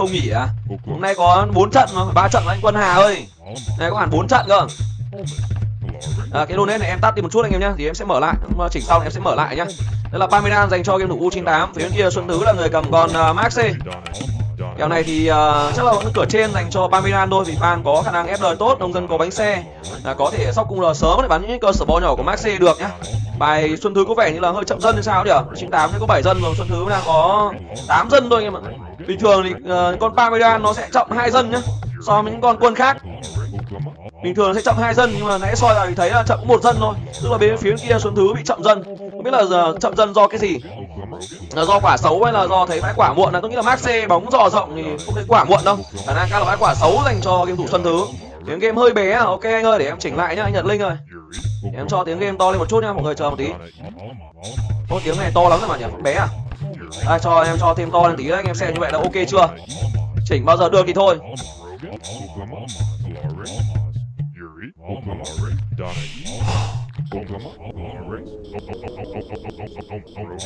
không nghỉ à? Hôm nay có 4 trận mà, 3 trận mà anh Quân Hà ơi. Này có hẳn 4 trận cơ. À, cái donate này em tắt đi một chút anh em nhá, thì em sẽ mở lại, chỉnh sau này em sẽ mở lại nhá. Đây là 30 đan dành cho game thủ U98. Phía bên kia Xuân Thứ là người cầm còn Maxi. Kèo này thì chắc là vẫn cửa trên dành cho 30 đan thôi, vì fan có khả năng ép đời tốt, nông dân có bánh xe, có thể sóc cung lờ sớm để bắn những cơ sở bo nhỏ của Maxi được nhá. Bài Xuân Thứ có vẻ như là hơi chậm dân hay sao nhỉ? 98 có 7 dân rồi, Xuân Thứ đang có 8 dân thôi anh em ạ. Bình thường thì con 30 đan nó sẽ chậm 2 dân nhá, so với những con Quân khác. Bình thường sẽ chậm 2 dân nhưng mà nãy soi là thì thấy là chậm có 1 dân thôi. Tức là bên phía kia Xuân Thứ bị chậm dân. Không biết là giờ chậm dân do cái gì? Là do quả xấu hay là do thấy bãi quả muộn? Là tôi nghĩ là Maxi bóng dò rộng thì không thấy quả muộn đâu. Khả năng cao là bãi quả xấu dành cho game thủ Xuân Thứ. Tiếng game hơi bé, ok anh ơi, để em chỉnh lại nhá, anh Nhật Linh ơi. Để em cho tiếng game to lên một chút nha, mọi người chờ một tí. Ô, tiếng này to lắm rồi mà nhỉ, bé à? Đây, cho em cho thêm to lên tí đấy, anh em xem như vậy là ok chưa? Chỉnh bao giờ được thì thôi.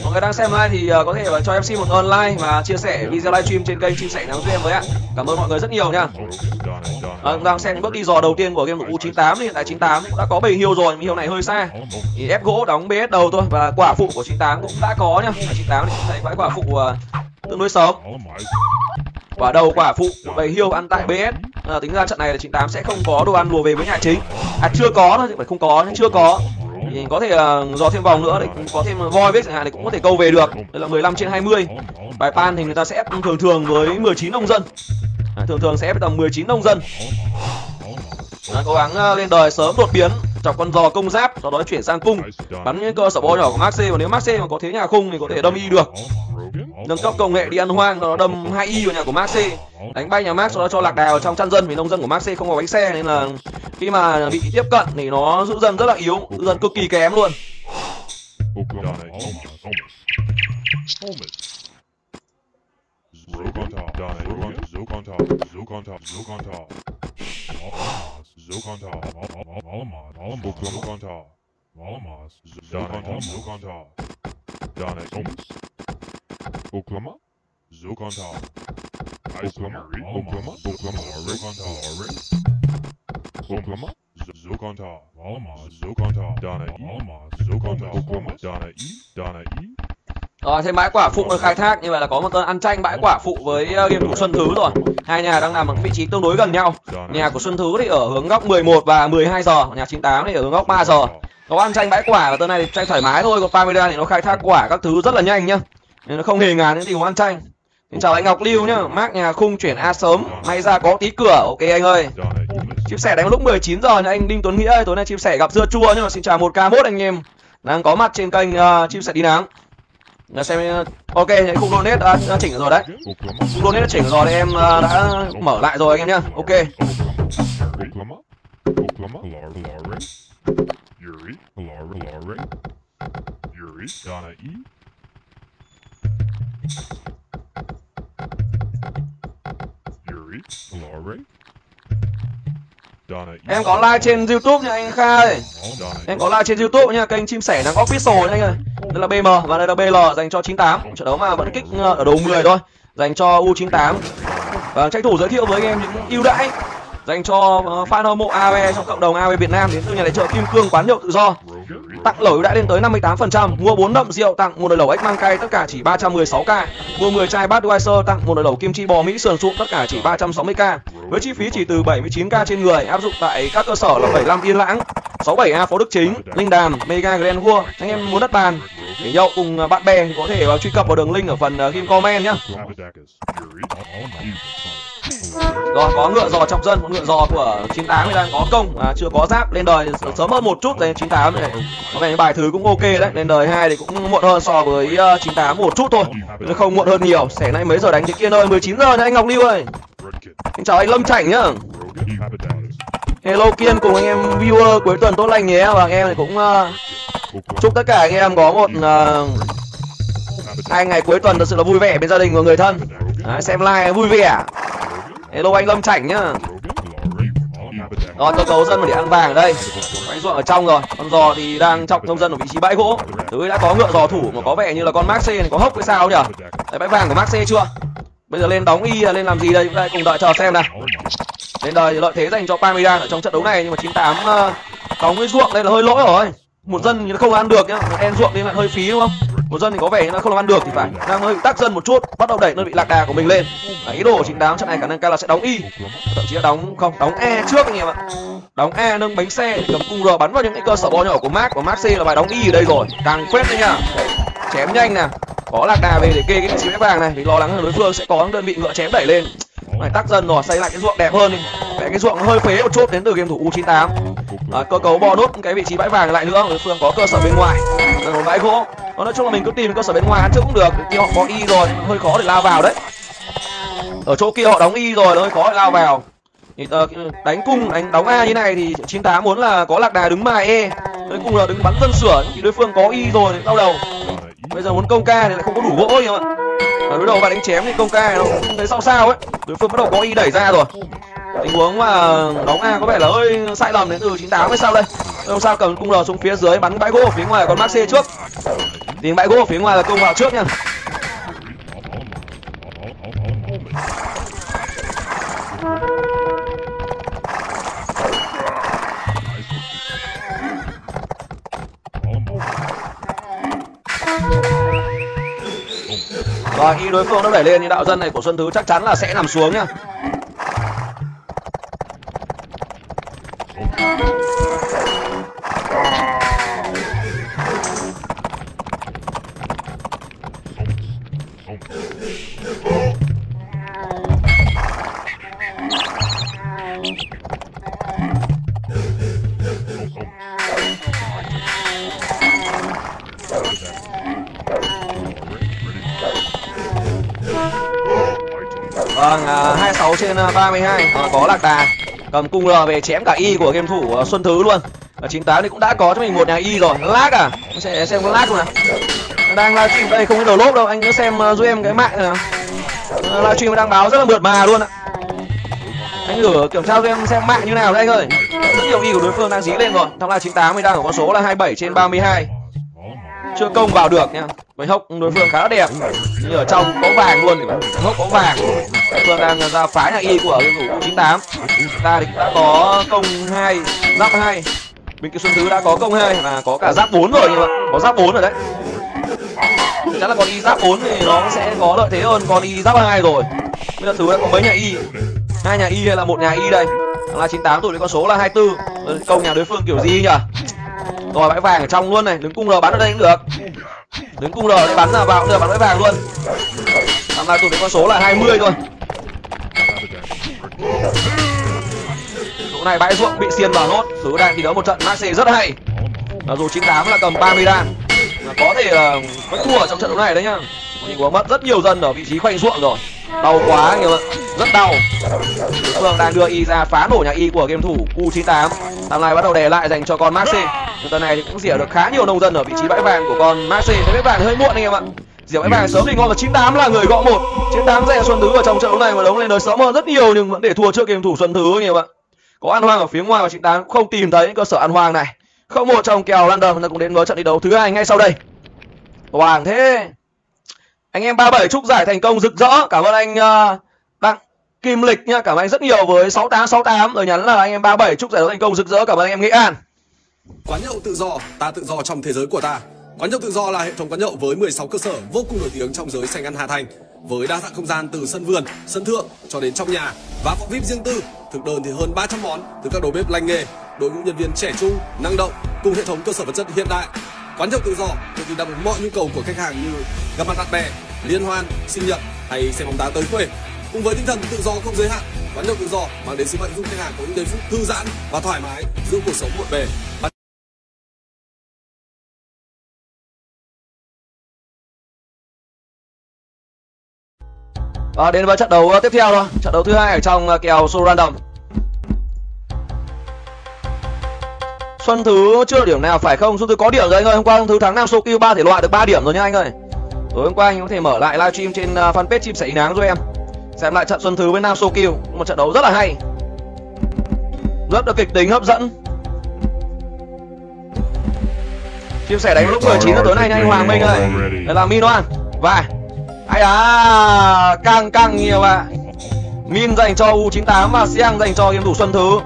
Mọi người đang xem live thì có thể cho MC một ơn like và chia sẻ video livestream trên kênh Chim Sẻ Nắng với em với ạ. Cảm ơn mọi người rất nhiều nha. Đang xem những bước đi dò đầu tiên của game của U98. Hiện tại 98 cũng đã có 7 hiêu rồi, hiêu này hơi xa thì ép gỗ đóng BS đầu thôi, và quả phụ của 98 cũng đã có nhá. 98 thì cũng thấy bãi quả phụ tương đối sớm. Quả đầu quả phụ bầy hiêu ăn tại BS. Tính ra trận này là 98 sẽ không có đồ ăn lùa về với nhà chính. À chưa có thôi, phải không có, chưa có. Thì có thể dò thêm vòng nữa để có thêm voi với chẳng hạn thì cũng có thể câu về được. Đây là 15 trên 20. Bài pan thì người ta sẽ thường thường với 19 nông dân. Thường thường sẽ tầm 19 nông dân. Cố gắng lên đời sớm đột biến, chọc con giò công giáp, sau đó chuyển sang cung. Bắn những cơ sở bo nhỏ của Maxi, và nếu Maxi mà có thế nhà khung thì có thể đâm y được. Nâng cấp công nghệ đi ăn hoang, nó đâm 2y vào nhà của Maxi, đánh bay nhà Max, sau đó cho lạc đà vào trong chăn dân, vì nông dân của Maxi không có bánh xe nên là khi mà bị tiếp cận thì nó giữ dân rất là yếu, giữ dân cực kỳ kém luôn. Oklahoma, Zokanta, Oklahoma, Oklahoma, Oklahoma, Oklahoma, Zokanta, Alma, Zokanta, Dana, Alma, Zokanta, Oklahoma, Dana, Dana, Rồi, thêm bãi quả phụ được khai thác, như vậy là có một cơn ăn tranh bãi quả phụ với game thủ Xuân Thứ rồi. Hai nhà đang nằm ở vị trí tương đối gần nhau. Nhà của Xuân Thứ thì ở hướng góc 11 và 12 giờ, nhà 98 thì ở hướng góc 3 giờ. Nó ăn tranh bãi quả và tới này thì tranh thoải mái thôi, còn Pamela thì nó khai thác quả các thứ rất là nhanh nhá. Nên nó không hề ngán những tình huống ăn tranh. Xin chào anh Ngọc Lưu nhá, mác nhà khung chuyển A sớm, may ra có tí cửa, ok anh ơi. Chim Sẻ đánh lúc 19 giờ nha anh Đinh Tuấn Nghĩa ơi, tối nay Chim Sẻ gặp dưa chua nhưng mà xin chào 1K1 anh em đang có mặt trên kênh Chim Sẻ Đi Nắng. Xem ok, những khung donate đã chỉnh rồi đấy. Khung donate đã chỉnh rồi thì em đã mở lại rồi anh em nhá. Ok. Em có like trên YouTube nha anh Kha ơi. Em có like trên YouTube nha, kênh Chim Sẻ Nắng Official nha anh ơi. Đây là BM và đây là BL dành cho 98. Trận đấu mà vẫn kích ở đầu 10 thôi, dành cho U98. Và tranh thủ giới thiệu với anh em những ưu đãi dành cho fan hâm mộ AOE trong cộng đồng AOE Việt Nam đến từ nhà tài trợ Kim Cương Quán Nhậu Tự Do. Tặng lẩu ưu đãi lên tới 58%, mua 4 đậm rượu tặng một nồi lẩu ếch mang cay tất cả chỉ 316k, mua 10 chai Budweiser tặng một nồi lẩu kim chi bò Mỹ sườn sụn tất cả chỉ 360k, với chi phí chỉ từ 79k trên người, áp dụng tại các cơ sở là 75 Yên Lãng, 67A Phó Đức Chính, Linh Đàm, Mega Grand World. Anh em muốn đất bàn để nhậu cùng bạn bè thì có thể truy cập vào đường link ở phần kim comment nhá. Rồi có ngựa giò trong dân, một ngựa giò của 98 đang có công, chưa có giáp, lên đời sớm hơn một chút đấy 98 này. Có vẻ bài thứ cũng ok đấy, lên đời 2 thì cũng muộn hơn so với 98 một chút thôi. Nó không muộn hơn nhiều. Sẻ nay mấy giờ đánh thế kia nơi 19 giờ nha anh Ngọc Lưu ơi. Xin chào anh Lâm Chảnh nhá. Hello Kiên cùng anh em viewer cuối tuần tốt lành nhé, và anh em thì cũng chúc tất cả anh em có một 2 ngày cuối tuần thật sự là vui vẻ bên gia đình và người thân. Đấy, xem live vui vẻ. Hello anh Lâm Chảnh nhá. Rồi cơ cấu dân mà để ăn vàng ở đây. Anh ruộng ở trong rồi. Con giò thì đang trọng trong dân ở vị trí bãi gỗ. Thứ đã có ngựa giò thủ mà có vẻ như là con Maxi này có hốc cái sao nhỉ? Đấy, bãi vàng của Maxi chưa? Bây giờ lên đóng y là lên làm gì đây? Chúng ta cùng đợi chờ xem nào. Lên đời lợi thế dành cho Pamela ở trong trận đấu này, nhưng mà 98 đóng cái ruộng đây là hơi lỗi rồi. Một dân thì nó không ăn được nhá, en ruộng nên là hơi phí đúng không? Một dân thì có vẻ nó không làm ăn được thì phải đang hơi tác dân một chút, bắt đầu đẩy đơn vị lạc đà của mình lên. Ý đồ chính đáng trận này khả năng cao là sẽ đóng y, thậm chí là đóng e trước anh em ạ. Đóng e nâng bánh xe cầm QR bắn vào những cái cơ sở bo nhỏ của Mark, và Mark C là bài đóng y ở đây rồi, càng phết đấy nhá. Chém nhanh nè, có lạc đà về để kê cái vị trí mép vàng này, vì lo lắng là đối phương sẽ có đơn vị ngựa chém đẩy lên. Này tắc dần rồi, xây lại cái ruộng đẹp hơn đi. Vẽ cái ruộng hơi phế một chút đến từ game thủ U98. Cơ cấu bò đốt cái vị trí bãi vàng lại nữa, đối phương có cơ sở bên ngoài, rồi bãi gỗ. Nói chung là mình cứ tìm cơ sở bên ngoài ăn trước cũng được, khi họ có y rồi hơi khó để lao vào đấy. Ở chỗ kia họ đóng y rồi hơi khó để lao vào. Đánh cung đánh đóng A như này thì 98 muốn là có lạc đà đứng bài E, cuối cùng là đứng bắn dân sửa thì đối phương có y rồi thì đau đầu. Bây giờ muốn công ca thì lại không có đủ gỗ gì ạ. Đối đầu bạn đánh chém thì công ca nó không thấy sao sao ấy. Đối phương bắt đầu có y đẩy ra rồi. Tình huống mà đóng A có vẻ là hơi sai lầm đến từ 98 hay sao đây. Không sao, cầm cung R xuống phía dưới bắn bãi gỗ ở phía ngoài, còn Mark C trước. Thì bãi gỗ ở phía ngoài là công vào trước nha. Rồi khi đối phương nó đẩy lên thì đạo dân này của Xuân Thứ chắc chắn là sẽ nằm xuống nhá. Vâng, 26 trên 32 có lạc đà, cầm cung R về chém cả y của game thủ Xuân Thứ luôn. 98 thì cũng đã có cho mình một nhà y rồi, lag à? Sẽ xem có lag không nào. Đang livestream đây không có đầu lốp đâu, anh cứ xem giúp em cái mạng nào. Livestream đang báo rất là mượt mà luôn ạ. Anh thử kiểm tra giúp em xem mạng như nào đấy anh ơi. Rất nhiều y của đối phương đang dí lên rồi. Trong là 98 thì đang ở con số là 27 trên 32. Chưa công vào được nha. Với hốc đối phương khá là đẹp. Nhưng ở trong có vàng luôn, hốc có vàng. Đối phương đang ra phá nhà y của game thủ 98. Ta thì đã có công 2, giáp 2. Bên kia Xuân Thứ đã có công 2 và có cả giáp 4 rồi nhưng mà có giáp 4 rồi đấy. Chắc là con y giáp 4 thì nó sẽ có lợi thế hơn con y giáp 2 rồi. Bây giờ Thứ đã có mấy nhà y, 2 nhà y hay là 1 nhà y đây. Đó là 98 tuổi với con số là 24. Công nhà đối phương kiểu gì nhỉ? Rồi bãi vàng ở trong luôn này, đứng cung R bắn ở đây cũng được. Đứng cung R để bắn là vào cũng được, bắn bãi vàng luôn. Làm lại tụi đến con số là 20 thôi. Chỗ này bãi ruộng bị xiên vào nốt. Thứ đang thi đấu một trận Maxi rất hay. Mặc dù 98 là cầm 30 đạn, có thể là vẫn thua trong trận đấu này đấy nhá. Thì có mất rất nhiều dân ở vị trí khoanh ruộng rồi. Đau quá anh em ạ, rất đau. Đối phương đang đưa y ra phá nổ nhà y của game thủ U98. Làm lại bắt đầu đè lại dành cho con Maxi. Tuần này thì cũng rỉa được khá nhiều nông dân ở vị trí bãi vàng của con Maxi. Bãi vàng hơi muộn anh em ạ. Rỉa bãi vàng sớm thì ngon, và 98 là người gõ 1. 98 dạy Xuân Thứ ở trong trận đấu này mà đấu lên đời sớm hơn rất nhiều, nhưng vẫn để thua trước game thủ Xuân Thứ anh em ạ. Có ăn hoang ở phía ngoài và 98 cũng không tìm thấy cơ sở ăn hoang này. 0-1 trong kèo London, ta cũng đến với trận thi đấu thứ hai ngay sau đây. Hoàng thế. Anh em 37 chúc giải thành công rực rỡ. Cảm ơn anh Đặng Kim Lịch nhá, cảm ơn anh rất nhiều với 6868 rồi nhắn là anh em 37 chúc giải đấu thành công rực rỡ. Cảm ơn anh em Nghệ An. Quán nhậu tự do, ta tự do trong thế giới của ta. Quán nhậu tự do là hệ thống quán nhậu với 16 cơ sở vô cùng nổi tiếng trong giới sành ăn Hà Thành, với đa dạng không gian từ sân vườn, sân thượng cho đến trong nhà và phòng VIP riêng tư. Thực đơn thì hơn 300 món từ các đầu bếp lành nghề, đội ngũ nhân viên trẻ trung, năng động cùng hệ thống cơ sở vật chất hiện đại. Quán nhậu tự do cực kỳ đáp ứng mọi nhu cầu của khách hàng như gặp mặt bạn bè, liên hoan, sinh nhật hay xem bóng đá tới quê. Cùng với tinh thần tự do không giới hạn, quán nhậu tự do mang đến sứ mệnh giúp khách hàng có những giây phút thư giãn và thoải mái giữa cuộc sống bộn bề. Và đến với trận đấu tiếp theo thôi, trận đấu thứ hai ở trong kèo số random. Xuân Thứ chưa điểm nào phải không? Xuân Thứ có điểm rồi anh ơi, hôm qua Xuân Thứ thắng 5 số Q 3 thể loại được 3 điểm rồi nhá anh ơi. Tối hôm qua anh có thể mở lại livestream trên fanpage Chim Sẻ Đi Nắng giúp em xem lại trận Xuân Thứ với Nam Sô Kiều, một trận đấu rất là hay, rất là kịch tính hấp dẫn. Chim Sẻ đánh lúc 19 giờ tối nay nha anh Hoàng Minh ơi. Đây là Minoan và Ai à, căng nhiều ạ. Min dành cho U98 và Shang dành cho game thủ Xuân Thứ.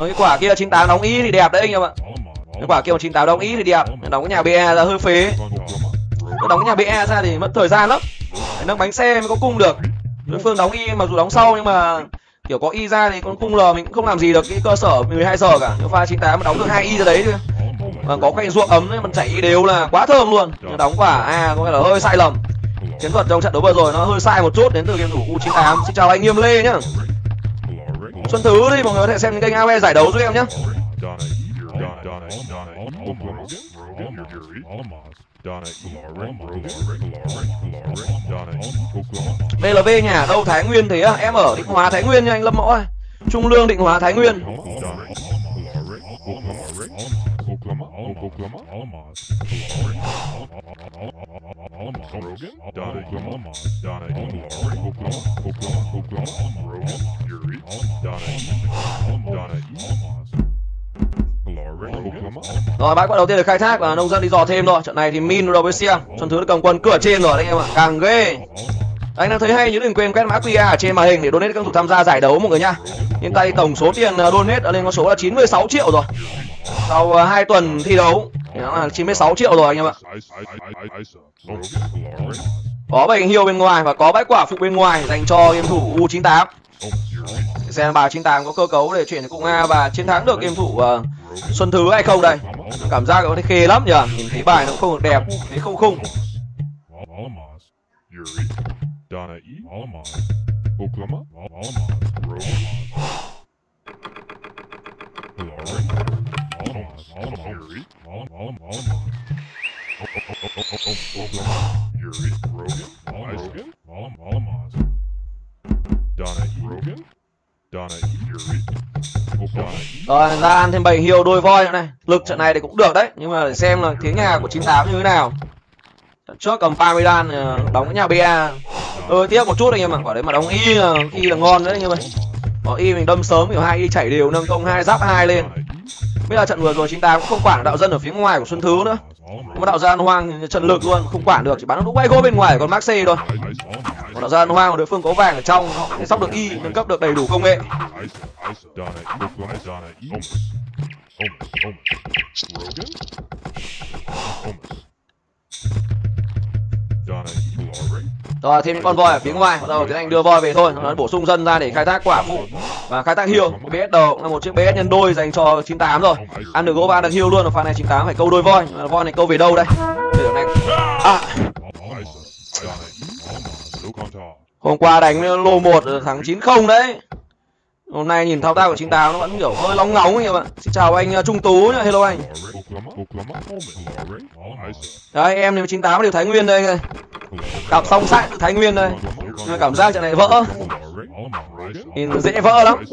Cái quả kia 98 đóng ý thì đẹp đấy anh em ạ. Cái quả kia 98 đóng ý thì đẹp. Đóng cái nhà BE ra hơi phế. Đóng cái nhà BE ra thì mất thời gian lắm. Phải nâng bánh xe mới có cung được. Đối phương đóng y mặc dù đóng sâu nhưng mà kiểu có y ra thì con cung lờ mình cũng không làm gì được cái cơ sở 12 giờ cả. Nếu pha 98 mà đóng được 2 y ra đấy thôi. Mà có cái ruộng ấm đấy mà chạy y đều là quá thơm luôn. Nhưng đóng quả A có nghĩa là hơi sai lầm. Chiến thuật trong trận đấu vừa rồi nó hơi sai một chút đến từ game thủ U98. Xin chào anh Nghiêm Lê nhá. Xuân Thứ đi, mọi người có thể xem những kênh AOE giải đấu giúp em nhé. BLV nhà ở đâu Thái Nguyên thế à? Em ở Định Hóa Thái Nguyên nha anh Lâm Mõ ơi. Trung Lương Định Hóa Thái Nguyên. Rồi bãi quả đầu tiên được khai thác và nông dân đi dò thêm rồi. Trận này thì Min rồi với Shang. Xuân Thứ cầm quân cửa trên rồi anh em ạ. Càng ghê. Anh đang thấy hay nhớ đừng quên quét mã QR ở trên màn hình để donate các thủ tham gia giải đấu mọi người nha. Hiện tại tổng số tiền donate đã lên con số là 96 triệu rồi. Sau 2 tuần thi đấu nó là 96 triệu rồi anh em ạ. Có bánh hiêu bên ngoài và có bãi quả phụ bên ngoài dành cho game thủ U98. Xem bà 98 có cơ cấu để chuyển đến Cụng A và chiến thắng được game thủ Xuân Thứ hay không đây. Cảm giác nó thấy khê lắm nhỉ. Nhìn thấy bài nó cũng không được đẹp, thấy không khung. Rồi ra ăn thêm 7 hiệu đôi voi nữa này. Lực trận này thì cũng được đấy. Nhưng mà để xem là thế nhà của 98 như thế nào. Trận trước cầm Pamidan đóng cái nhà BA hơi tiếc một chút anh em ạ. Quả đấy mà đóng y là ngon đấy anh em ơi. Có y mình đâm sớm kiểu 2 y chảy đều nâng công 2 giáp 2 lên. Bây giờ trận vừa rồi 98 cũng không quản đạo dân ở phía ngoài của Xuân Thứ nữa. Có đạo dân hoang trận lực luôn không quản được, chỉ bắn đúng bay gỗ bên ngoài còn Maxi thôi. Còn đạo dân hoang của đối phương có vàng ở trong, họ sẽ sắp được y nâng cấp được đầy đủ công nghệ. Rồi thêm những con voi ở phía ngoài, bắt đầu tiến hành đưa voi về thôi. Nó bổ sung dân ra để khai thác quả phụ và khai thác heal. BS đầu là một chiếc BS nhân đôi dành cho 98 rồi. Ăn được gỗ ba được heal luôn. Ở pha này 98 phải câu đôi voi. Voi này câu về đâu đây? Này... À. Hôm qua đánh lô 1 thắng 9-0 đấy. Hôm nay nhìn thao tác của 98 nó vẫn kiểu hơi lóng ngóng anh em ạ. Xin chào anh Trung Tú nhá, hello anh. Đấy em nếu 98 đều Thái Nguyên đây anh ơi. Cặp song sát từ Thái Nguyên đây. Cảm giác trận này vỡ. Nhìn dễ vỡ lắm.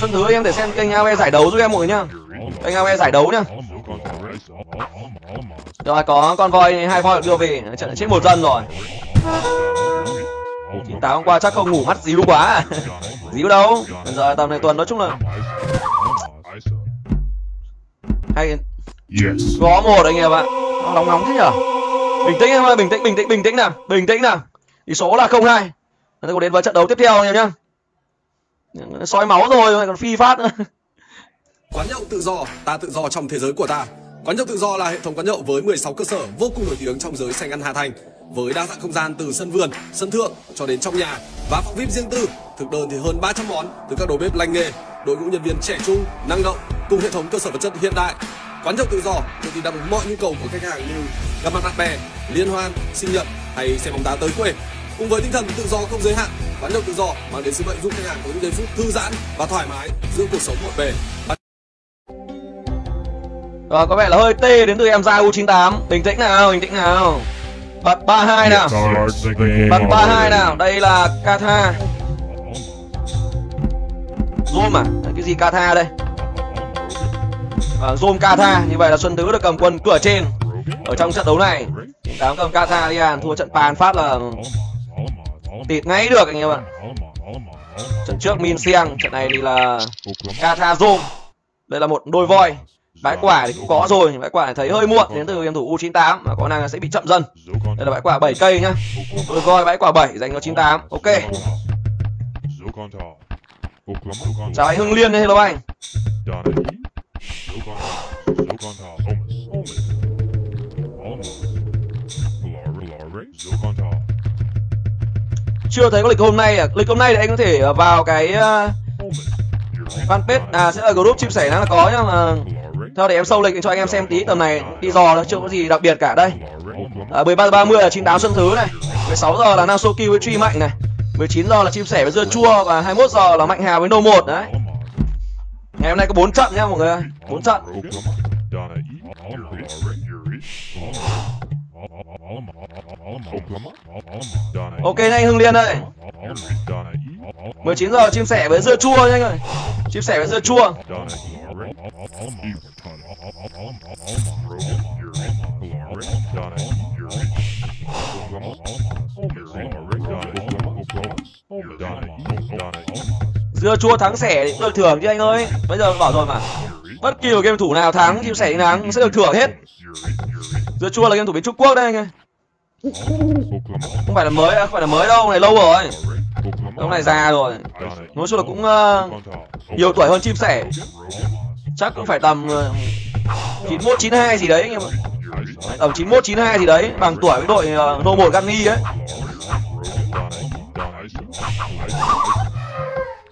Xuân Thứ em để xem kênh AOE giải đấu giúp em mọi người nhá. Kênh AOE giải đấu nhá. Rồi có con voi, 2 voi được đưa về, trận chết 1 dân rồi. 98 hôm qua chắc không ngủ mắt díu quá. Díu đâu. Bây giờ tầm này tuần nói chung là hay có một anh em ạ. Nó nóng nóng thế nhở. Bình tĩnh em ơi, bình tĩnh nào. Bình tĩnh nào. Tỷ số là 0-2. Chúng ta đến với trận đấu tiếp theo anh em nhá. Sói máu rồi còn phi phát nữa. Quán nhậu tự do, ta tự do trong thế giới của ta. Quán nhậu tự do là hệ thống quán nhậu với 16 cơ sở vô cùng nổi tiếng trong giới sành ăn Hà Thành. Với đa dạng không gian từ sân vườn, sân thượng cho đến trong nhà và phòng VIP riêng tư. Thực đơn thì hơn 300 món từ các đầu bếp lành nghề, đội ngũ nhân viên trẻ trung, năng động cùng hệ thống cơ sở vật chất hiện đại. Quán nhậu tự do được thì đáp ứng mọi nhu cầu của khách hàng như gặp mặt bạn bè, liên hoan, sinh nhật hay xem bóng đá tới quê. Cùng với tinh thần tự do không giới hạn, quán nhậu tự do mang đến sứ mệnh giúp khách hàng có những giây phút thư giãn và thoải mái giữa cuộc sống bộn bề. Rồi có vẻ là hơi tê đến từ em ra U98. Bình tĩnh nào, bình tĩnh nào. Bật 32 nào. Bật 32 nào. Đây là Katha. Zoom à? Cái gì Katha đây? Zoom Katha. Như vậy là Xuân Thứ được cầm quân cửa trên ở trong trận đấu này. 98 cầm Katha đi à. Thua trận pan phát là tịt ngay được anh em ạ. Trận trước Min Shang. Trận này thì là Katha Zoom. Đây là một đôi voi. Bãi quả thì cũng có rồi, bãi quả thấy hơi muộn đến từ game thủ U98 và có năng sẽ bị chậm dần. Đây là bãi quả 7 cây nhá. Vừa coi bãi quả 7 dành cho 98. Ok. Chào anh Hưng Liên đây, hello anh. Chưa thấy có lịch hôm nay à? Lịch hôm nay thì anh có thể vào cái fanpage, à sẽ ở group Chim Sẻ Nắng là có nhá, mà thôi để em sâu lịch cho anh em xem tí. Tầm này đi dò nó chưa có gì đặc biệt cả đây. 13:30 là 98 Xuân Thứ này, 16 giờ là Nasoki với Truy Mạnh này, 19 giờ là Chim Sẻ với Dưa Chua và 21 giờ là Mạnh Hà với No 1 đấy. Ngày hôm nay có 4 trận nhá mọi người ơi, 4 trận. Ok anh Hưng Liên ơi. 19 giờ Chim Sẻ với Dưa Chua nha anh ơi. Chim Sẻ với Dưa Chua. Dưa Chua thắng Sẻ thì cũng được thưởng chứ anh ơi. Bây giờ bảo rồi mà, bất kỳ một game thủ nào thắng Chim Sẻ Đi Nắng sẽ được thưởng hết. Dưa Chua là game thủ bên Trung Quốc đấy anh ơi, không phải là mới, không phải là mới đâu, này lâu rồi, ông này già rồi, nói chung là cũng nhiều tuổi hơn Chim Sẻ, chắc cũng phải tầm 91 92 gì đấy, tầm 91 92 gì đấy, bằng tuổi với đội No 1 Ganni ấy.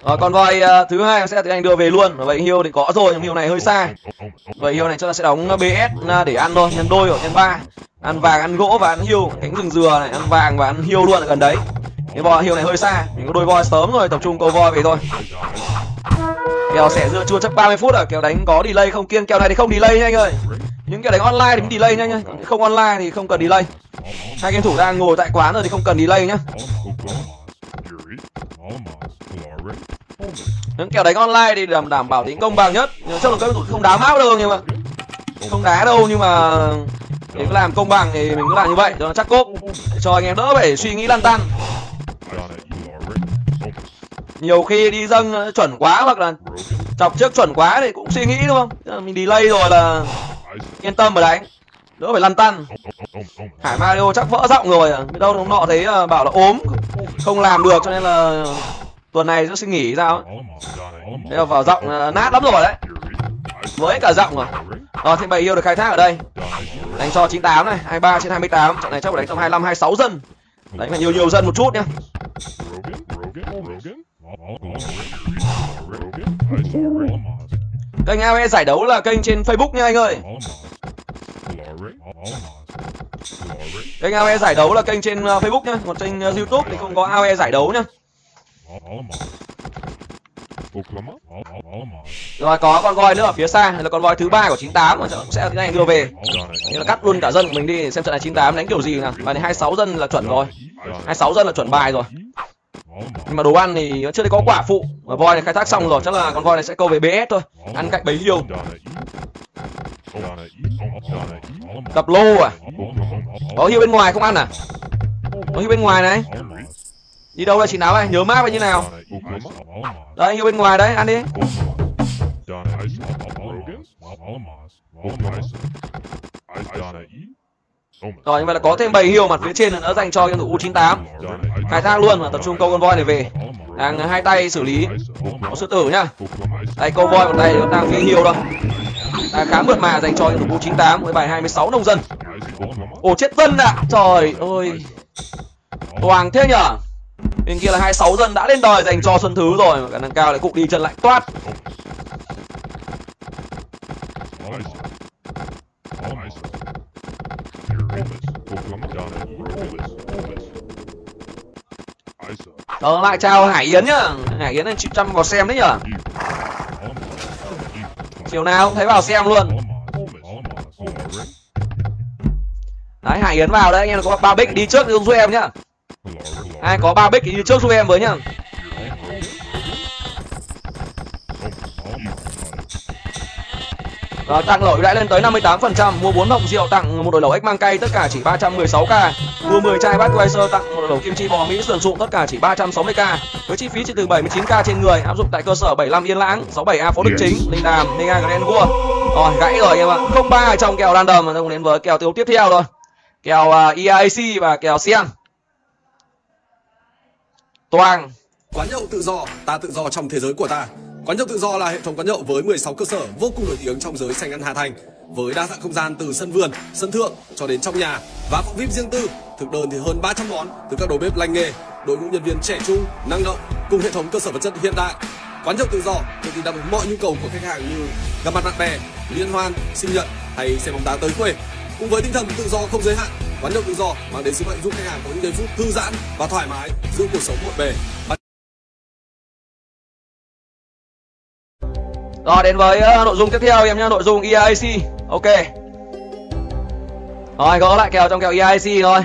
Rồi còn voi thứ hai sẽ là tiếng Anh đưa về luôn. Vậy hiêu thì có rồi nhưng hiêu này hơi xa. Vậy hiêu này chắc là sẽ đóng BS để ăn thôi, nhân đôi hoặc nhân ba, ăn vàng ăn gỗ và ăn hiêu, cánh rừng dừa này, ăn vàng và ăn hiêu luôn ở gần đấy. Cái voi hiêu này hơi xa, mình có đôi voi sớm rồi, tập trung câu voi về thôi. Kèo Sẻ Dưa Chua chắc 30 phút rồi, kèo đánh có delay không Kiên? Kèo này thì không delay nha anh ơi. Những kèo đánh online thì mới delay nha anh ơi, không online thì không cần delay. Hai game thủ đang ngồi tại quán rồi thì không cần delay nhá. Những kèo đánh online thì đảm bảo tính công bằng nhất. Chắc là các thủ không đá máu đâu, nhưng mà không đá đâu, nhưng mà để cứ làm công bằng thì mình cứ làm như vậy cho nó chắc cốp, cho anh em đỡ phải suy nghĩ lăn tăn. Nhiều khi đi dâng chuẩn quá hoặc là chọc trước chuẩn quá thì cũng suy nghĩ đúng không? Mình delay rồi là yên tâm ở đánh, đỡ phải lăn tăn. Hải Mario chắc vỡ giọng rồi, biết đâu hôm nọ thấy bảo là ốm không làm được cho nên là tuần này sẽ xin nghỉ sao ấy. Thế là vào giọng nát lắm rồi đấy, với cả giọng rồi. Rồi thêm bầy yêu được khai thác ở đây, đánh cho 98 này, 23/28, trận này chắc phải đánh trong 25-26 dân, đánh phải nhiều dân một chút nhá. Kênh AOE giải đấu là kênh trên Facebook nha anh ơi. Kênh AOE giải đấu là kênh trên Facebook nhá, còn trên YouTube thì không có AOE giải đấu nhá. Rồi có con voi nữa ở phía xa, là con voi thứ 3 của 98 sẽ tiến hành đưa về. Nghĩa là cắt luôn cả dân của mình đi, xem trận này 98 đánh kiểu gì nào. Và này 26 dân là chuẩn rồi, 26 dân là chuẩn bài rồi. Nhưng mà đồ ăn thì trước đây có quả phụ, và voi này khai thác xong rồi, chắc là con voi này sẽ câu về BS thôi, ăn cạnh bấy hiêu. Cặp lô à? Có hiêu bên ngoài không ăn à? Có hiêu bên ngoài này. Đi đâu đây chị Náo này, nhớ map hay như nào? Đây hiêu bên ngoài đấy, ăn đi. Rồi như vậy là có thêm 7 hiêu mặt phía trên là đã dành cho game thủ U98. Khai thác luôn và tập trung câu con voi này về. Đang hai tay xử lý có sư tử nhá. Tay câu voi, một tay đang phi hiêu đâu. Đang khá mượt mà dành cho game thủ U98 với bài 26 nông dân. Ồ chết dân ạ, à. Trời ơi. Toàng thế nhở. Bên kia là 26 dân đã lên đòi dành cho Xuân Thứ rồi, khả năng cao lại cục đi chân lại toát. Đó lại chào Hải Yến nhá, Hải Yến anh chịu chăm vào xem đấy nhở. Chiều nào cũng thấy vào xem luôn. Đấy Hải Yến vào đấy, anh em có 3 bích đi trước đi giúp em nhá. Ai có 3 bích thì đi trước giúp em với nhá. Rồi tặng lẩu đã lên tới 58%, mua 4 hộp rượu tặng một đồi lẩu ếch mang cay tất cả chỉ 316k, mua 10 chai Budweiser tặng một đồi lẩu kim chi bò Mỹ sườn sụn tất cả chỉ 360k, với chi phí chỉ từ 79k trên người, áp dụng tại cơ sở 75 Yên Lãng, 67A Phố Đức Chính, Linh Đàm, Ninh An Grand World. Rồi gãy rồi anh em ạ. 0-3 ở trong kèo random mà không đến với kèo tiếp theo thôi. Kèo IAC và kèo Shang. Toàn Quán nhậu tự do, ta tự do trong thế giới của ta. Quán nhậu tự do là hệ thống quán nhậu với 16 cơ sở vô cùng nổi tiếng trong giới sành ăn Hà Thành, với đa dạng không gian từ sân vườn, sân thượng cho đến trong nhà và phòng VIP riêng tư. Thực đơn thì hơn 300 món từ các đầu bếp lành nghề, đội ngũ nhân viên trẻ trung, năng động cùng hệ thống cơ sở vật chất hiện đại. Quán nhậu tự do được đáp ứng mọi nhu cầu của khách hàng như gặp mặt bạn bè, liên hoan, sinh nhật hay xem bóng đá tới quê. Cùng với tinh thần tự do không giới hạn, quán nhậu tự do mang đến sứ mệnh giúp khách hàng có những giây phút thư giãn và thoải mái giữa cuộc sống bộn bề. Rồi đến với nội dung tiếp theo em nhé, nội dung IAC. Ok. Rồi gõ lại kèo trong kèo IAC rồi.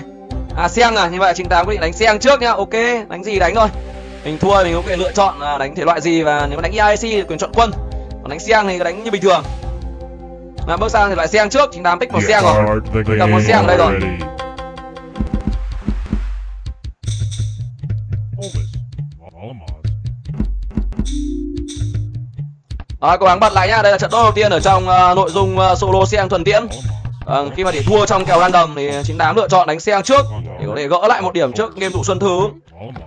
À Shang à, như vậy trình tám quyết định đánh Shang trước nhá. Ok, đánh gì đánh thôi. Mình thua mình có thể lựa chọn đánh thể loại gì, và nếu mà đánh IAC thì quyền chọn quân. Còn đánh Shang thì đánh như bình thường. Mà bước sang thì lại Shang trước, trình tám pick vào Shang rồi. Cầm vào Shang đây rồi. Đó, cố gắng bật lại nhá, đây là trận đấu đầu tiên ở trong nội dung solo Shang thuần tiễn. Khi mà để thua trong kèo random thì 98 lựa chọn đánh Shang trước để có thể gỡ lại một điểm trước game tụ Xuân Thứ,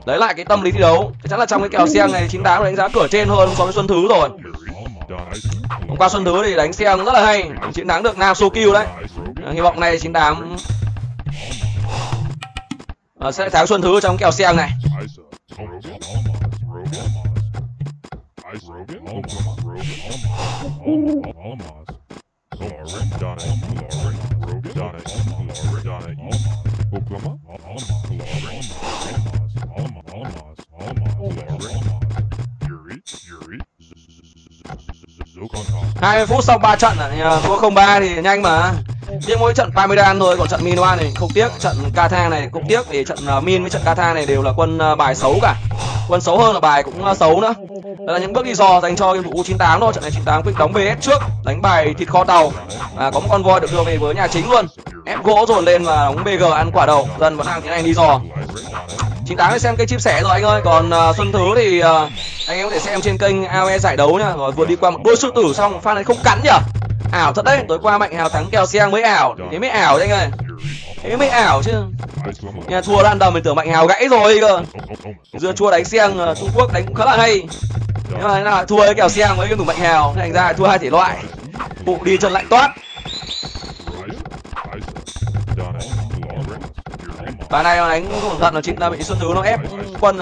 lấy lại cái tâm lý thi đấu. Chắc chắn là trong cái kèo Shang này 98 đánh giá cửa trên hơn so với Xuân Thứ rồi. Hôm qua Xuân Thứ thì đánh Shang rất là hay, chiến thắng được Nam Sokyu đấy. Hy vọng này 98 sẽ thắng Xuân Thứ trong kèo Shang này. Hai phút sau 3 trận thua 0-3 thì nhanh mà. Nhưng mỗi trận Pamidan thôi, còn trận Minoan này không tiếc, trận Kata này cũng tiếc, vì trận Min với trận Kata này đều là quân bài xấu cả. Quân xấu hơn là bài cũng xấu nữa. Đó là những bước đi dò dành cho game thủ U98 thôi. Trận này 98 quyết đóng BS trước, đánh bài thịt kho tàu, có một con voi được đưa về với nhà chính luôn, ép gỗ dồn lên và đóng BG ăn quả đầu. Dần vẫn đang tiến hành đi dò. 98 xem kênh Chim Sẻ rồi anh ơi. Còn Xuân Thứ thì anh em có thể xem trên kênh AOE giải đấu nha. Rồi vừa đi qua một đôi sư tử xong fan này không cắn nhở, ảo thật đấy. Tối qua Mạnh Hào thắng kèo Shang mới ảo, thế mới ảo đấy anh ơi, thế mới ảo chứ. Nhà thua random mình tưởng Mạnh Hào gãy rồi cơ. Dưa chua đánh Shang Trung Quốc đánh cũng khá là hay, nhưng mà thế nào thua cái kèo Shang với cái thủ Mạnh Hào, thành ra thua hai thể loại. Cụ đi chân lạnh toát. Và này nó đánh cẩn thận, nó chính là bị Xuân Thứ nó ép quân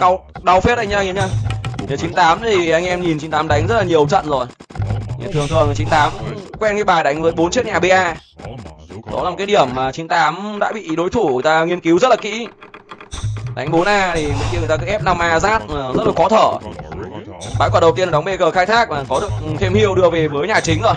cao đau phết anh em nhá. Nhà 98 thì anh em nhìn 98 đánh rất là nhiều trận rồi. Thường 98 quen cái bài đánh với 4 chiếc nhà BA. Đó là một cái điểm mà 98 đã bị đối thủ người ta nghiên cứu rất là kỹ. Đánh 4A thì bên kia người ta cứ ép 5A rát rất là khó thở. Bãi quả đầu tiên là đóng BG khai thác và có được thêm hiệu đưa về với nhà chính rồi.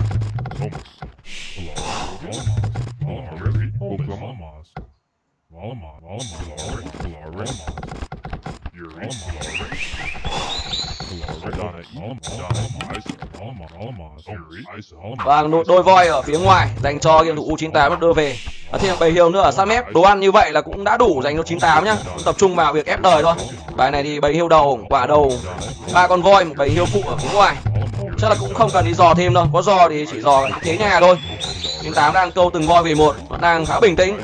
Và đôi voi ở phía ngoài dành cho game thủ U98 đưa về. Và thêm bảy hiệu nữa ở sát mép. Đồ ăn như vậy là cũng đã đủ dành cho 98 nhá. Cũng tập trung vào việc ép đời thôi. Bài này thì bảy hiệu đầu, quả đầu, ba con voi, một bảy hiệu phụ ở phía ngoài. Chắc là cũng không cần đi dò thêm đâu. Có dò thì chỉ dò thế nhà thôi. 98 đang câu từng voi về một, đang khá bình tĩnh,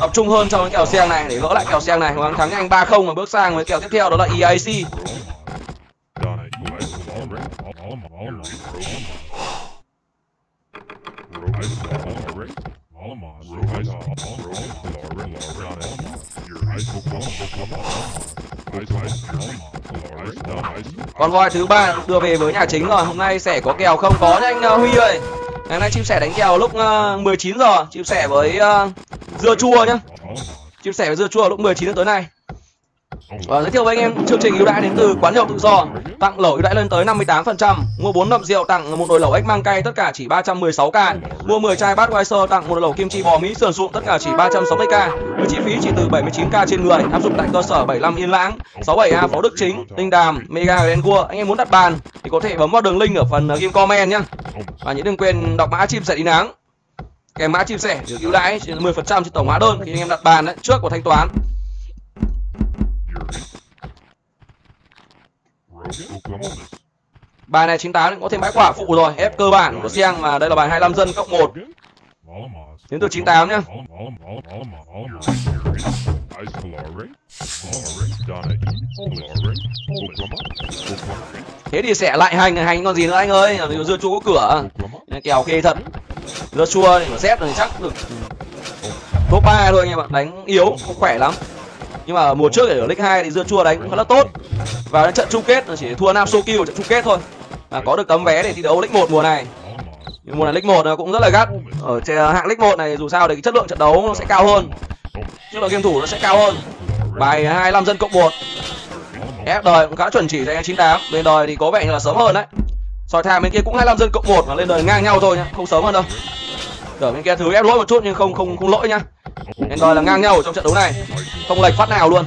tập trung hơn trong cái kèo Shang này để gỡ lại kèo Shang này. Hoàng thắng nhanh 3-0 và bước sang với kèo tiếp theo, đó là IAC. Con voi thứ ba đưa về với nhà chính rồi. Hôm nay sẽ có kèo không có nhanh Huy ơi. Ngày nay Chim Sẻ đánh kèo lúc 19 giờ, Chim Sẻ với dưa chua nhá. Chim Sẻ với dưa chua lúc 19 giờ tối nay. Và giới thiệu với anh em chương trình ưu đãi đến từ Quán nhậu tự do, tặng lẩu ưu đãi lên tới 58%, mua 4 nậm rượu tặng một nồi lẩu ếch mang cay tất cả chỉ 316k, mua 10 chai Budweiser tặng một nồi lẩu kim chi bò Mỹ sườn sụn tất cả chỉ 360k, với chi phí chỉ từ 79k trên người, áp dụng tại cơ sở 75 Yên Lãng, 67A Phó Đức Chính, Linh Đàm, Mega Encua. Anh em muốn đặt bàn thì có thể bấm vào đường link ở phần game comment nhá. Và những đừng quên đọc mã Chim Sẻ Đi Nắng, kèm mã Chim Sẻ được ưu đãi 10% trên tổng hóa đơn khi anh em đặt bàn đấy, trước của thanh toán. Bài này 98 có thêm bãi quả phụ rồi. Ép cơ bản của Shang và đây là bài 25 dân cộng 1. Đến từ 98 nhá. Thế thì sẽ lại hành còn gì nữa anh ơi. Dưa chua có cửa. Kèo kê thật. Dưa chua thì mà xét rồi chắc được top 3 thôi anh em ạ. Đánh yếu, không khỏe lắm. Nhưng mà mùa trước ở League 2 thì dưa chua đánh cũng khá là tốt. Vào đến trận chung kết chỉ thua Nam Sokyo ở trận chung kết thôi. Và có được tấm vé để thi đấu League 1 mùa này. Nhưng mùa này League 1 cũng rất là gắt. Ở hạng League 1 này dù sao thì cái chất lượng trận đấu nó sẽ cao hơn. Chất lượng game thủ nó sẽ cao hơn. Bài 25 dân cộng 1. Ép đời cũng khá chuẩn chỉ cho anh 98. Lên đời thì có vẻ như là sớm hơn đấy. Soi thang bên kia cũng 25 dân cộng 1 và lên đời ngang nhau thôi nhá, không sớm hơn đâu. Ở bên kia Thứ ép lỗi một chút nhưng không lỗi nhá. Nên đòi là ngang nhau ở trong trận đấu này, không lệch phát nào luôn.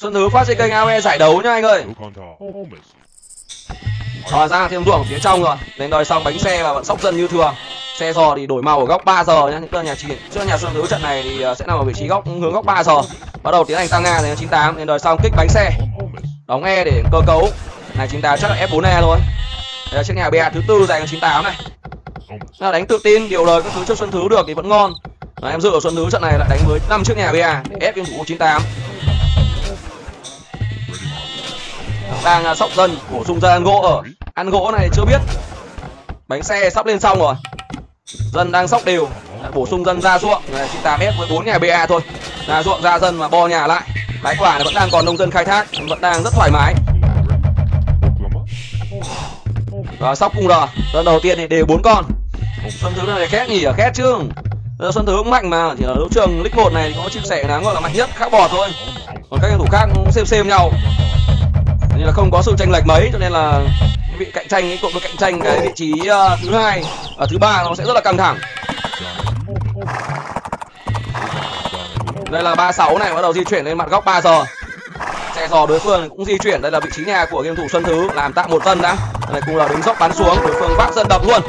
Xuân Thứ phát trên kênh AOE giải đấu nhá anh ơi. Rồi ra thêm ruộng ở phía trong rồi. Nên đòi xong bánh xe và vẫn sóc dân như thường. Xe giò thì đổi màu ở góc 3 giờ nhá. Trước nhà Xuân Thứ trận này thì sẽ nằm ở vị trí hướng góc 3 giờ. Bắt đầu tiến hành tăng Nga này 98 nên đòi xong kích bánh xe. Đóng E để cơ cấu. Này 98 chắc là F4E thôi. Đây là chiếc nhà BA thứ tư dành cho 98 này. Là đánh tự tin, điều lời các thứ trước Xuân Thứ được thì vẫn ngon. Và em dự ở Xuân Thứ trận này lại đánh với 5 chiếc nhà BA để ép game thủ 98. Đang sóc dân bổ sung ra ăn gỗ ở. Ăn gỗ này chưa biết. Bánh xe sắp lên xong rồi. Dân đang sóc đều, bổ sung dân ra ruộng, 98 ép với 4 nhà BA thôi. Ra ruộng ra dân mà bo nhà lại. Bãi quả này vẫn đang còn nông dân khai thác, vẫn đang rất thoải mái. Và sóc cùng đờ, dân đầu tiên thì đều 4 con. Xuân Thứ này khét nhỉ, khét chứ. Xuân Thứ cũng mạnh mà, chỉ là đấu trường League 1 này thì có Chim Sẻ Đáng gọi là mạnh nhất, khác bọt thôi. Còn các cầu thủ khác cũng xem nhau. Nên là không có sự chênh lệch mấy cho nên là vị cạnh tranh ấy, cộng với cạnh tranh cái vị trí thứ hai và thứ ba nó sẽ rất là căng thẳng. Đây là 36 này bắt đầu di chuyển lên mặt góc 3 giờ. Xe giò đối phương cũng di chuyển. Đây là vị trí nhà của game thủ Xuân Thứ, làm tạm một dân đã. Đây cùng là đứng dốc bắn xuống, đối phương vác dân đập luôn.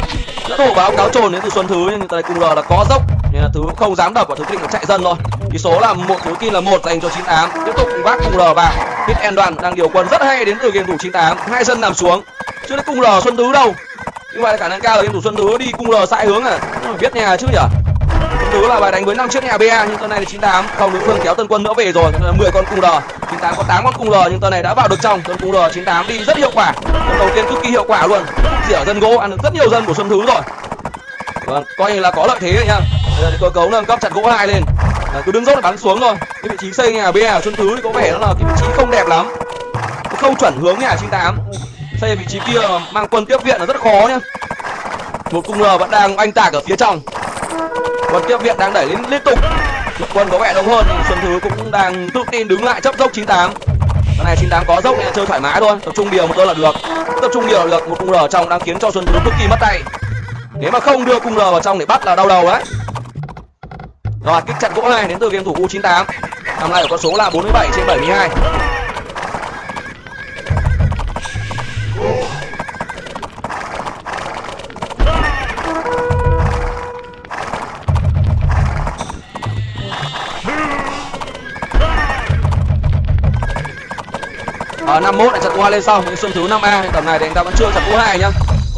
Rất thủ báo cáo trồn đến từ Xuân Thứ nhưng đây cùng là có dốc nên là Thứ không dám đập và Thứ quyết định chạy dân thôi. Tỷ số là một, Thứ kia là 1 dành cho 98. Tiếp tục vác cùng lờ vào. Hit and Đoàn đang điều quân rất hay đến từ game thủ 98. Hai dân nằm xuống. Chưa đến cung lờ Xuân Thứ đâu. Như vậy là khả năng cao là game thủ Xuân Thứ đi cung lờ sai hướng à. Biết nhà chứ nhỉ. Xuân Thứ là bài đánh với 5 chiếc nhà BA nhưng tuần này là 98 không, đối phương kéo tân quân nữa về rồi. 10 con cung lờ, 98 có 8 con cung lờ nhưng tuần này đã vào được trong. Tân cung lờ 98 đi rất hiệu quả. Lần đầu tiên cực kỳ hiệu quả luôn. Dỉa dân gỗ ăn được rất nhiều dân của Xuân Thứ rồi. Vâng, coi như là có lợi thế rồi nhá. Bây giờ cơ cấu nâng cấp chặt gỗ 2 lên. Đấy, cứ đứng dốc để bắn xuống rồi. Cái vị trí xây nhà BA ở Xuân Thứ thì có vẻ nó là cái vị trí không đẹp lắm. Không chuẩn hướng nhà 98. Xây vị trí kia mang quân tiếp viện là rất khó nhá. Một cung lờ vẫn đang oanh tạc ở phía trong. Quân tiếp viện đang đẩy lên liên tục. Một quân có vẻ đông hơn nhưng Xuân Thứ cũng đang tự tin đứng lại chấp dốc 98. Con này 98 có dốc nên chơi thoải mái thôi, tập trung điều một thôi là được. Tập trung điều là được, một cung lờ trong đang khiến cho Xuân Thứ cực kỳ mất tay. Nếu mà không đưa cung lờ vào trong để bắt là đau đầu đấy. Rồi kích chặt gỗ này đến từ game thủ U98. Năm nay ở con số là 47/72. Ở 51 lại chặt U2 lên sau. Xuân Thứ 5A tầm này thì anh ta vẫn chưa chặt U2 nhá.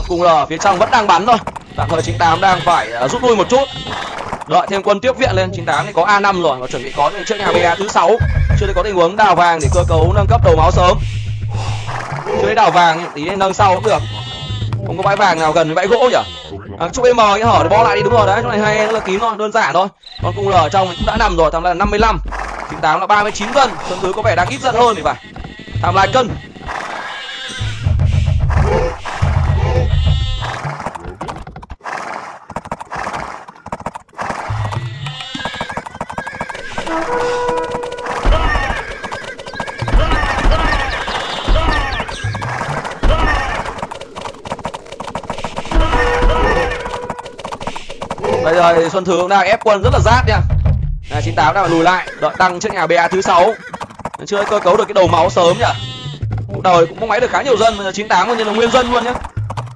Cùng là phía trong vẫn đang bắn thôi. Tạm thời 98 đang phải rút lui một chút. Đợi thêm quân tiếp viện lên. 98 thì có A5 rồi và chuẩn bị có những chiếc nhà BA thứ 6. Chưa thấy có tình huống đào vàng để cơ cấu nâng cấp đầu máu sớm. Chưa thấy đào vàng tí nâng sau cũng được. Không có bãi vàng nào gần với bãi gỗ nhỉ. Chúc em mời hở để bo lại đi, đúng rồi đấy. Chỗ này hay là kín thôi, đơn giản thôi. Con cung lờ trong cũng đã nằm rồi, thằng là 55. 98 là 39 dân. Xuân Thứ có vẻ đang ít dân hơn thì phải. Tham lại cân. Bây giờ thì Xuân Thứ đang ép quân rất là rát nha. 98 đang lùi lại, đợi tăng chiếc nhà BA thứ 6. Chưa cơ cấu được cái đầu máu sớm nhỉ. Đời cũng có máy được khá nhiều dân. 98 còn như là nguyên dân luôn nhá.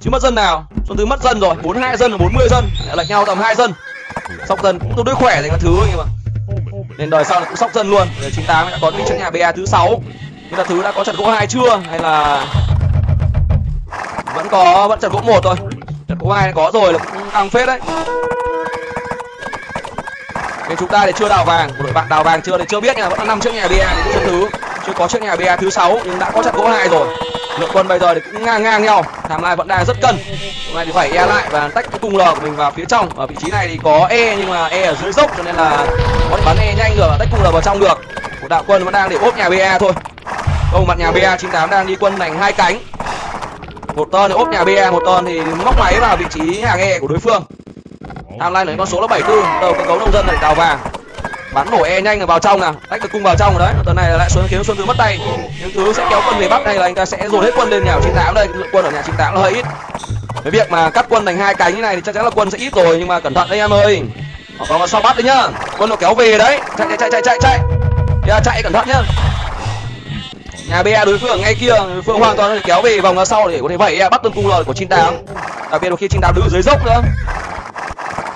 Chứ mất dân nào. Xuân Thứ mất dân rồi, 42 dân là 40 dân, lệch nhau tầm 2 dân. Sóc dân cũng tương đối khỏe thành các Thứ nhưng mà nên đời sau là cũng sóc dân luôn. Để chúng ta đã có những chiếc nhà BA thứ 6. Nhưng là Thứ đã có trận gỗ 2 chưa hay là vẫn có vẫn trận gỗ 1 thôi. Trận gỗ 2 có rồi là cũng tăng phết đấy. Nên chúng ta để chưa đào vàng, một đội bạn đào vàng chưa thì chưa biết nhưng mà vẫn là 5 chiếc nhà BA của Xuân Thứ. Chưa có chiếc nhà BA thứ 6 nhưng đã có trận gỗ 2 rồi. Lượng quân bây giờ thì cũng ngang nhau, Tham Lai vẫn đang rất cân. Hôm nay thì phải e lại và tách cái cung L của mình vào phía trong. Ở vị trí này thì có E nhưng mà E ở dưới dốc cho nên là có thể bắn E nhanh được, tách cung L vào trong được. Của đạo quân vẫn đang để ốp nhà BA thôi. Công mặt nhà BA 98 đang đi quân thành hai cánh. Một tên thì ốp nhà BA, một tên thì móc máy vào vị trí hàng E của đối phương. Tham Lai lấy con số là 74, đầu cơ cấu nông dân để đào vàng. Bắn nổ E nhanh là vào trong nào, tách được cung vào trong rồi đấy. Tuần này lại xuống khiến Xuân Thứ mất tay. Nhưng Thứ sẽ kéo quân về Bắc này là anh ta sẽ dồn hết quân lên nhà 98 đây. Lượng quân ở nhà 98 là hơi ít. Cái việc mà cắt quân thành hai cánh như này thì chắc chắn là quân sẽ ít rồi nhưng mà cẩn thận đấy em ơi. Họ còn vào sau bắt đấy nhá. Quân nó kéo về đấy. Chạy. Chạy cẩn thận nhá. Nhà BA đối phương ngay kia, đối phương hoàn toàn kéo về vòng ra sau để có thể vẩy bắt được cung lò của 98. Đặc biệt là khi 98 đứng dưới dốc nữa.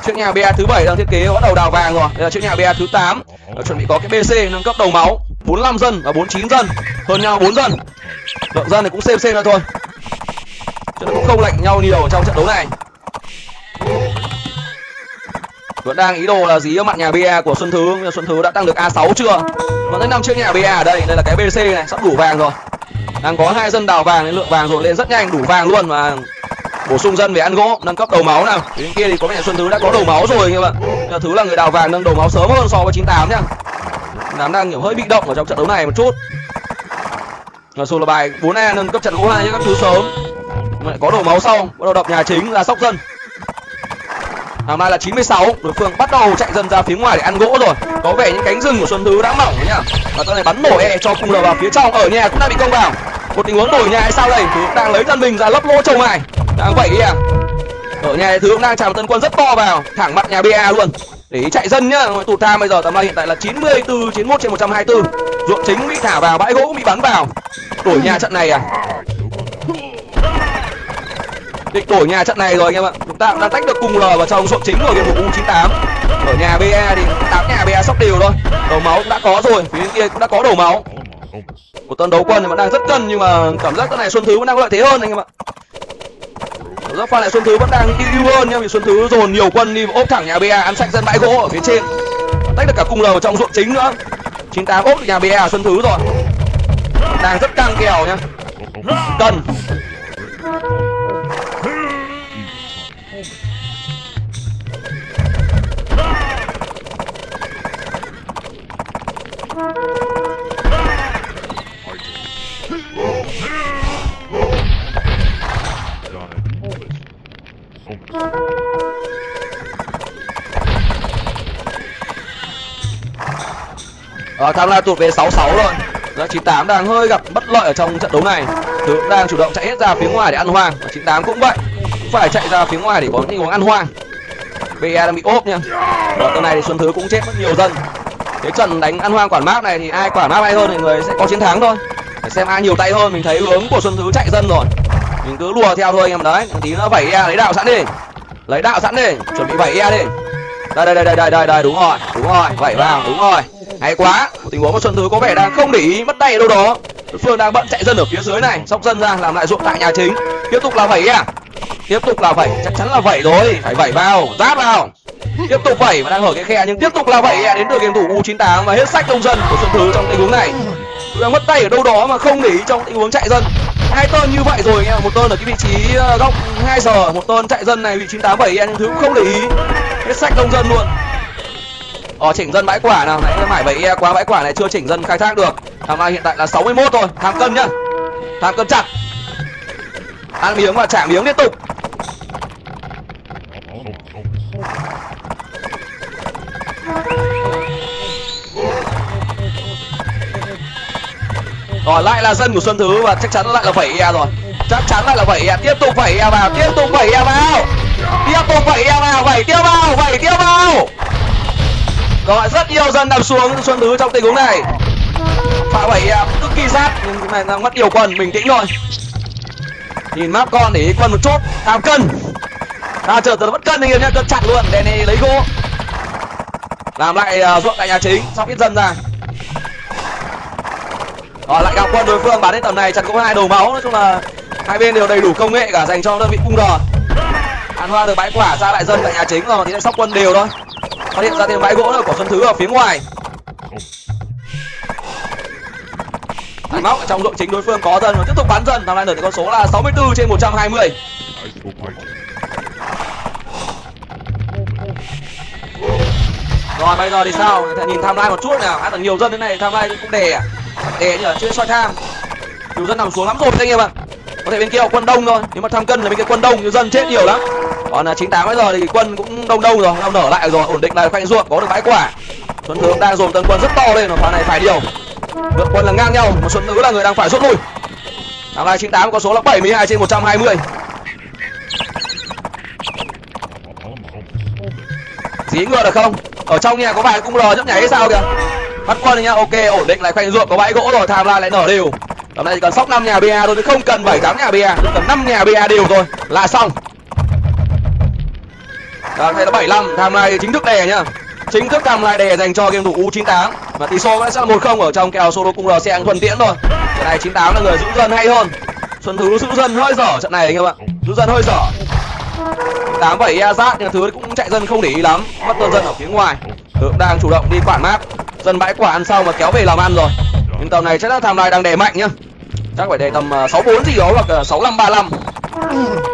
Chiếc nhà BA thứ 7 đang thiết kế bắt đầu đào vàng rồi. Đây là chiếc nhà BA thứ 8. Chuẩn bị có cái BC nâng cấp đầu máu, 45 dân và 49 dân, hơn nhau 4 dân. Lượng dân thì cũng xem ra thôi. Chứ cũng không lạnh nhau nhiều trong trận đấu này. Vẫn đang ý đồ là dí mặt nhà BA của Xuân Thứ. Xuân Thứ đã tăng được A6 chưa? Vẫn tới 5 chiếc nhà BA ở đây. Đây là cái BC này, sắp đủ vàng rồi. Đang có 2 dân đào vàng nên lượng vàng dồn lên rất nhanh, đủ vàng luôn mà. Bổ sung dân về ăn gỗ, nâng cấp đầu máu nào. Bên kia thì có vẻ Xuân Thứ đã có đầu máu rồi các bạn. Thứ là người đào vàng nâng đầu máu sớm hơn so với 98 nhá. 98 đang kiểu hơi bị động ở trong trận đấu này một chút. Xuân là bài 4A nâng cấp trận gỗ 2 nhá các thứ sớm. Lại có đầu máu sau, bắt đầu đập nhà chính là sóc dân. Hôm nay là 96, đối phương bắt đầu chạy dân ra phía ngoài để ăn gỗ rồi. Có vẻ những cánh rừng của Xuân Thứ đã mỏng rồi nhá. Và tao này bắn nổ E cho cung lờ vào phía trong, ở nhà cũng đã bị công vào. Một tình huống đổi nhà hay sao đây? Thứ đang lấy dân mình ra lấp lỗ trồng này. Đang vậy đi à. Ở nhà Thứ cũng đang chạm tân quân rất to vào, thẳng mặt nhà BA luôn. Để ý chạy dân nhá, tụt tham bây giờ tầm này hiện tại là 94, 91 trên 124. Ruộng chính bị thả vào, bãi gỗ cũng bị bắn vào. Đổi nhà trận này à. Địch đổi nhà trận này rồi anh em ạ. Chúng ta cũng đang tách được cùng L vào trong ruộng chính của game của U98. Ở nhà BA thì 8 nhà BA sóc đều thôi. Đầu máu cũng đã có rồi, phía bên kia cũng đã có đầu máu. Một tân đấu quân thì vẫn đang rất cân nhưng mà cảm giác cái này Xuân Thứ vẫn đang có lợi thế hơn anh em ạ. Rất pha lại Xuân Thứ vẫn đang đi ưu hơn nhưng vì Xuân Thứ dồn nhiều quân đi ốp thẳng nhà BA, ăn sạch dân bãi gỗ ở phía trên, tách được cả cung L vào trong ruộng chính nữa. 98 ốp được nhà BA Xuân Thứ rồi, đang rất căng kèo nhá, cần Tham Lai tụt về 66 rồi. Đó, 98 đang hơi gặp bất lợi ở trong trận đấu này. Thứ đang chủ động chạy hết ra phía ngoài để ăn hoang. 98 cũng vậy, cũng phải chạy ra phía ngoài để có những món ăn hoang. BA đang bị ốp nha. Đó, tầm này thì Xuân Thứ cũng chết rất nhiều dân. Thế trận đánh ăn hoang quản mát này thì ai quản mát hay hơn thì người sẽ có chiến thắng thôi. Để xem ai nhiều tay hơn. Mình thấy hướng của Xuân Thứ chạy dân rồi, mình cứ lùa theo thôi anh em đấy. Tí nữa vẩy E lấy đạo sẵn đi, chuẩn bị vẩy E đi. Đây, đúng rồi, vẩy vào, đúng rồi. Hay quá, tình huống của Xuân Thứ có vẻ đang không để ý mất tay ở đâu đó. Đối phương đang bận chạy dân ở phía dưới này, sóc dân ra làm lại ruộng tại nhà chính. Tiếp tục là vẩy à? Tiếp tục là vẩy, chắc chắn là vẩy rồi, phải vẩy vào, ráp vào. Tiếp tục vẩy và đang hở cái khe nhưng tiếp tục là vẩy à đến từ game thủ U98 và hết sách công dân của Xuân Thứ trong tình huống này. Đang mất tay ở đâu đó mà không để ý trong tình huống chạy dân. Hai tên như vậy rồi nha, một tên ở cái vị trí góc 2 giờ, một tên chạy dân này vị 98 vẩy à nhưng Thứ cũng không để ý. Hết sách công dân luôn. Chỉnh dân bãi quả nào, nãy mải vậy quá bãi quả này chưa chỉnh dân khai thác được. Tham Lai hiện tại là 61 thôi, tham cân nhá. Tham cân chặt. Ăn miếng và trả miếng liên tục. Rồi lại là dân của Xuân Thứ và chắc chắn lại là vẩy E rồi. Chắc chắn lại là vẩy E, tiếp tục vẩy E vào, tiếp tục vẩy E vào. Tiếp tục vẩy E vào, vẩy tiếp vào, vẩy tiếp vào. Rồi rất nhiều dân đạp xuống Xuân Thứ trong tình huống này. Phá vẩy cực kỳ sát nhưng mà đang mất nhiều quân, bình tĩnh rồi. Nhìn map con để ý quân một chút, tham cân. À chờ giờ vẫn cân anh em nhá, cân chặt luôn. Đèn này lấy gỗ làm lại ruộng tại nhà chính, xong ít dần ra. Rồi lại gặp quân đối phương, bắn đến tầm này chặt cũng hai đầu máu. Nói chung là hai bên đều đầy đủ công nghệ cả dành cho đơn vị cung đờ. Ăn hoa được bãi quả ra lại dân tại nhà chính rồi thì lại sóc quân đều thôi. Phát hiện ra thêm bãi gỗ nữa của Xuân Thứ ở phía ngoài. Bắn móc trong ruộng chính đối phương có dân, tiếp tục bắn dân, làm lại được con số là 64/120. Rồi bây giờ thì sao? Nhìn tham lai một chút nào, hãy còn nhiều dân thế này tham lai cũng để nhở, chưa soi tham. Nhiều dân nằm xuống lắm rồi anh em ạ. Có thể bên kia quân đông thôi, nếu mà tham cân là bên kia quân đông, nhiều dân chết nhiều lắm. Còn là 98 bây giờ thì quân cũng đông đông rồi, đông nở lại rồi, ổn định lại khoanh ruộng, có được bãi quả. Xuân Thứ đang dồn tấn quân rất to lên, pha này phải điều. Lượng quân là ngang nhau, mà Xuân Thứ là người đang phải rút lui. Tham lai 98 có số là 72/120. Dí ngựa được không? Ở trong nhà có vài cung lò nhấp nháy hay sao kìa. Bắt quân nhá, ok, ổn định lại khoanh ruộng, có bãi gỗ rồi, tham lai lại nở đều. Tầm này chỉ cần sóc 5 nhà BA thôi, chứ không cần 7-8 nhà BA, chỉ cần 5 nhà BA đều rồi là xong. Đó, đây là 75, tham lai chính thức đè nhá. Chính thức tham lai đè dành cho game thủ U98. Và tỷ số vẫn sẽ là 1-0 ở trong kèo solo cung lò xe thuần tiễn rồi. Trận này 98 là người giữ dân hay hơn. Xuân Thứ giữ dân hơi dở trận này anh em ạ. Giữ dân hơi dở. 87 e rát nhưng Thứ cũng chạy dân không để ý lắm, mất tuần dân ở phía ngoài. Thứ đang chủ động đi quản mát dân bãi quả ăn xong mà kéo về làm ăn rồi. Nhưng tầm này chắc là tham lai đang đè mạnh nhá, chắc phải đè tầm 64 gì đó hoặc 6535,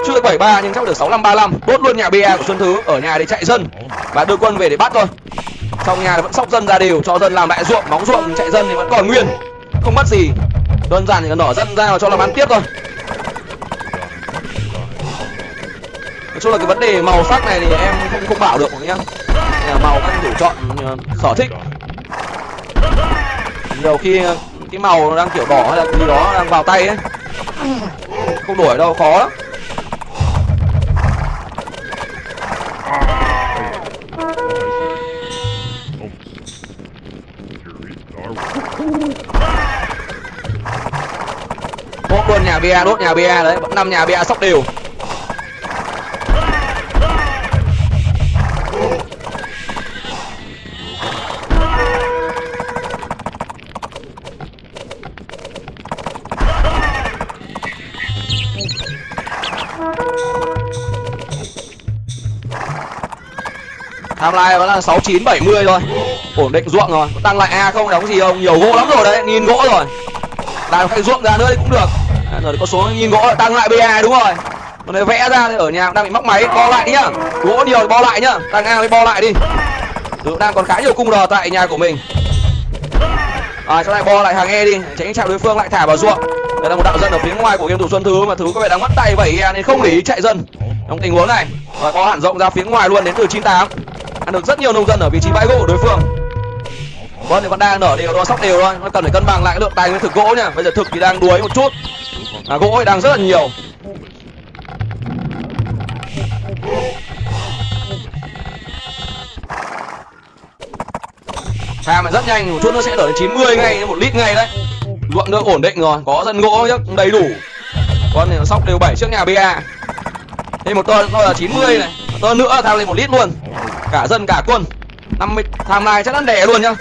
chưa được 73 nhưng chắc được 6535. Đốt luôn nhà BA của Xuân Thứ, ở nhà để chạy dân và đưa quân về để bắt thôi. Trong nhà vẫn sóc dân ra đều, cho dân làm lại ruộng, móng ruộng chạy dân thì vẫn còn nguyên, không mất gì, đơn giản chỉ cần đỏ dân ra và cho làm ăn tiếp thôi. Nói chung là cái vấn đề màu sắc này thì em không bảo được nhá, màu các anh thử chọn sở thích. Nhiều khi cái màu nó đang kiểu đỏ hay là gì đó đang vào tay ấy, không đổi đâu, khó lắm. Đốt luôn nhà BA, đốt nhà BA đấy, vẫn 5 nhà BA sóc đều. Tham lai vẫn là 69/70 thôi, ổn định ruộng rồi. Tăng lại A không đóng gì không, nhiều gỗ lắm rồi đấy, nghìn gỗ rồi. Làm cái ruộng ra nữa thì cũng được. À, rồi có số nghìn gỗ tăng lại BA đúng rồi. Còn nếu vẽ ra thì ở nhà đang bị móc máy, bo lại đi nhá. Gỗ nhiều thì bo lại nhá, tăng A mới bo lại đi. Dự đang còn khá nhiều cung đờ tại nhà của mình. À, chỗ này bo lại hàng E đi, tránh chạm đối phương lại thả vào ruộng. Đây là một đạo dân ở phía ngoài của game thủ Xuân Thứ mà Thứ có vẻ đang mất tay 7 E nên không để ý chạy dân trong tình huống này. Rồi có hẳn rộng ra phía ngoài luôn đến từ 98. Ăn được rất nhiều nông dân ở vị trí bãi gỗ của đối phương. Vâng thì vẫn đang nở đều, đo sóc đều thôi, nó cần phải cân bằng lại lượng tài nguyên thực gỗ nha. Bây giờ thực thì đang đuối một chút, là gỗ thì đang rất là nhiều. Tham lại rất nhanh, một chút nó sẽ đổ đến 90 ngay, 1 lít ngay đấy. Ruộng nước ổn định rồi, có dân gỗ cũng đầy đủ. Con thì nó sóc đều 7 trước nhà BA. Thêm một tơ là 90 này, một tơ nữa tham lên 1 lít luôn. Cả dân cả quân, 50 tham lai chắc chắn đè luôn nhá.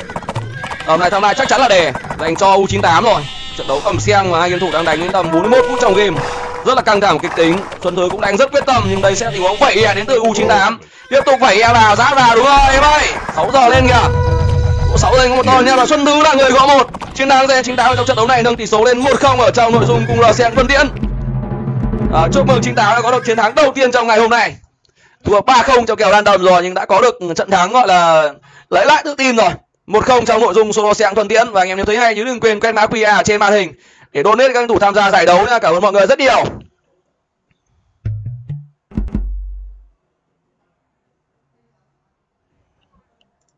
Tầm này tham lai chắc chắn là đè dành cho U98 rồi. Trận đấu cầm Shang mà hai game thủ đang đánh đến tầm 41 phút trong game, rất là căng thẳng kịch tính. Xuân Thứ cũng đánh rất quyết tâm nhưng đây sẽ tình huống vẩy E đến từ U98. Tiếp tục vẩy E vào, giã vào đúng rồi em ơi. 6 giờ lên kìa, 6 giờ có một to nha, và Xuân Thứ là người gõ 1. Chiến thắng dành cho 98 trong trận đấu này, nâng tỷ số lên 1-0 ở trong nội dung cùng lò xe thuần tiễn. Chúc mừng 98 đã có được chiến thắng đầu tiên trong ngày hôm nay. Thua 3-0 trong kèo random rồi nhưng đã có được trận thắng gọi là lấy lại tự tin rồi. 1-0 trong nội dung solo xe thuần tiễn. Và anh em nếu thấy hay nhớ đừng quên quét mã QR trên màn hình để donate các cầu thủ tham gia giải đấu nha. Cảm ơn mọi người rất nhiều.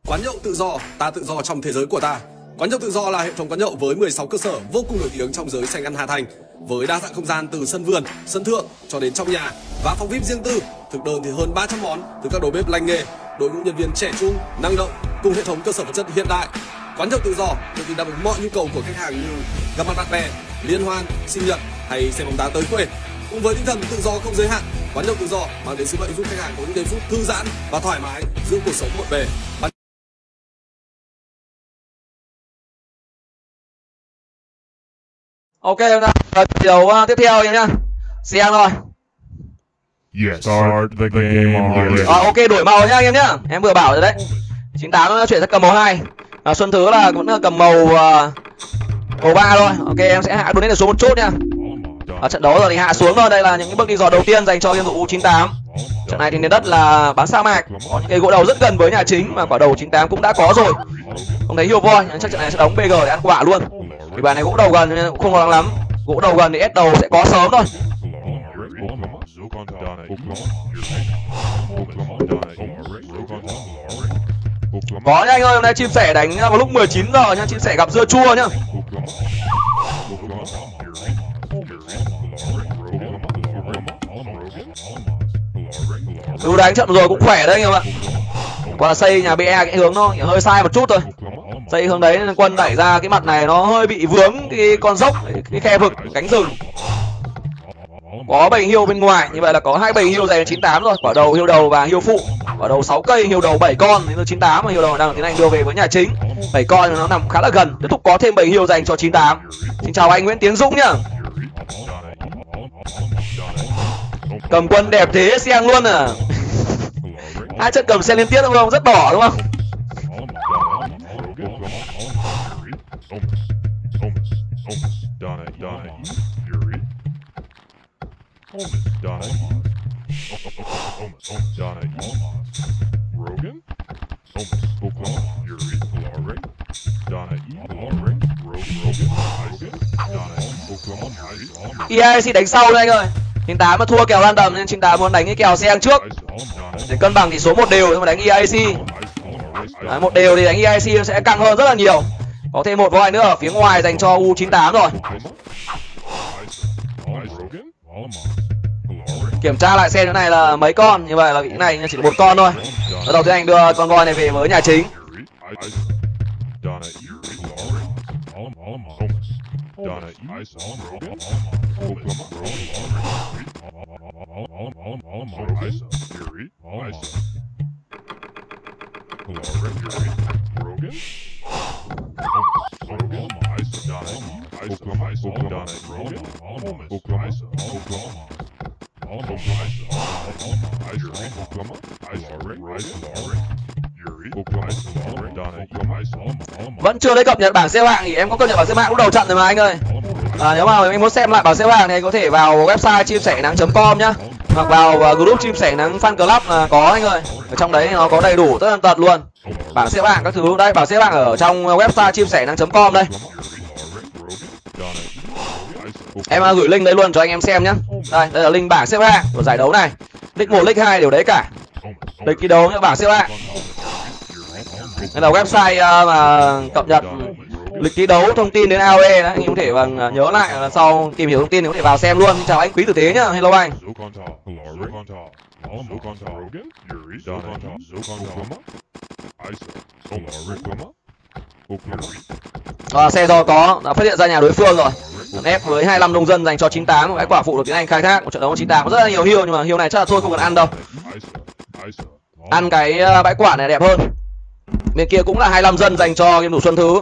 Quán nhậu tự do, ta tự do trong thế giới của ta. Quán nhậu tự do là hệ thống quán nhậu với 16 cơ sở vô cùng nổi tiếng trong giới xanh ăn Hà Thành, với đa dạng không gian từ sân vườn, sân thượng cho đến trong nhà và phòng VIP riêng tư. Thực đơn thì hơn 300 món từ các đầu bếp lành nghề, đội ngũ nhân viên trẻ trung, năng động cùng hệ thống cơ sở vật chất hiện đại. Quán nhậu tự do được đáp ứng mọi nhu cầu của khách hàng như gặp mặt bạn bè, liên hoan, sinh nhật hay xem bóng đá tới quê. Cùng với tinh thần tự do không giới hạn, Quán nhậu tự do mang đến sứ mệnh giúp khách hàng có những giây phút thư giãn và thoải mái giữa cuộc sống bộn bề. Ok, điều tiếp theo nhá. Shang rồi. Yes, start the game. Ok, đổi màu nhá anh em nhá. Em vừa bảo rồi đấy. 98 nó chuyển sang cầm màu 2. Xuân Thứ là cũng cầm màu 3 thôi. Ok, em sẽ hạ đun lên số một chút nhá. Trận đấu rồi thì hạ xuống rồi. Đây là những cái bước đi dò đầu tiên dành cho game thủ U98. Trận này thì nền đất là bán sa mạc, có những cây gỗ đầu rất gần với nhà chính mà quả đầu 98 cũng đã có rồi. Không thấy hiểu voi, chắc trận này sẽ đóng BG để ăn quả luôn. Vì bài này gỗ đầu gần nên cũng không lo lắng lắm. Gỗ đầu gần thì S đầu sẽ có sớm thôi. Có nha anh ơi, hôm nay Chim Sẻ đánh vào lúc 19 giờ nha. Chim Sẻ gặp dưa chua nhá. Dù đánh chậm rồi cũng khỏe đấy anh em ạ. Còn là xây nhà BE cái hướng nó hơi sai một chút thôi. Xây hướng đấy nên quân đẩy ra cái mặt này nó hơi bị vướng cái con dốc, cái khe vực, cánh rừng. Có 7 hiêu bên ngoài, như vậy là có 2 7 hiêu dày 98 rồi. Quả đầu hiêu đầu và hiêu phụ. Quả đầu 6 cây, hiêu đầu 7 con đến 98 mà hiêu đầu đang tiến hành đưa về với nhà chính. 7 con nó nằm khá là gần. Tiếp tục có thêm 7 hiêu dành cho 98. Xin chào anh Nguyễn Tiến Dũng nhá. Cầm quân đẹp thế, Shang luôn à. Hai trận cầm xe liên tiếp đúng không? Rất đỏ đúng không? EIC đánh sau đây anh ơi. 98 mà thua kèo random nên 98 muốn đánh cái kèo Shang trước để cân bằng tỷ số 1 đều, nhưng mà đánh EIC 1 đều thì đánh EIC sẽ căng hơn rất là nhiều. Có thêm 1 voi nữa ở phía ngoài dành cho U98 rồi. Kiểm tra lại xem cái này là mấy con, như vậy là cái này chỉ là 1 con thôi. Bắt đầu tiến hành đưa con voi này về với nhà chính. Vẫn chưa thấy cập nhật bảng xếp hạng thì em có cập nhật bảng xếp hạng lúc đầu trận rồi mà anh ơi. Nếu mà em muốn xem lại bảng xếp hạng này có thể vào website chimsẻ-nắng.com nhá, hoặc vào group Chim Sẻ Nắng Fan Club là có anh ơi. Ở trong đấy nó có đầy đủ tất tật luôn. Bảng xếp hạng các thứ đây, bảng xếp hạng ở trong website chimsẻ-nắng.com đây. Em gửi link đấy luôn cho anh em xem nhá. Đây là link bảng xếp hạng của giải đấu này. League 1, League 2 đều đấy cả. Lịch thi đấu nhá, bảng xếp hạng. Đây là website mà cập nhật lịch thi đấu thông tin đến AOE, anh em có thể nhớ lại là sau tìm hiểu thông tin thì có thể vào xem luôn. Xin chào anh Quý Tử Tế nhá. Hello anh. Xe do có đã phát hiện ra nhà đối phương rồi. Trận ép với 25 nông dân dành cho 98, một cái quả phụ được tiến hành khai thác. Một trận đấu của 98 có rất là nhiều hiêu, nhưng mà hiêu này chắc là thôi không cần ăn đâu. Ăn cái bãi quả này đẹp hơn. Bên kia cũng là 25 dân dành cho game thủ Xuân Thứ.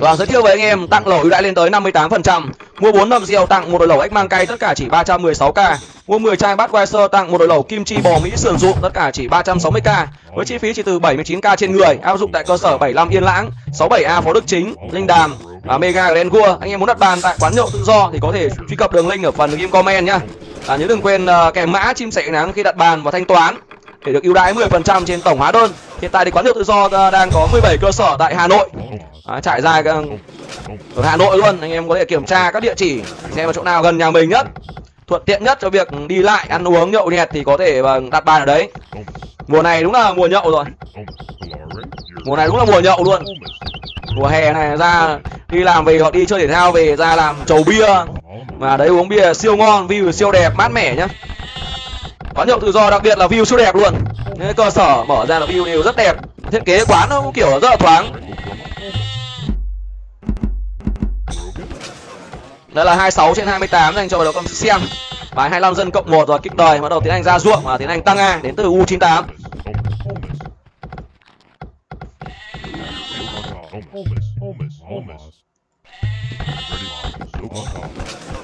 Và giới thiệu với anh em tặng lẩu ưu đãi lên tới 58%. Mua 4 nầm rượu tặng một đồi lẩu ếch mang cay, tất cả chỉ 316k. Mua 10 chai Budweiser tặng một đồi lẩu kim chi bò Mỹ sườn rụm, tất cả chỉ 360k. Với chi phí chỉ từ 79k trên người, áp dụng tại cơ sở 75 Yên Lãng, 67A Phó Đức Chính, Linh Đàm và Mega Grand Cua. Anh em muốn đặt bàn tại quán nhậu tự do thì có thể truy cập đường link ở phần game comment nhá. Nhớ đừng quên kèm mã Chim Sẻ Nắng khi đặt bàn và thanh toán để được ưu đãi 10% trên tổng hóa đơn. Hiện tại thì quán nhậu tự do đang có 17 cơ sở tại Hà Nội, trải dài ở Hà Nội luôn. Anh em có thể kiểm tra các địa chỉ xem ở chỗ nào gần nhà mình nhất, thuận tiện nhất cho việc đi lại, ăn uống, nhậu nhẹt thì có thể đặt bàn ở đấy. Mùa này đúng là mùa nhậu rồi, mùa này đúng là mùa nhậu luôn. Mùa hè này ra đi làm về hoặc đi chơi thể thao về ra làm chầu bia, mà đấy uống bia siêu ngon, view siêu đẹp, mát mẻ nhá. Quán nhậu tự do đặc biệt là view siêu đẹp luôn, những cơ sở mở ra là view đều rất đẹp. thiết kế quán nó cũng kiểu rất là thoáng. Đó là 26/28 dành cho đội công Shang. Và 25 dân cộng 1 rồi, kích đời bắt đầu tiến hành ra ruộng và tiến hành tăng A đến từ U98.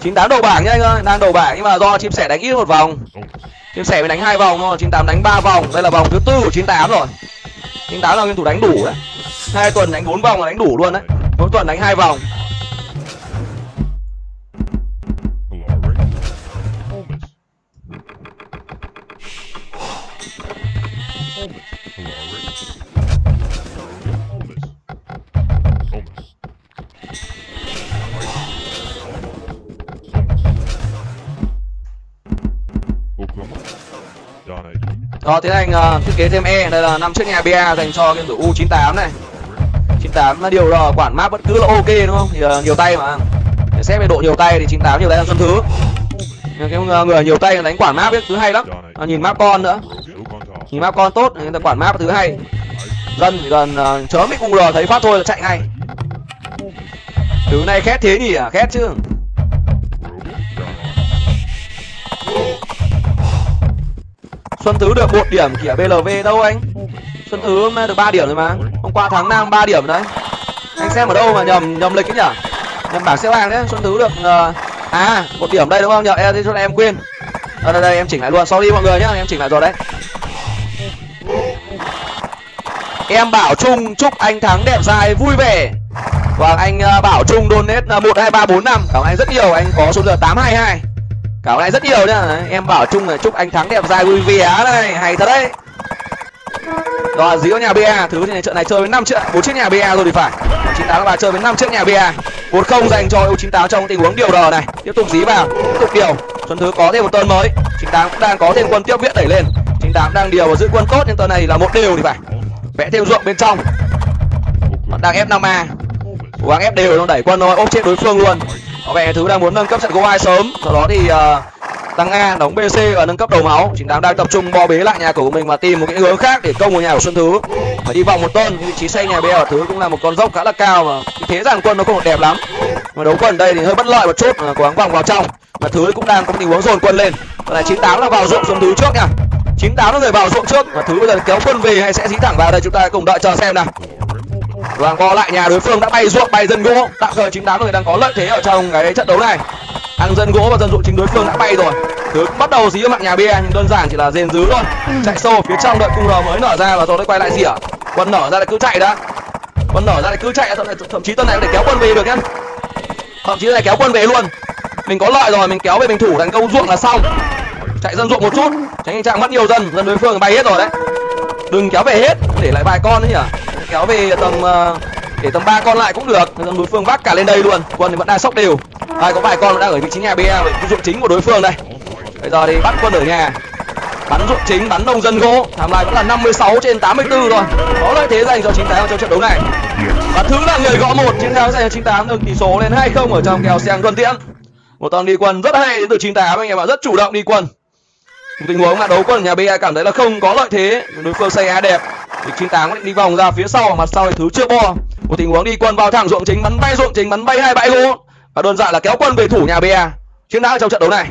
U98 đầu bảng nha anh ơi, đang đầu bảng nhưng mà do Chim Sẻ đánh ít một vòng. Chim Sẻ mới đánh 2 vòng thôi, 98 đánh 3 vòng. Đây là vòng thứ 4 của 98 rồi. 98 là nguyên thủ đánh đủ đấy. 2 tuần đánh 4 vòng là đánh đủ luôn đấy. Mỗi tuần đánh 2 vòng. Đó, tiến hành thiết kế thêm E. Đây là 5 chiếc nhà BA dành cho game thủ U98 này. 98 là điều là quản map bất cứ là ok đúng không? Thì nhiều tay mà. Để xét về độ nhiều tay thì 98 nhiều tay là Xuân Thứ. Cái người nhiều tay đánh quản map ấy, thứ hay lắm. Nhìn map con nữa. Nhìn map con tốt, người ta quản map thứ hay. Dân thì gần chớm bị cung lờ thấy phát thôi là chạy ngay. Thứ này khét thế nhỉ? Khét chứ. Xuân Thứ được 1 điểm kìa, BLV đâu anh? Xuân Thứ hôm nay được 3 điểm rồi mà. Hôm qua tháng Nam 3 điểm đấy. Anh xem ở đâu mà nhầm lịch ấy nhở? Nhầm bảng xếp hạng đấy, Xuân Thứ được... À, 1 điểm đây đúng không nhở? Em quên. Đây, em chỉnh lại luôn, sorry mọi người nhá, em chỉnh lại rồi đấy. Em Bảo Trung chúc anh thắng đẹp dài vui vẻ. Và anh Bảo Trung donate 1234 5. Cảm ơn anh rất nhiều, anh có số giờ 822. Cảm ơn anh rất nhiều nha. Em Bảo Trung là chúc anh thắng đẹp dài vui vẻ này, hay thật đấy. Rồi díu nhà BA, thứ này trận này chơi với 5 chiếc, 4 chiếc nhà BA rồi thì phải. U98 bà chơi với 5 chiếc nhà BA. 1-0 dành cho U98 trong tình huống điều đờ này. Tiếp tục dí vào, tiếp tục điều. Xuân Thứ có thêm một tơn mới. 98 cũng đang có thêm quân tiếp viện đẩy lên. 98 đang điều và giữ quân tốt, nhưng tơn này là 1 đều thì phải. Vẽ thêm ruộng bên trong. Bạn đang ép 5A. Cố gắng ép đều, nó đẩy quân nó ốp chết đối phương luôn. Có vẻ thứ đang muốn nâng cấp trận Go 2 sớm, sau đó thì tăng A đóng BC và nâng cấp đầu máu. 98 đang tập trung bo bế lại nhà của mình và tìm một cái hướng khác để công vào nhà của Xuân Thứ. Phải đi vòng một tuần, vị trí xây nhà BA ở Thứ cũng là một con dốc khá là cao mà thế dàn quân nó không được đẹp lắm. Mà đấu quân đây thì hơi bất lợi một chút, cố gắng vòng vào trong. Và Thứ cũng đang có tình huống dồn quân lên. Còn này 98 là vào ruộng Xuân Thứ trước nha. 98 nó rời vào ruộng trước và Thứ bây giờ kéo quân về hay sẽ dí thẳng vào đây, chúng ta cùng đợi chờ xem nào. Đoàn co lại nhà đối phương đã bay ruộng, bay dân gỗ. Tạm thời 98 người đang có lợi thế ở trong cái trận đấu này. Ăn dân gỗ và dân ruộng chính đối phương đã bay rồi. Thứ bắt đầu dí vào mạng nhà bia nhưng đơn giản chỉ là rền dứ thôi. Chạy xô phía trong đợi cung R mới nở ra và rồi quay lại dỉa. Quân nở ra lại cứ chạy đã. Quân nở ra lại cứ chạy, thậm chí tuần này có thể kéo quân về được nhá. Thậm chí này kéo quân về luôn. Mình có lợi rồi, mình kéo về mình thủ thành công ruộng là xong. Chạy dân ruộng một chút, tránh tình trạng mất nhiều dân, dân đối phương bay hết rồi đấy. Đừng kéo về hết, để lại vài con nữa nhỉ. Kéo về tầm để tầm 3 con lại cũng được. Tầm đối phương vác cả lên đây luôn. Quân thì vẫn đang sốc đều. Có vài con đang ở vị trí nhà BA, cái ruộng chính của đối phương đây. Bây giờ thì bắt quân ở nhà. Bắn ruộng chính, bắn nông dân gỗ. Tham lai vẫn là 56/84 rồi. Có lợi thế dành cho 98 trong trận đấu này. Và Thứ là người gõ 1, chiến thắng dành cho 98 nâng tỷ số lên 2-0 ở trong kèo Shang Luân Tiễn. Một đòn đi quân rất hay đến từ 98, anh em ạ, rất chủ động đi quân. Một tình huống là đấu quân nhà BA cảm thấy là không có lợi thế, đối phương xây A đẹp. Thì 98 quyết định đi vòng ra phía sau, mặt sau thì Thứ chưa bo. Một tình huống đi quân vào thẳng ruộng chính, bắn bay ruộng chính, bắn bay 2 bãi gỗ và đơn giản là kéo quân về thủ nhà BA. Chiến thắng trong trận đấu này.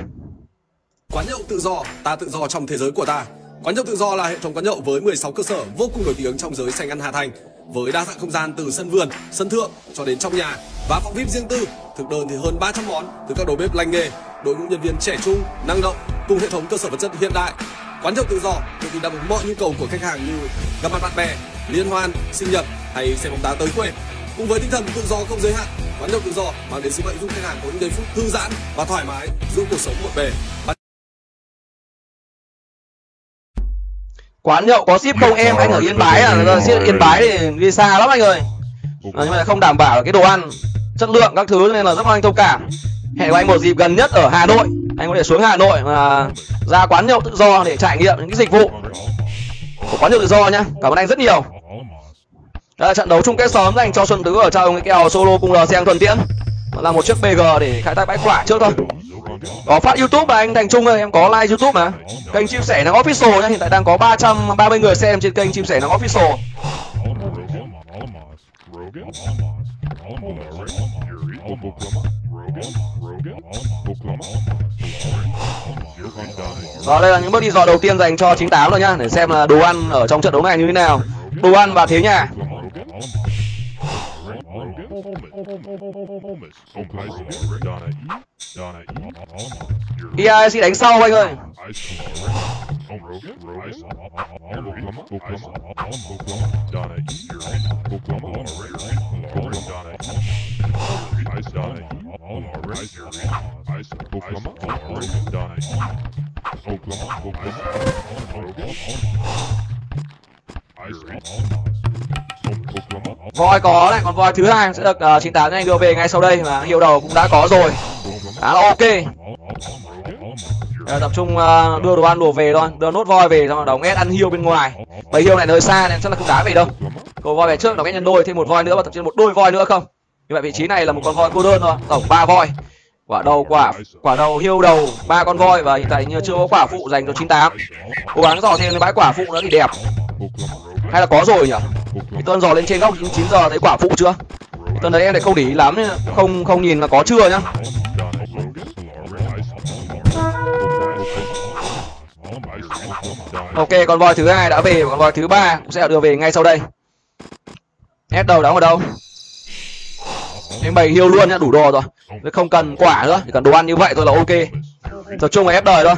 Quán nhậu tự do, ta tự do trong thế giới của ta. Quán nhậu tự do là hệ thống quán nhậu với 16 cơ sở vô cùng nổi tiếng trong giới xanh ăn Hà Thành, với đa dạng không gian từ sân vườn, sân thượng cho đến trong nhà và phòng VIP riêng tư. Thực đơn thì hơn 300 món từ các đầu bếp lành nghề, đội ngũ nhân viên trẻ trung, năng động cùng hệ thống cơ sở vật chất hiện đại. Quán nhậu tự do được đáp ứng mọi nhu cầu của khách hàng như gặp mặt bạn bè, liên hoan, sinh nhật hay xem bóng đá tới quê. Cùng với tinh thần tự do không giới hạn, quán nhậu tự do mang đến sứ mệnh giúp khách hàng có những giây phút thư giãn và thoải mái giữa cuộc sống bộn bề. Quán nhậu có ship không em? Anh ở Yên Bái à? Ship Yên Bái thì đi xa lắm anh ơi. Nhưng mà không đảm bảo cái đồ ăn, chất lượng các thứ nên là rất mong anh thông cảm. Hẹn anh một dịp gần nhất ở Hà Nội, anh có thể xuống Hà Nội mà ra quán nhậu tự do để trải nghiệm những cái dịch vụ của quán nhậu tự do nhá. Cảm ơn anh rất nhiều. Đó là trận đấu chung kết sớm dành cho Xuân Thứ ở trong cái kèo solo cùng Shang Luân Tiễn. là một chiếc PG để khai thác bãi quả trước thôi. Có phát YouTube là anh Thành Trung ơi, em có like YouTube mà. Kênh Chim Sẻ Nắng Official nhá, hiện tại đang có 330 người xem trên kênh Chim Sẻ Nắng Official. Đó, đây là những bước đi dò đầu tiên dành cho 98 rồi nhá, để xem là đồ ăn ở trong trận đấu này như thế nào. Đồ ăn và thế nhà. EIC đánh sau anh ơi. Voi có này, còn voi thứ hai sẽ được 98 anh đưa về ngay sau đây, mà hiệu đầu cũng đã có rồi. Khá là ok. Tập trung đưa đồ ăn đồ về thôi, đưa nốt voi về rồi đóng S ăn hiêu bên ngoài. Mấy hiêu này hơi xa nên chắc là không đá về đâu. Cầu voi về trước, đóng S nhân đôi, thêm một voi nữa và tập trung một đôi voi nữa không. Như vậy vị trí này là một con voi cô đơn thôi, tổng 3 voi. Quả đầu hiêu đầu 3 con voi và hiện tại như chưa có quả phụ dành cho 98. Cố gắng dò thêm cái bãi quả phụ nữa thì đẹp. Hay là có rồi nhỉ? Thì Tuân dò lên trên góc 9 giờ thấy quả phụ chưa? Thì Tuân đấy em lại không để ý lắm, không nhìn là có chưa nhá. Ok, con voi thứ hai đã về và con voi thứ ba cũng sẽ được đưa về ngay sau đây. S đầu đóng ở đâu? Em bày hiêu luôn nhá, đủ đồ rồi. Không cần quả nữa, chỉ cần đồ ăn như vậy thôi là ok. Tập trung vào S đời thôi.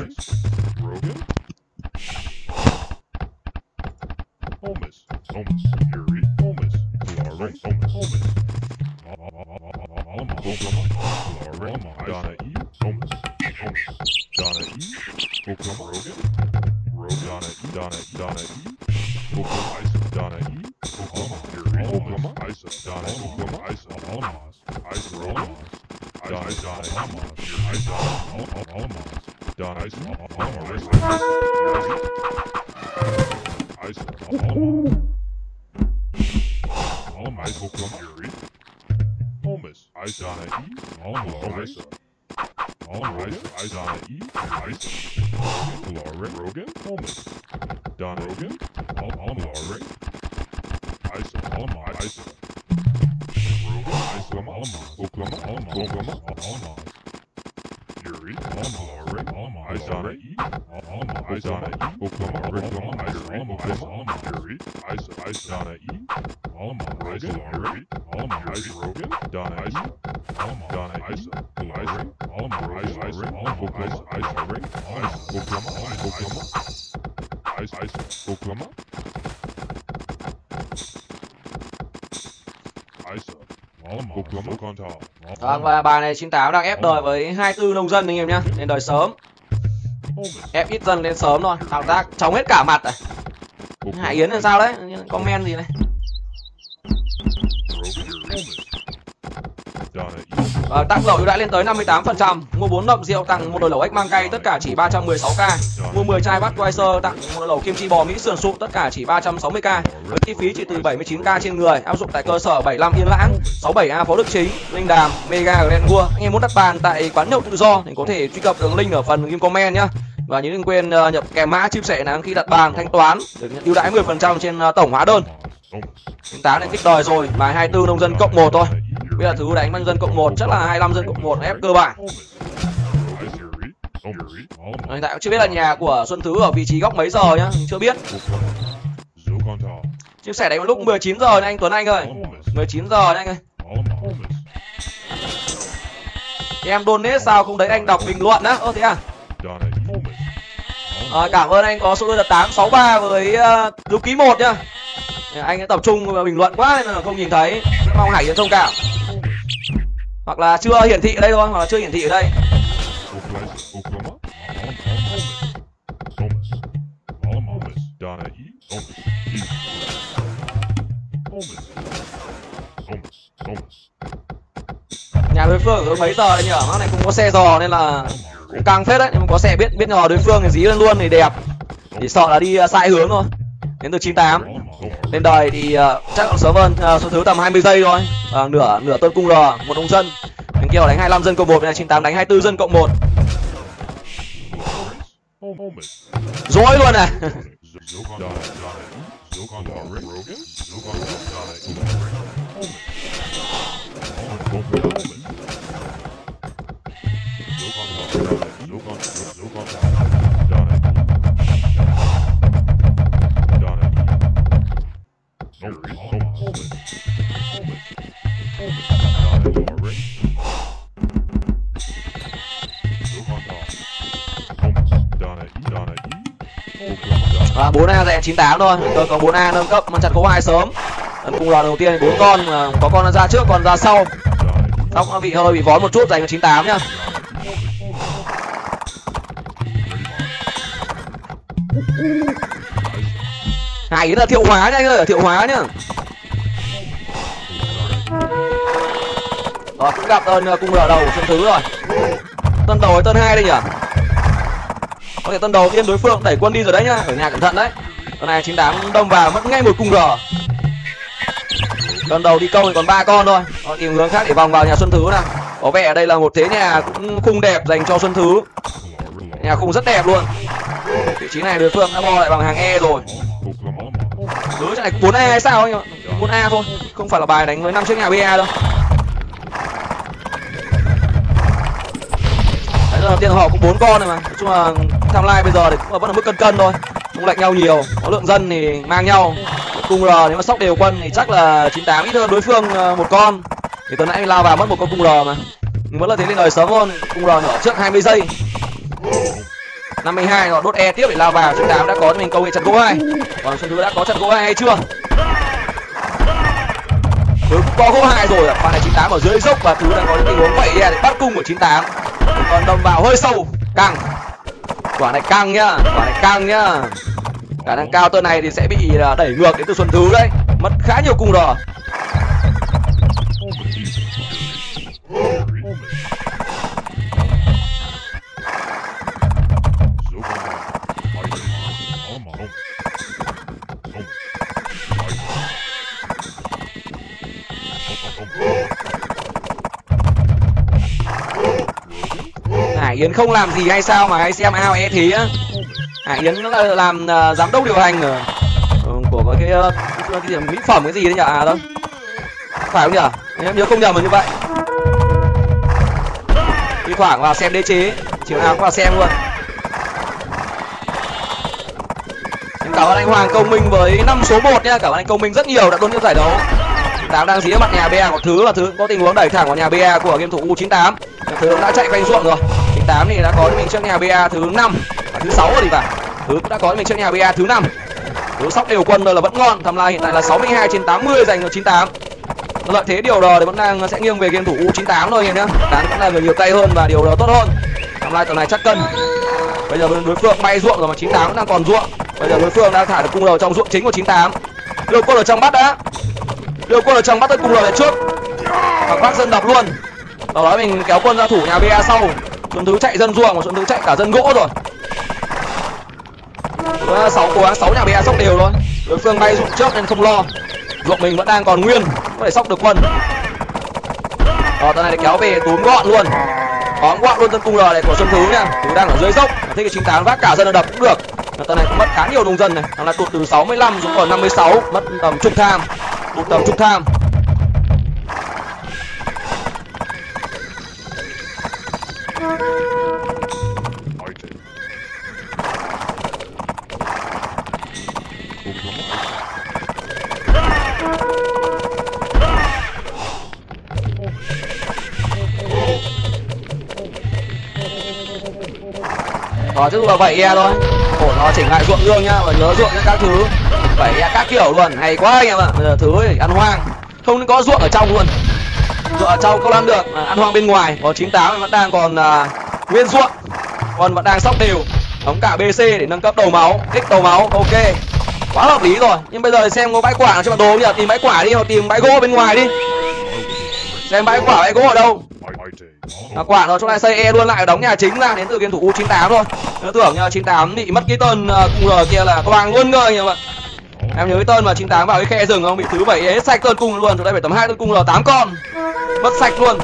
Và bài này 98 đang ép đời với 24 nông dân anh em nhá, lên đời sớm. Ép ít dân lên sớm thôi, cảm giác chóng hết cả mặt này. Hải Yến là sao đấy? Comment gì này? Tăng lẩu ưu đãi lên tới 58%, mua 4 nậm rượu tặng một nồi lẩu ếch mang cay tất cả chỉ 316k, mua 10 chai Budweiser tặng một nồi lẩu kim chi bò Mỹ sườn sụn tất cả chỉ 360k, với chi phí chỉ từ 79k trên người, áp dụng tại cơ sở 75 Yên Lãng, 67A Phó Đức Chính, Linh Đàm, Mega Grand Vua. Anh em muốn đặt bàn tại quán nhậu tự do thì có thể truy cập đường link ở phần ghim comment nhá. Và nhớ đừng quên nhập kèm mã Chim Sẻ Nắng khi đặt bàn thanh toán, được nhận ưu đãi 10% trên tổng hóa đơn. 98 này kích đời rồi, bài 24 nông dân cộng 1 thôi. Bây giờ thứ đánh nông dân cộng 1 chắc là 25 dân cộng 1 ép cơ bản. Hiện tại cũng chưa biết là nhà của Xuân Thứ ở vị trí góc mấy giờ nhá, chưa biết. Chia sẻ đánh vào lúc 19 giờ nha anh Tuấn Anh ơi. 19 giờ nha anh ơi. Em donate sao không thấy anh đọc bình luận á? Ơ thế à? Cảm ơn anh có số đôi là 863 với lưu ký 1 nhá. Anh đã tập trung vào bình luận quá nên là không nhìn thấy, mong Hải Yến thông cảm. Hoặc là chưa hiển thị ở đây thôi, hoặc là chưa hiển thị ở đây. Nhà đối phương ở mấy giờ đấy nhỉ? Mắc này cũng có xe dò nên là cũng căng phết đấy, nhưng mà có xe biết nhò đối phương thì dí lên luôn thì đẹp. Chỉ sợ là đi sai hướng thôi. Đến từ 98 lên đời thì chắc là sớm hơn số thứ tầm 20 giây thôi, nửa tuần cung R một nông dân. Anh kia họ đánh 25 dân cộng 1, bên này 98 đánh 24 dân cộng 1. Dối luôn à. À, 4A rẻ 98 thôi, tôi có 4A nâng cấp, măn chặt khố 2 sớm. Cùng lò đầu tiên 4 con, có con ra trước, con ra sau. Xong vị hơi bị vón một chút, giành được 98 nhá. Hay là Thiệu Hóa nha anh ơi, ở Thiệu Hóa nhá. Rồi, cũng gặp tên cung lò đầu của Xuân Thứ rồi. Tân đầu hay tân 2 đây nhỉ? Có thể tân đầu tiên đối phương đẩy quân đi rồi đấy nhá, ở nhà cẩn thận đấy. Con này 98 đông vào mất ngay một cung R. Tân đầu đi công thì còn 3 con thôi, còn tìm hướng khác để vòng vào nhà Xuân Thứ nào. Có vẻ đây là một thế nhà cũng khung đẹp dành cho Xuân Thứ, nhà khung rất đẹp luôn. Vị trí này đối phương đã bo lại bằng hàng E rồi. Đối trận này 4A hay sao anh ạ? 4A thôi, không phải là bài đánh với 5 chiếc nhà BA đâu. Đầu tiên họ cũng 4 con này mà, nói chung là tham lai bây giờ thì cũng vẫn ở mức cân thôi, không lạnh nhau nhiều, có lượng dân thì mang nhau. Cung R nếu mà sóc đều quân thì chắc là 98 ít hơn đối phương một con, thì tuần nãy lao vào mất một con cung R mà, nhưng vẫn là thế lên đời sớm hơn. Cung R ở trước 20 giây 52 họ đốt E tiếp để lao vào. 98 đã có mình câu hệ chặt gỗ 2, còn Xuân Thứ đã có chặt gỗ 2 hay chưa? Thứ cũng có gỗ 2 rồi, bạn này 98 ở dưới dốc và Thứ đang có những tình huống vậy để bắt cung của 98. Còn đâm vào hơi sâu, căng. Quả này căng nhá, quả này căng nhá. Khả năng cao tên này thì sẽ bị đẩy ngược đến từ Xuân Thứ đấy, mất khá nhiều cung rồi. Hải Yến không làm gì hay sao mà hay xem ao E Thí á. Hải Yến nó là làm giám đốc điều hành của cái điểm mỹ phẩm cái gì đấy nhỉ? À đâu, phải không nhỉ? Em nhớ không nhầm mà như vậy. Thi thoảng vào xem đế chế, chiều nào cũng vào xem luôn. Em cảm ơn anh Hoàng Công Minh với 5 số 1 nhá, cảm ơn anh Công Minh rất nhiều đã đôn những giải đấu. 98 đang dí ở mặt nhà BA của Thứ, là Thứ có tình huống đẩy thẳng vào nhà BA của game thủ U98. Thứ cũng đã chạy quanh ruộng rồi. 98 thì đã có mình trước nhà BA thứ 5 và thứ 6 rồi thì phải. Thứ cũng đã có mình trước nhà BA thứ 5. Thứ sóc đều quân rồi là vẫn ngon. Tham lai hiện tại là 62/80 dành cho 98. Lợi thế điều đó thì vẫn đang sẽ nghiêng về game thủ U98 thôi em nhá. Đáng vẫn là người nhiều tay hơn và điều đó tốt hơn. Tham lai tuần này chắc cân. Bây giờ đối phương bay ruộng rồi mà 98 cũng đang còn ruộng. Bây giờ đối phương đang thả được cung đầu trong ruộng chính của 98. Đưa quân ở trong bắt đã. Đưa quân ở trong bắt tới cung đầu lại trước. Và bác dân đập luôn. Đó đó mình kéo quân ra thủ nhà BA sau. Xuân Thứ chạy dân ruộng và Xuân Thứ chạy cả dân gỗ rồi. Đó 6 cố gắng 6 nhà BA sóc đều thôi. Đối phương bay ruộng trước nên không lo. Ruộng mình vẫn đang còn nguyên, có thể sóc được quân. Đó tờ này kéo về túm gọn luôn. Tóm gọn luôn dân cung R này của Xuân Thứ nha. Thứ đang ở dưới dốc, thế cái 98 vác cả dân ở đập cũng được. Tờ này cũng mất khá nhiều đồng dân này. Nó là tụt từ 65 xuống còn 56, mất tầm chục tham. Tụt tầm chục tham. Đó chứ là 7E thôi. Ổ nó chỉnh lại ruộng nương nhá, và nhớ ruộng nhá các thứ. 7E các kiểu luôn, hay quá anh em ạ. Bây giờ Thứ thì ăn hoang, không nên có ruộng ở trong luôn. Ruộng ở trong không ăn được, ăn hoang bên ngoài. Có 98 vẫn đang còn nguyên ruộng, còn vẫn đang sóc đều. Đóng cả BC để nâng cấp đầu máu, kích đầu máu, ok. Quá hợp lý rồi, nhưng bây giờ xem có bãi quả nào cho bản đồ nhỉ? Tìm bãi quả đi, hoặc tìm bãi gỗ bên ngoài đi. Xem bãi quả, bãi gỗ ở đâu? À, quả rồi, chỗ này xây E luôn lại, đóng nhà chính ra đến từ game thủ U98 thôi. Nó tưởng 98 bị mất cái tên cung R kia là toàn luôn ngơi nhỉ bạn. Em nhớ cái tên mà 98 vào cái khe rừng không bị Thứ 7 hết sạch tên cung luôn, chỗ đây phải tầm 2 tên cung R 8 con. Mất sạch luôn.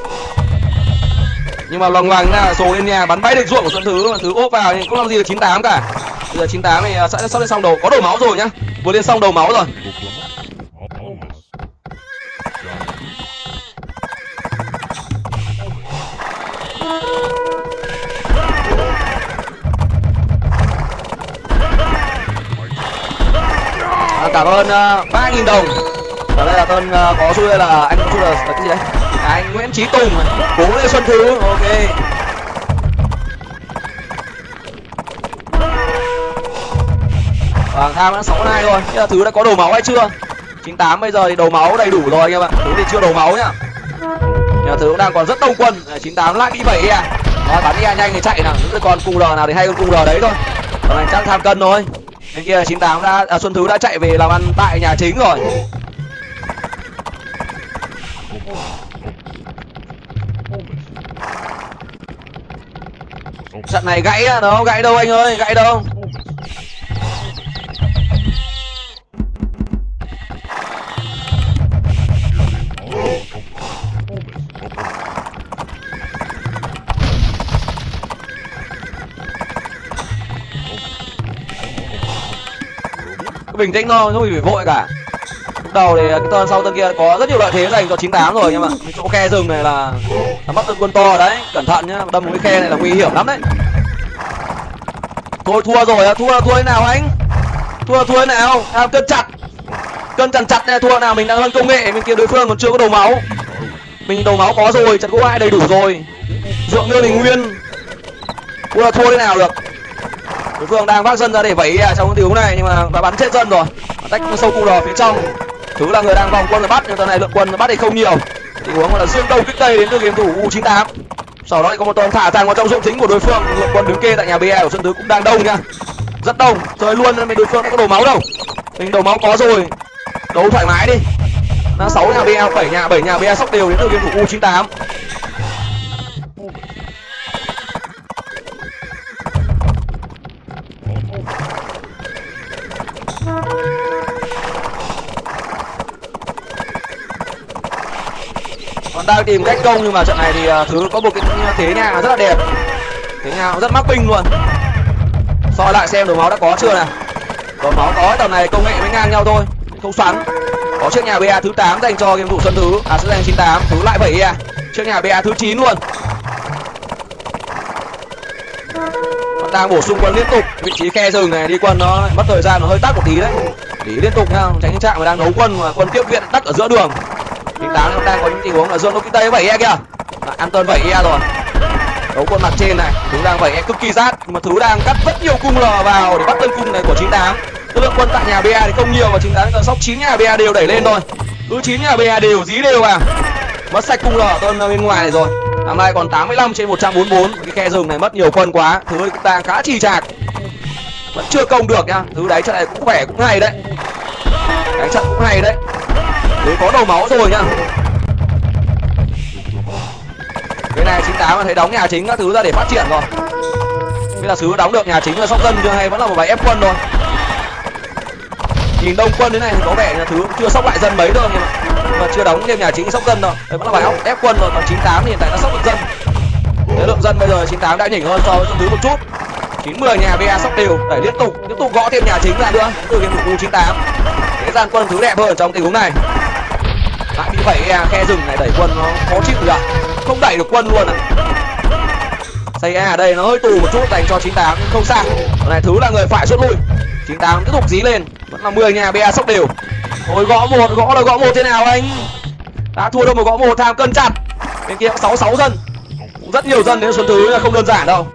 Nhưng mà lòng hoàng là số lên nhà bắn bay được ruộng của Xuân Thứ, Thứ ốp vào nhưng cũng làm gì được 98 cả. Bây giờ 98 này sắp lên xong đầu, có đổ máu rồi nhá. Vừa lên xong đầu máu rồi. Cảm ơn 3.000 đồng. Ở đây là tôi có xu là anh có xu là cái gì đấy? À, anh Nguyễn Chí Tùng, cố Lê Xuân Thứ, ok. Hoàng Tham đã 62 rồi. Thế là Thứ đã có đầu máu hay chưa? 98 bây giờ thì đầu máu đầy đủ rồi anh em ạ. Thứ thì chưa đầu máu nhá. Nhà Thứ cũng đang còn rất đông quân. 98 lại đi 7 à. Đó, bắn đi nhanh thì chạy nào. Những con cung R nào thì hay con cung R đấy thôi. Còn này chắc tham cân thôi. Bên kia 98 đã Xuân Thứ đã chạy về làm ăn tại nhà chính rồi. Trận này gãy đó, gãy đâu anh ơi, gãy đâu. Bình tĩnh thôi, không phải vội cả. Lúc đầu thì cái turn sau tên kia có rất nhiều lợi thế dành cho 98 rồi nhưng mà cái chỗ khe rừng này là mất tên quân to đấy, cẩn thận nhá, đâm một cái khe này là nguy hiểm lắm đấy. Thôi thua rồi, thua thế nào anh? Thua thế nào? À, cân chặt này thua nào, mình đang hơn công nghệ, mình kia đối phương còn chưa có đầu máu. Mình đầu máu có rồi, chặt gỗ ai đầy đủ rồi. Ruộng đưa mình nguyên. Thua thế nào được? Đối phương đang vác dân ra để vẩy trong cái thiếu này nhưng mà đã bắn chết dân rồi. Tách sâu cung đỏ phía trong. Thứ là người đang vòng quân rồi bắt, nhưng tờ này lượng quân bắt thì không nhiều. Tình huống là dương đông kích tây đến từ game thủ U98. Sau đó thì có một con thả rằng vào trong dụng chính của đối phương. Lượng quân đứng kê tại nhà BE của Xuân Thứ cũng đang đông nha. Rất đông, chơi luôn nên đối phương đã có đổ máu đâu. Mình đổ máu có rồi. Đấu thoải mái đi. Nó 6 nhà BE, 7 nhà BE sóc đều đến từ game thủ U98. Đang tìm cách công nhưng mà trận này thì Thứ có một cái thế nhà rất là đẹp, thế nhà rất mắc binh luôn. Soi lại xem đồ máu đã có chưa nào. Đồ máu có, tầm này công nghệ mới ngang nhau thôi, không xoắn. Có chiếc nhà BA thứ 8 dành cho game thủ Xuân Thứ, à sẽ dành 98, Thứ lại 7 à. Chiếc nhà BA thứ 9 luôn. Còn đang bổ sung quân liên tục, vị trí khe rừng này đi quân nó mất thời gian, nó hơi tắc một tí đấy. Tí liên tục nha, tránh tình trạng mà đang đấu quân mà quân tiếp viện tắc ở giữa đường. 98 nó đang có những tình huống là Xuân Thứ Tây 7E kìa. Anton 7E rồi. Đấu quân mặt trên này, Thứ đang 7E cực kỳ rát. Nhưng mà Thứ đang cắt rất nhiều cung lò vào để bắt tân cung này của 98. Cái lượng quân tại nhà BA thì không nhiều và 98 còn sóc 9 nhà BA đều đẩy lên thôi. Cứ 9 nhà BA đều dí đều vào. Mất sạch cung lò tân bên ngoài này rồi. Hôm nay còn 85 trên 144. Cái khe rừng này mất nhiều quân quá. Thứ cũng đang khá trì trạc. Vẫn chưa công được nha. Thứ đấy trận này cũng khỏe cũng hay đấy. Cái trận cũng hay đấy. Thứ có đầu máu rồi nhá. Cái này 98 mà thấy đóng nhà chính các thứ ra để phát triển rồi. Bây giờ Thứ đóng được nhà chính là sóc dân chưa hay vẫn là một bài ép quân thôi. Nhìn đông quân thế này thì có vẻ là Thứ chưa sóc lại dân mấy đâu nhưng mà chưa đóng thêm nhà chính sóc dân đâu. Đấy vẫn là bài óc ép quân rồi, còn 98 thì hiện tại đã sóc được dân. Thế lượng dân bây giờ 98 đã nhỉnh hơn so với Thứ một chút. 90 nhà BA sóc đều để liên tục gõ thêm nhà chính ra nữa từ game thủ U98. Thế gian quân Thứ đẹp hơn trong tình huống này. Lại bị 7E khe rừng này đẩy quân nó khó chịu rồi, không đẩy được quân luôn ạ. Xây A ở đây nó hơi tù một chút dành cho 98 nhưng không sao. Còn này Thứ là người phải rút lui. 98 tiếp tục dí lên, vẫn là 10 nhà BA sóc đều. Ôi gõ một thế nào anh? Đã thua đâu mà gõ một, Tham cân chặt. Bên kia cũng 66 dân, cũng rất nhiều dân đến Xuân Thứ là không đơn giản đâu.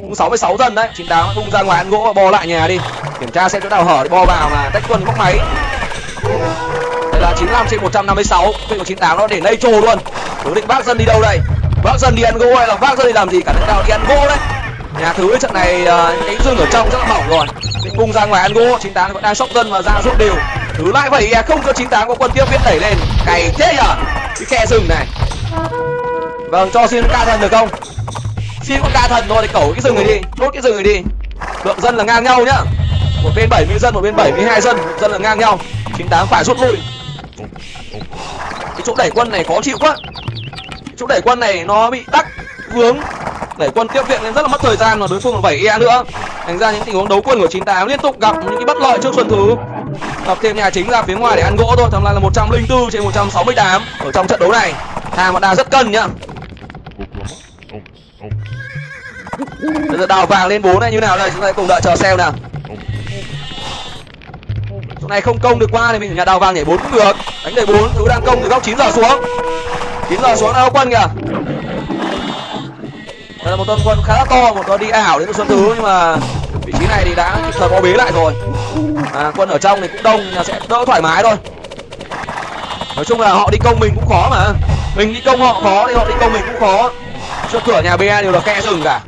Cũng 66 dân đấy, 98 tung ra ngoài ăn gỗ và bo lại nhà đi. Kiểm tra xem chỗ nào hở bo vào mà tách quân bóc máy. 95 trên 156, bên của 98 nó để lây trồ luôn. Thứ định vác dân đi đâu đây? Vác dân đi ăn gỗ hay là vác dân đi làm gì cả? Thế nào đi ăn gỗ đấy? Nhà Thứ trận này cái rừng ở trong rất là mỏng rồi. Định bung ra ngoài ăn gỗ, 98 vẫn đang sốc dân và ra rút đều. Thứ lại vậy không cho 98 có quân tiếp viện đẩy lên. Cày thế nhở? Cái khe rừng này. Vâng, cho xin ca thần được không? Xin con ca thần rồi thì cẩu cái rừng này đi, đốt cái rừng này đi. Lượng dân là ngang nhau nhá. Một bên 70 dân, một bên 72 dân, dân là ngang nhau. 98 phải rút lui. Cái chỗ đẩy quân này khó chịu quá. Cái chỗ đẩy quân này nó bị tắc. vướng để quân tiếp viện nên rất là mất thời gian, và đối phương còn 7 e nữa, thành ra những tình huống đấu quân của 98 liên tục gặp những cái bất lợi trước Xuân Thứ. Tập thêm nhà chính ra phía ngoài để ăn gỗ thôi, tóm lại là 104 trên 168 ở trong trận đấu này. Hàng bọn Đà rất cân nhá. Bây giờ đào vàng lên 4 này như nào đây, chúng ta cùng đợi chờ xem nào. Chỗ này không công được qua thì mình ở nhà đào vàng nhảy 4 cũng được. Đánh đầy 4, Thứ đang công từ góc 9 giờ xuống. 9 giờ xuống đào quân kìa. Đây là một tuần quân khá là to, một con đi ảo đến từ Xuân Thứ, nhưng mà vị trí này thì đã kịp thời bó bế lại rồi. Quân ở trong thì cũng đông, nhà sẽ đỡ thoải mái thôi. Nói chung là họ đi công mình cũng khó mà. Mình đi công họ khó thì họ đi công mình cũng khó. Trước cửa nhà BA đều là khe rừng cả.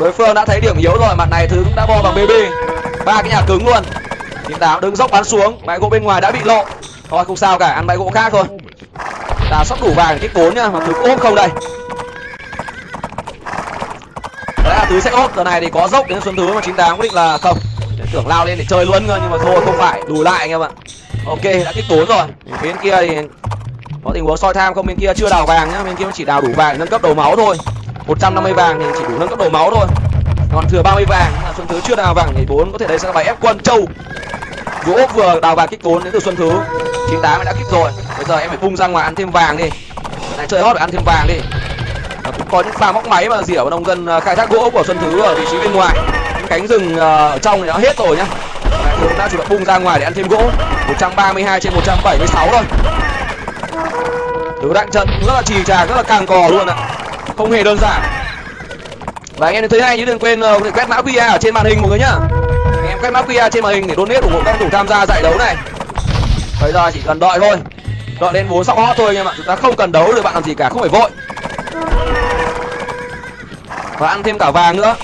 Đối phương đã thấy điểm yếu rồi, mặt này Thứ cũng đã bo bằng BB. 3 cái nhà cứng luôn. 98 đứng dốc bắn xuống, bãi gỗ bên ngoài đã bị lộ. Thôi không sao cả, ăn bãi gỗ khác thôi. Đà sắp đủ vàng kích 4 nhá, mà Thứ ốp không đây. Đấy là Thứ sẽ ốp, giờ này thì có dốc đến Xuân Thứ mà 98 quyết định là không. Tưởng lao lên để chơi luôn cơ, nhưng mà thôi không phải, đùi lại anh em ạ. Ok, đã kích 4 rồi. Bên kia thì có tình huống soi tham không, bên kia chưa đào vàng nhá, bên kia chỉ đào đủ vàng nâng cấp đầu máu thôi. 150 vàng thì chỉ đủ nâng cấp đầu máu thôi, còn thừa 30 vàng. Xuân Thứ chưa đào vàng thì 4, có thể đây sẽ là bài ép quân Châu. Vũ vừa đào vàng kích 4 đến từ Xuân Thứ, 98 đã kích rồi. Bây giờ em phải bung ra ngoài ăn thêm vàng đi, này chơi hot phải ăn thêm vàng đi. Cũng có những pha móc máy mà dỉa vào nông dân khai thác gỗ của Xuân Thứ ở vị trí bên ngoài. Những cánh rừng ở trong thì đã hết rồi nhá, Thứ đã chủ động bung ra ngoài để ăn thêm gỗ. 132 trên 176 thôi. Thứ đạn trận rất là trì trà, rất là càng cò luôn ạ. Không hề đơn giản. Và anh em thấy hay nhớ đừng quên quét mã QR ở trên màn hình mọi người nhá. Anh em quét mã QR trên màn hình để donate ủng hộ các cầu thủ tham gia giải đấu này. Bây giờ chỉ cần đợi thôi, đợi đến 4 sóc hot thôi anh em ạ. Chúng ta không cần đấu được bạn làm gì cả, không phải vội. Và ăn thêm cả vàng nữa.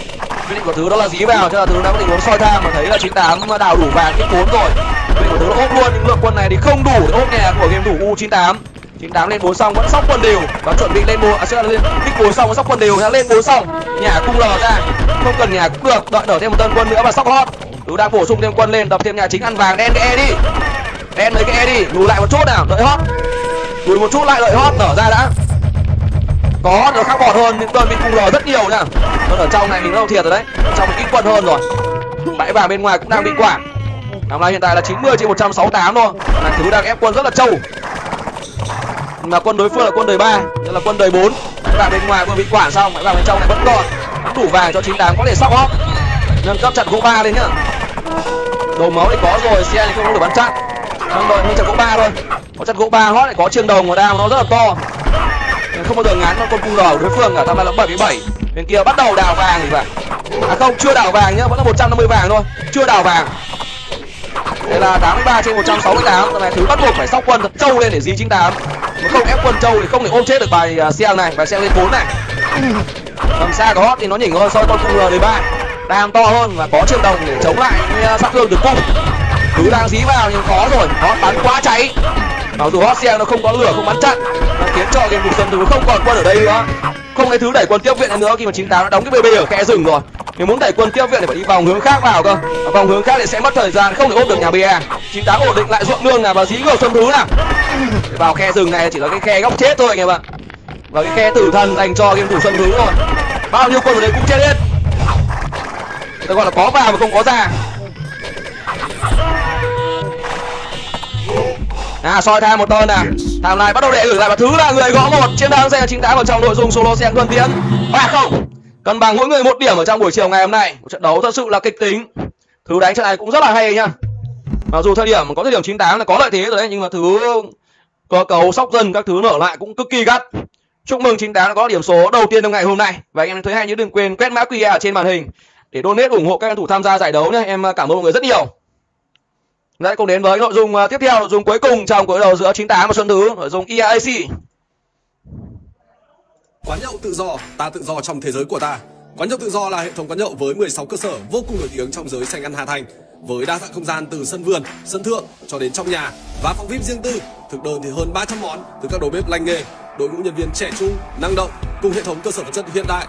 Quyết định của Thứ đó là dí vào, cho là Thứ đã có tình huống soi tham mà thấy là 98 đào đủ vàng kích 4 rồi. Quyết định của Thứ nó ốp luôn, nhưng lượng quân này thì không đủ để ốp nhà của game thủ U98. 98 lên 4 xong vẫn sóc quân đều, và chuẩn bị lên 4, lên kích 4 xong vẫn sóc quân đều, đã lên 4 xong nhà cung lò ra, không cần nhà cũng được, đợi đỡ thêm một tân quân nữa và sóc hot. Tú đang bổ sung thêm quân lên, đập thêm nhà chính ăn vàng, đen cái E đi, đen lấy cái E đi, lùi lại một chút nào, đợi hot, lùi một chút lại đợi hot, nở ra đã. Có hot nó khác bọt hơn, nhưng đơn bên cung lò rất nhiều nha. Còn ở trong này mình đâu thiệt rồi đấy, ở trong mình ít quân hơn rồi. Bãi vàng bên ngoài cũng đang bị quả. Năm nay hiện tại là 90 trên 168 thôi, là Thứ đang ép quân rất là trâu. Mà quân đối phương là quân đời 3, tức là quân đời 4. Bạn bên ngoài vừa bị quản xong, bạn vào bên trong này vẫn còn đủ vàng cho 98 có thể sóc hot, nâng cấp chặt gỗ 3 lên nhá. Đầu máu thì có rồi, xe thì không được bắn chặn, trong đội nhưng chặt gỗ 3 thôi. Có chặt gỗ 3 hot lại có chiêng đồng ở đao nó rất là to, không bao giờ ngán con cung đỏ của đối phương cả. Tham gia là 77. Bên kia bắt đầu đào vàng thì phải, không chưa đào vàng nhá, vẫn là 150 vàng thôi, chưa đào vàng. Đây là 83 trên 168, tầm này Thứ bắt buộc phải sóc quân thật trâu lên để dí 98. Mà không ép quân trâu thì không thể ôm chết được bài Shang này, bài Shang lên 4 này. Tầm xa có hot thì nó nhỉnh hơn so với con cung đời 3, đang to hơn và có chiêu đồng để chống lại sát thương từ cung. Thứ đang dí vào nhưng khó rồi, nó bắn quá cháy. Mặc dù hot Shang nó không có lửa, không bắn chặn, nó khiến cho game Xuân Thứ không còn quân ở đây nữa. Không thấy Thứ đẩy quân tiếp viện nữa khi mà 98 đã đóng cái BB ở khe rừng rồi. Nếu muốn đẩy quân tiếp viện thì phải đi vòng hướng khác vào cơ, và vòng hướng khác thì sẽ mất thời gian, không thể ôm được nhà BA. 98 ổn định lại ruộng nương là và dí vào Xuân Thứ nào. Để vào khe rừng này chỉ là cái khe góc chết thôi anh em ạ, và cái khe tử thần dành cho game thủ Xuân Thứ rồi. Bao nhiêu quân ở đây cũng chết hết, tôi gọi là có vào mà không có ra. Soi tham một tên nào, tham này bắt đầu đệ gửi lại, và Thứ là người gõ một chiến thắng xe 98 vào trong nội dung solo xe luân tiến 3-0. Cân bằng mỗi người một điểm ở trong buổi chiều ngày hôm nay. Một trận đấu thật sự là kịch tính. Thứ đánh trận này cũng rất là hay nhá. Mặc dù thời điểm có thời điểm 98 là có lợi thế rồi đấy, nhưng mà Thứ cơ cấu sóc dân các thứ nở lại cũng cực kỳ gắt. Chúc mừng 98 đã có điểm số đầu tiên trong ngày hôm nay. Và anh em thấy hay nhớ đừng quên quét mã QR ở trên màn hình để donate ủng hộ các cầu thủ tham gia giải đấu nhé. Em cảm ơn mọi người rất nhiều. Đấy, cùng đến với nội dung tiếp theo, nội dung cuối cùng trong cuộc đấu giữa 98 và Xuân Thứ, nội dung IAC. Quán nhậu tự do, ta tự do trong thế giới của ta. Quán nhậu tự do là hệ thống quán nhậu với 16 cơ sở vô cùng nổi tiếng trong giới sành ăn Hà Thành, với đa dạng không gian từ sân vườn, sân thượng cho đến trong nhà và phòng VIP riêng tư. Thực đơn thì hơn 300 món từ các đầu bếp lành nghề, đội ngũ nhân viên trẻ trung, năng động cùng hệ thống cơ sở vật chất hiện đại.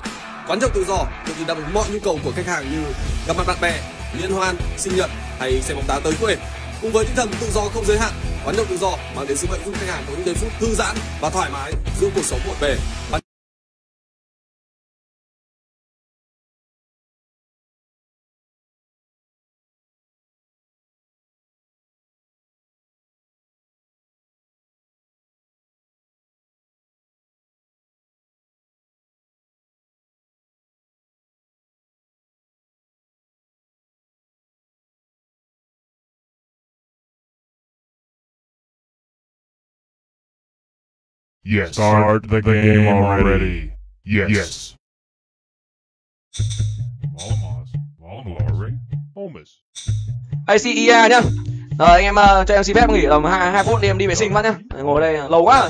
Quán nhậu tự do được đáp ứng mọi nhu cầu của khách hàng như gặp mặt bạn bè, liên hoan, sinh nhật hay xem bóng đá tới quên. Cùng với tinh thần tự do không giới hạn, Quán nhậu tự do mang đến sự vận dụng khách hàng có những giây phút thư giãn và thoải mái giữa cuộc sống bộn bề. Yes, start the game already. Yes. Assy nhá. Rồi anh em cho em xin phép nghỉ tầm 2 phút đi, em đi vệ sinh phát nhá. Ngồi đây lâu quá rồi.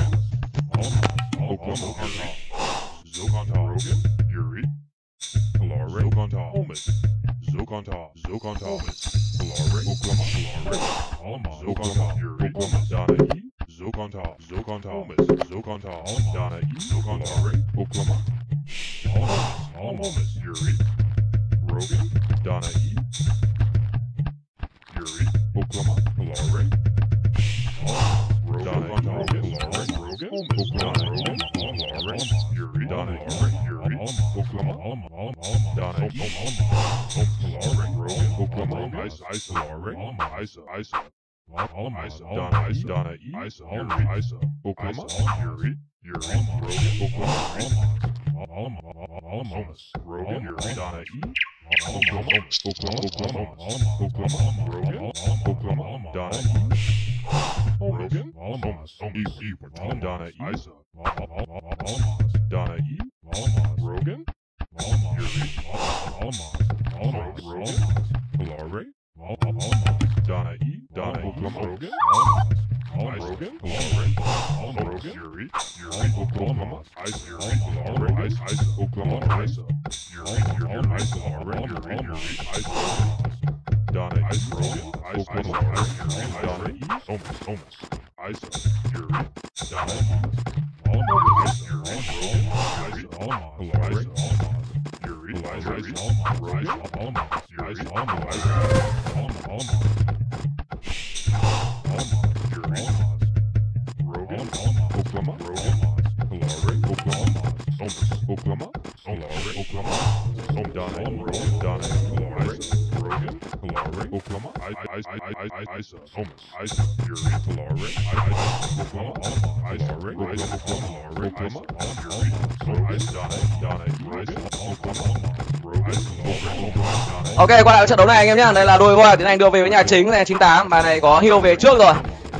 Ok, quay lại trận đấu này anh em nhé. Đây là đôi voi Tiến Hành đưa về với nhà chính này, 98. Bài này có hươu về trước rồi.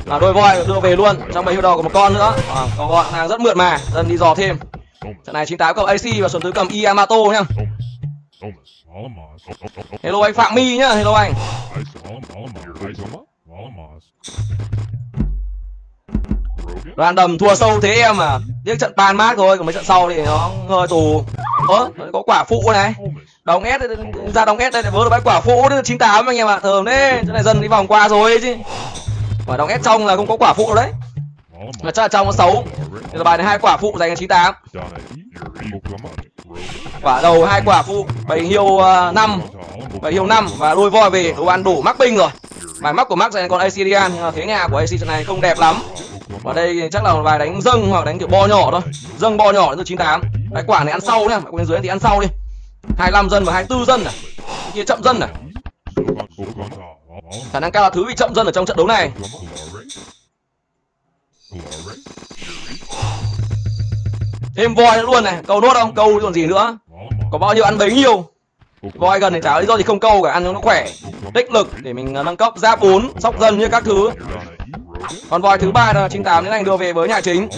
Là đôi voi đưa về luôn. Trong bầy hươu đỏ có một con nữa. Còn gọn hàng rất mượt mà. Dân đi dò thêm. Trận này 98 cầm Assy và Xuân Thứ cầm Yamato nhá. Hello anh Phạm My nhá. Hello anh. Đoàn đầm thua sâu thế em à. Tiếc trận pan mát rồi. Còn mấy trận sau thì nó hơi tù. Ơ, có quả phụ này. Đóng S ra, đóng S đây lại vớ được bãi quả phụ đấy, 98 anh em ạ. À, thường đấy, chỗ này dân đi vòng qua rồi chứ. Quả đóng S trong là không có quả phụ đấy. Mà chắc là trong nó xấu. Thế là bài này 2 quả phụ dành cho 98. Quả đầu 2 quả phụ, bầy hươu 5. Bầy hươu 5 và đôi voi về đồ ăn đủ mắc binh rồi. Bài mắc của mắc dành còn Assy Dian, nhưng mà thế nhà của Assy trận này không đẹp lắm. Và đây chắc là một bài đánh dâng hoặc đánh kiểu bo nhỏ thôi. Dâng bo nhỏ đến từ 98. Cái quả này ăn sau nhá, bên dưới thì ăn sau đi. 25 dân và 24 dân này. Cái kia chậm dân này. Khả năng cao là Thứ bị chậm dân ở trong trận đấu này. Thêm voi nữa luôn này, câu đốt không? Câu còn gì nữa. Có bao nhiêu ăn bấy nhiêu. Voi gần thì chả lý do gì không câu cả, ăn cho nó khỏe. Tích lực để mình nâng cấp giáp 4, sóc dân như các thứ. Còn voi thứ 3 là 98 đến anh đưa về với nhà chính.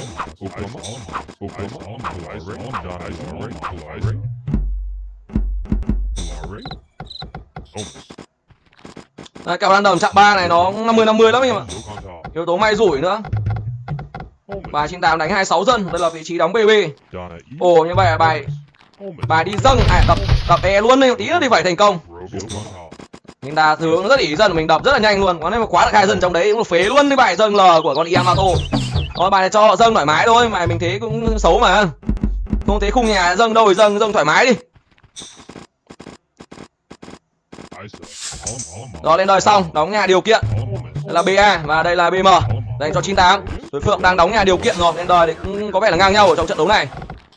Đấy, kẹo đan đầm chạm 3 này nó 50-50 lắm anh em ạ. Yếu tố may rủi nữa. Bài 98 đánh 26 dân, đây là vị trí đóng BB. Ồ, như vậy là bài đi dâng, đập e luôn đi, tí nữa thì phải thành công. Chúng ta Thứ rất ý dân, mình đập rất là nhanh luôn. Còn nếu mà quá được 2 dân trong đấy cũng là phế luôn cái bài dâng L của con Yamato. Thôi bài này cho họ dâng thoải mái thôi, mà mình thấy cũng xấu mà. Không thấy khung nhà dâng đâu thì dâng thoải mái đi. Rồi lên đời xong, đóng nhà điều kiện. Đây là BA và đây là BM dành cho 98. Đối Phượng đang đóng nhà điều kiện rồi, lên đời thì cũng có vẻ là ngang nhau ở trong trận đấu này.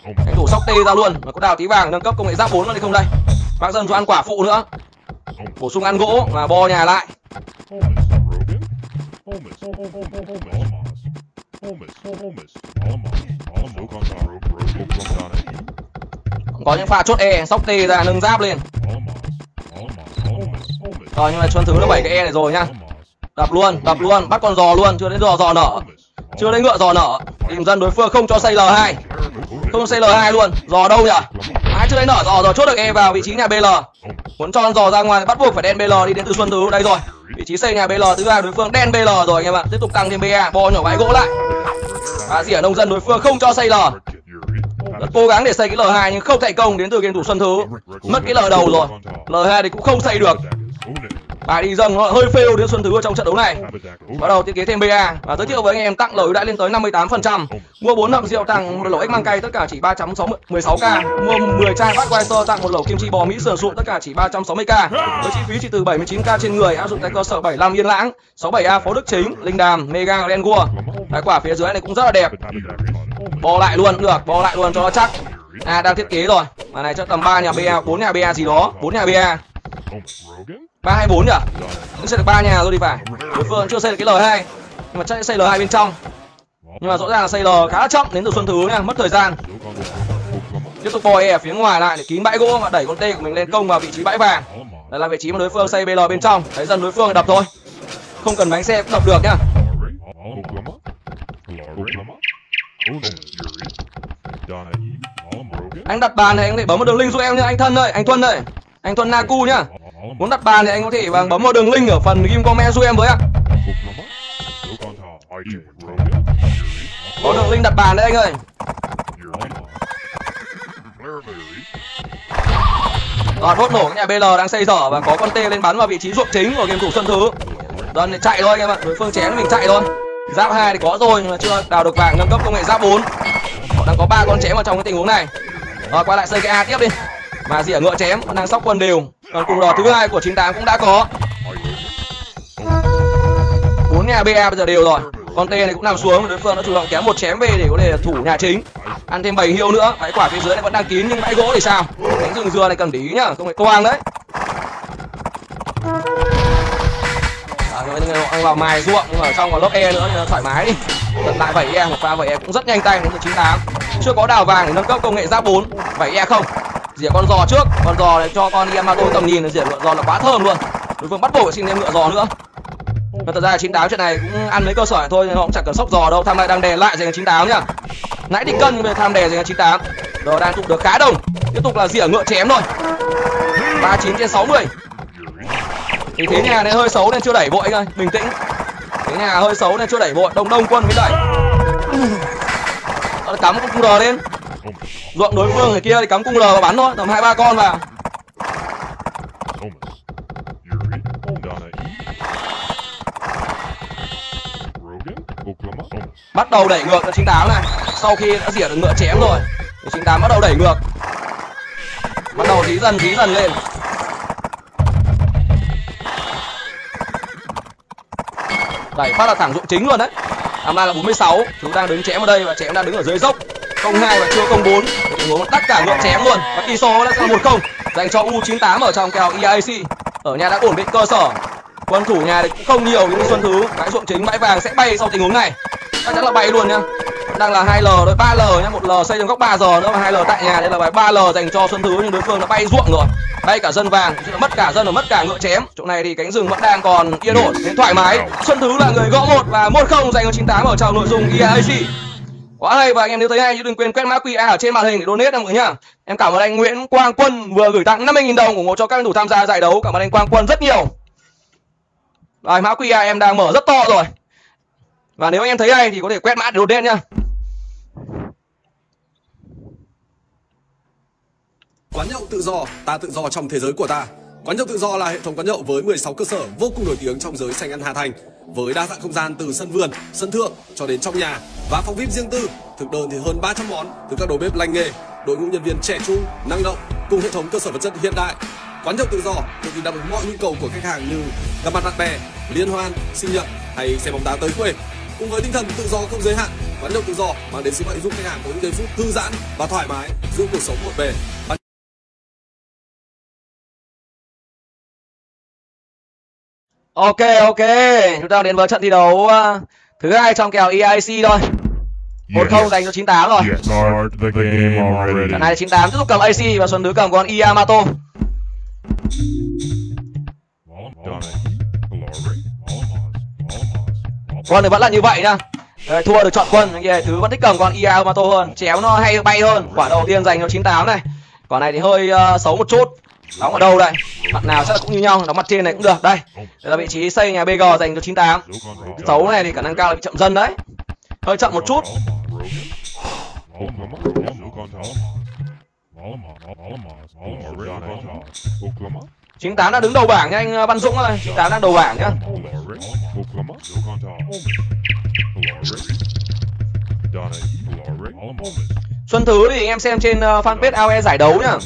Anh thủ sóc tê ra luôn và có đào tí vàng nâng cấp công nghệ giáp 4 lên không đây. Bác dân cho ăn quả phụ nữa, bổ sung ăn gỗ và bo nhà lại. Có những pha chốt E, sóc tê ra nâng giáp lên. Rồi nhưng mà Xuân Thứ nó 7 cái E này rồi nha. Đập luôn, bắt con giò luôn, chưa đến giò nở. Chưa đến ngựa giò nở. Tìm dân đối phương không cho xây L2. Không xây L2 luôn, giò đâu nhỉ? Ai chưa đến nở, giò chốt được E vào vị trí nhà BL. Muốn cho con giò ra ngoài bắt buộc phải đen BL đi đến từ Xuân Thứ đây rồi. Vị trí xây nhà BL thứ hai đối phương đen BL rồi anh em ạ. Tiếp tục tăng thêm BA, bo nhỏ vãi gỗ lại. Và dỉa nông dân đối phương không cho xây L. Rất cố gắng để xây cái L2 nhưng không thành công đến từ game thủ Xuân Thứ. Mất cái L đầu rồi. L2 thì cũng không xây được. Bài đi dâng nó hơi fail đến Xuân Thứ trong trận đấu này. Bắt đầu thiết kế thêm BA và giới thiệu với anh em tặng lời ưu đãi lên tới 58%. Mua 4 hộp rượu tặng một lẩu ếch mang cay tất cả chỉ 316k. Mua 10 chai Budweiser tặng một lẩu kim chi bò Mỹ sườn sụn tất cả chỉ 360k. Với chi phí chỉ từ 79k trên người áp dụng tại cơ sở 75 Yên Lãng, 67A Phó Đức Chính, Linh Đàm, Mega Grand Gua. Cái quả phía dưới này cũng rất là đẹp. Bò lại luôn được, bò lại luôn cho nó chắc. À đang thiết kế rồi. Mà này chắc tầm 3 nhà BA, 4 nhà BA gì đó, 4 nhà BA. 324 nhỉ? Cũng sẽ được 3 nhà rồi đi phải. Đối phương chưa xây được cái L2 nhưng mà chắc sẽ xây L2 bên trong. Nhưng mà rõ ràng là xây L khá là chậm đến từ Xuân Thứ nha, mất thời gian. Tiếp tục bò E ở phía ngoài lại để kín bãi gỗ và đẩy con T của mình lên công vào vị trí bãi vàng. Đây là vị trí mà đối phương xây BL bên trong. Thấy dân đối phương đập thôi. Không cần bánh xe cũng đập được nhá. Anh đặt bàn thì anh có thể bấm vào đường link giúp em nhá, anh Thân ơi, anh Tuân ơi, anh Tuân Naku nhá. Muốn đặt bàn thì anh có thể bấm vào đường link ở phần kim comment giúp em với ạ. Có đường link đặt bàn đấy anh ơi. Rồi đốt nổ cái nhà BL đang xây dở và có con T lên bắn vào vị trí ruộng chính của game thủ Xuân Thứ. Đơn thì chạy thôi anh em ạ, đối phương chén mình chạy thôi. Giáp 2 thì có rồi nhưng mà chưa đào được vàng nâng cấp công nghệ giáp 4. Họ đang có 3 con chém vào trong cái tình huống này. Rồi quay lại xây cái A tiếp đi. Mà dỉa ngựa chém, họ đang sóc quân đều. Còn cùng đỏ thứ hai của 98 cũng đã có. 4 nhà BA bây giờ đều rồi. Con T này cũng nằm xuống, đối phương đã chủ động kéo một chém về để có thể thủ nhà chính. Ăn thêm 7 hiệu nữa, bãi quả phía dưới này vẫn đang kín nhưng bãi gỗ thì sao? Đánh rừng dừa này cần để ý nhá, không phải toang đấy. Anh vào mài ruộng nhưng mà ở trong còn lớp E nữa thì thoải mái đi. Tận lại 7E, một pha 7E cũng rất nhanh tay đến từ 98. Chưa có đào vàng để nâng cấp công nghệ giáp 4. 7E không. Dỉa con giò trước, con giò để cho con Yamato tầm nhìn, dỉa ngựa giò là quá thơm luôn. Đối phương bắt buộc phải xin thêm ngựa giò nữa. Và thật ra là 98 chuyện này cũng ăn mấy cơ sở thôi nên họ cũng chẳng cần sốc giò đâu. Tham lại đang đè lại dành 98 nhá. Nãy định cân nhưng bây giờ tham đè dành 98. Rồi đang tụ được khá đông. Tiếp tục là dỉa ngựa chém thôi. 39/60. Thì thế nhà này hơi xấu nên chưa đẩy vội anh ơi, bình tĩnh. Thế nhà hơi xấu nên chưa đẩy vội, đông quân mới đẩy. Nó cắm cung R lên. Ruộng đối phương người kia thì cắm cung R và bắn thôi, tầm 2-3 con vào. Bắt đầu đẩy ngược cho 98 này. Sau khi đã dỉa được ngựa chém rồi, 98 bắt đầu đẩy ngược. Bắt đầu dí dần lên. Đẩy phát là thẳng ruộng chính luôn đấy. Năm nay là 46, chú đang đứng chém ở đây và chém đang đứng ở dưới dốc. 02 và chưa 04. Tình huống tất cả ngựa chém luôn. Và tỷ số đã sang 1-0 dành cho U98 ở trong kèo IAC. Ở nhà đã ổn định cơ sở. Quân thủ nhà thì cũng không nhiều những Xuân Thứ. Bãi ruộng chính, bãi vàng sẽ bay sau tình huống này. Chắc chắn là bay luôn nha. Đang là 2L đối 3L nhá, 1L xây trong góc 3 giờ nữa và 2L tại nhà. Đây là bài 3L dành cho Xuân Thứ nhưng đối phương đã bay ruộng rồi. Bay cả dân vàng, mất cả dân và mất cả ngựa chém. Chỗ này thì cánh rừng vẫn đang còn yên ổn đến thoải mái. Xuân Thứ là người gõ 1 và 1-0 dành cho 98 ở trong nội dung IAC. Quá hay, và anh em nếu thấy hay thì đừng quên quét mã QR ở trên màn hình để donate mọi người nhá. Em cảm ơn anh Nguyễn Quang Quân vừa gửi tặng 50.000 đồng ủng hộ cho các cầu thủ tham gia giải đấu. Cảm ơn anh Quang Quân rất nhiều. Rồi, mã QR em đang mở rất to rồi. Và nếu anh em thấy hay thì có thể quét mã để donate nhá. Quán nhậu tự do, ta tự do trong thế giới của ta. Quán nhậu tự do là hệ thống quán nhậu với 16 cơ sở vô cùng nổi tiếng trong giới sành ăn Hà Thành. Với đa dạng không gian từ sân vườn, sân thượng cho đến trong nhà và phòng VIP riêng tư. Thực đơn thì hơn 300 món từ các đầu bếp lành nghề, đội ngũ nhân viên trẻ trung, năng động cùng hệ thống cơ sở vật chất hiện đại. Quán nhậu tự do thì đáp ứng mọi nhu cầu của khách hàng như gặp mặt bạn bè, liên hoan, sinh nhật hay xem bóng đá tới khuya. Cùng với tinh thần tự do không giới hạn, Quán nhậu tự do mang đến sự giúp khách hàng có những giây phút thư giãn và thoải mái giữa cuộc sống bộn bề. Ok, chúng ta đến với trận thi đấu thứ hai trong kèo EIC thôi. 1-0 dành cho 98 rồi. Trận này 98 tiếp tục cầm AC và Xuân Thứ cầm con Yamato. Quân thì vẫn là như vậy nha. Đấy, thua được chọn quân, Thứ vẫn thích cầm con Yamato hơn, chéo nó hay bay hơn. Quả đầu tiên dành cho 98 này. Quả này thì hơi xấu một chút. Đóng ở đâu đây? Mặt nào chắc là cũng như nhau, đóng mặt trên này cũng được. Đây, đây là vị trí xây nhà BG dành cho 98. Xấu này thì khả năng cao là bị chậm dân đấy. Hơi chậm một chút. Chính tám đã đứng đầu bảng nha anh Văn Dũng ơi. Chính tám đang đầu bảng nhá. Xuân Thứ thì anh em xem trên fanpage AOE giải đấu nhá.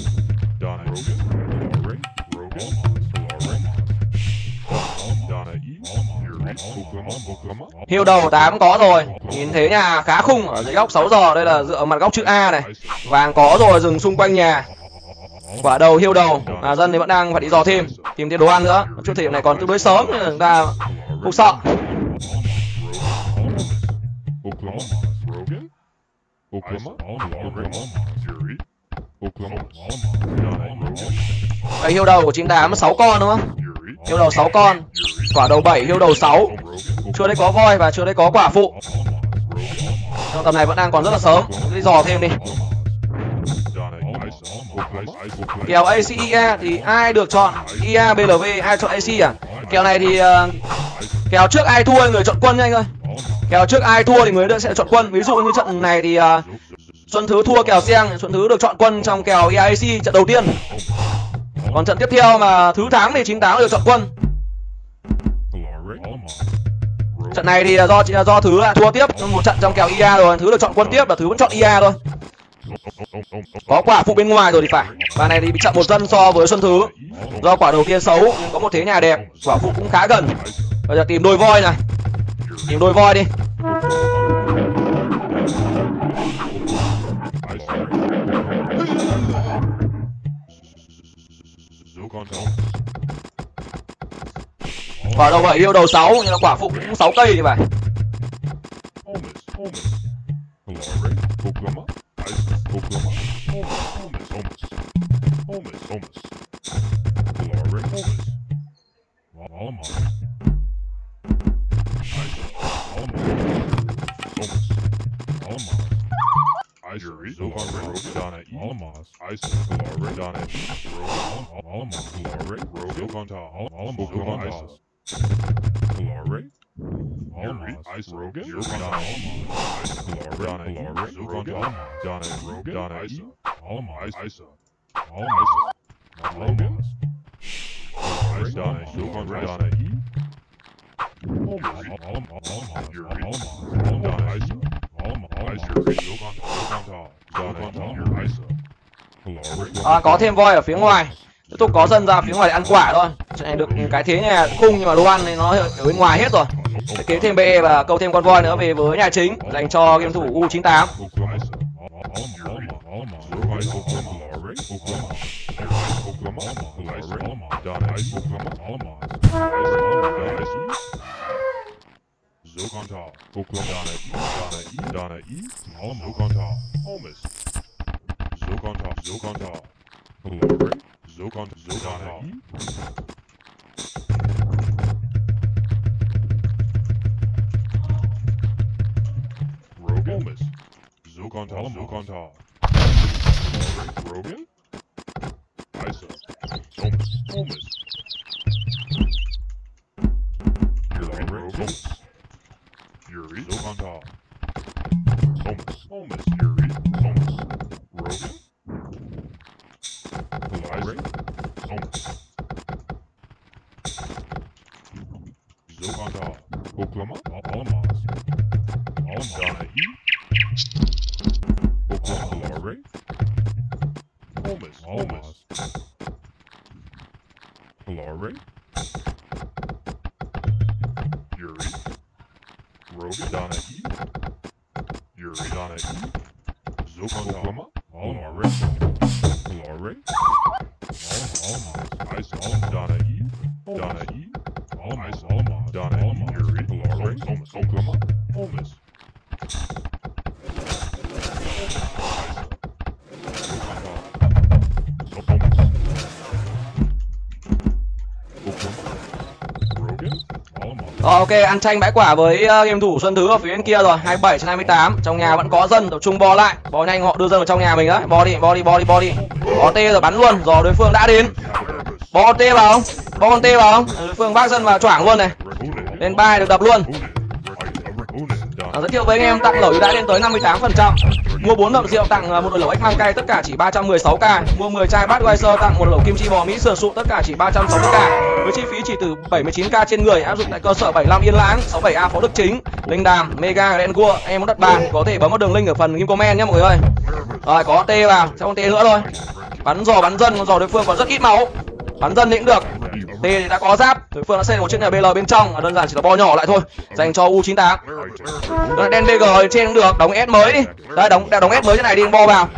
Hiệu đầu 8 có rồi. Nhìn thế nhà khá khung ở dưới góc 6 giờ. Đây là dựa mặt góc chữ A này. Vàng có rồi, dừng xung quanh nhà. Quả đầu hiệu đầu mà dân thì vẫn đang phải đi dò thêm, tìm thêm đồ ăn nữa. Chút thể này còn tương đối sớm nên chúng ta không sợ. Đây, hiệu đầu của 98 6 con đúng không? Hiệu đầu 6 con. Quả đầu 7, hiệu đầu 6. Chưa đấy có voi và chưa đấy có quả phụ. Trong tầm này vẫn đang còn rất là sớm. Đi dò thêm đi. Kèo ACIA thì ai được chọn? IA, BLV, ai chọn AC à? Kèo này thì kèo trước ai thua người chọn quân nha anh ơi. Kèo trước ai thua thì người sẽ chọn quân. Ví dụ như trận này thì Xuân Thứ thua kèo Shang, Xuân Thứ được chọn quân trong kèo IAC trận đầu tiên. Còn trận tiếp theo mà Thứ thắng thì 98 được chọn quân. Trận này thì do Thứ là thua tiếp một trận trong kèo IA rồi, Thứ được chọn quân tiếp và Thứ vẫn chọn IA thôi. Có quả phụ bên ngoài rồi thì phải. Và này thì bị chậm một dân so với Xuân Thứ. Do quả đầu tiên xấu nhưng có một thế nhà đẹp, quả phụ cũng khá gần. Bây giờ tìm đôi voi này. Tìm đôi voi đi. Quả đầu 7, hiệu đầu 6 nhưng là quả phụ cũng 6 cây thì phải. Có thêm voi ở phía ngoài. Tiếp tục có dân ra phía ngoài để ăn quả thôi. Này được cái thế nhà khung nhưng mà đồ ăn thì nó ở bên ngoài hết rồi. Để kiếm thêm BE và câu thêm con voi nữa về với nhà chính dành cho game thủ U98. You're on it. Zukonama, Glory, Almas, ok, ăn tranh bãi quả với game thủ Xuân Thứ ở phía bên kia rồi. 27/28. Trong nhà vẫn có dân, tập trung bo lại. Bo nhanh, họ đưa dân vào trong nhà mình đấy. Bo đi. Bo tê rồi bắn luôn. Rồi đối phương đã đến. Bo tê vào không? Bo con tê vào không? Đối phương bác dân vào choảng luôn này. Lên 3 được đập luôn. Giới thiệu với anh em tặng lẩu ưu đãi lên tới 58%. Mua 4 lọ rượu tặng một lẩu ếch mang cay tất cả chỉ 316k. Mua 10 chai Budweiser tặng một lẩu kim chi bò Mỹ sườn sụn tất cả chỉ 360k. Với chi phí chỉ từ 79k trên người, áp dụng tại cơ sở 75 Yên Lãng, 67A Phó Đức Chính, Linh Đàm, Mega Đen Cua. Em muốn đặt bàn có thể bấm vào đường link ở phần kim comment nhé mọi người ơi. Rồi có T vào, xong T nữa thôi. Bắn giò bắn dân, con giò đối phương còn rất ít máu. Bắn dân thì cũng được. T thì đã có giáp, đối phương đã xây một chiếc nhà BL bên trong, đơn giản chỉ là bo nhỏ lại thôi, dành cho U98. Đen BG trên cũng được, đóng S mới đi. Đấy, đóng S mới thế này đi, bo vào.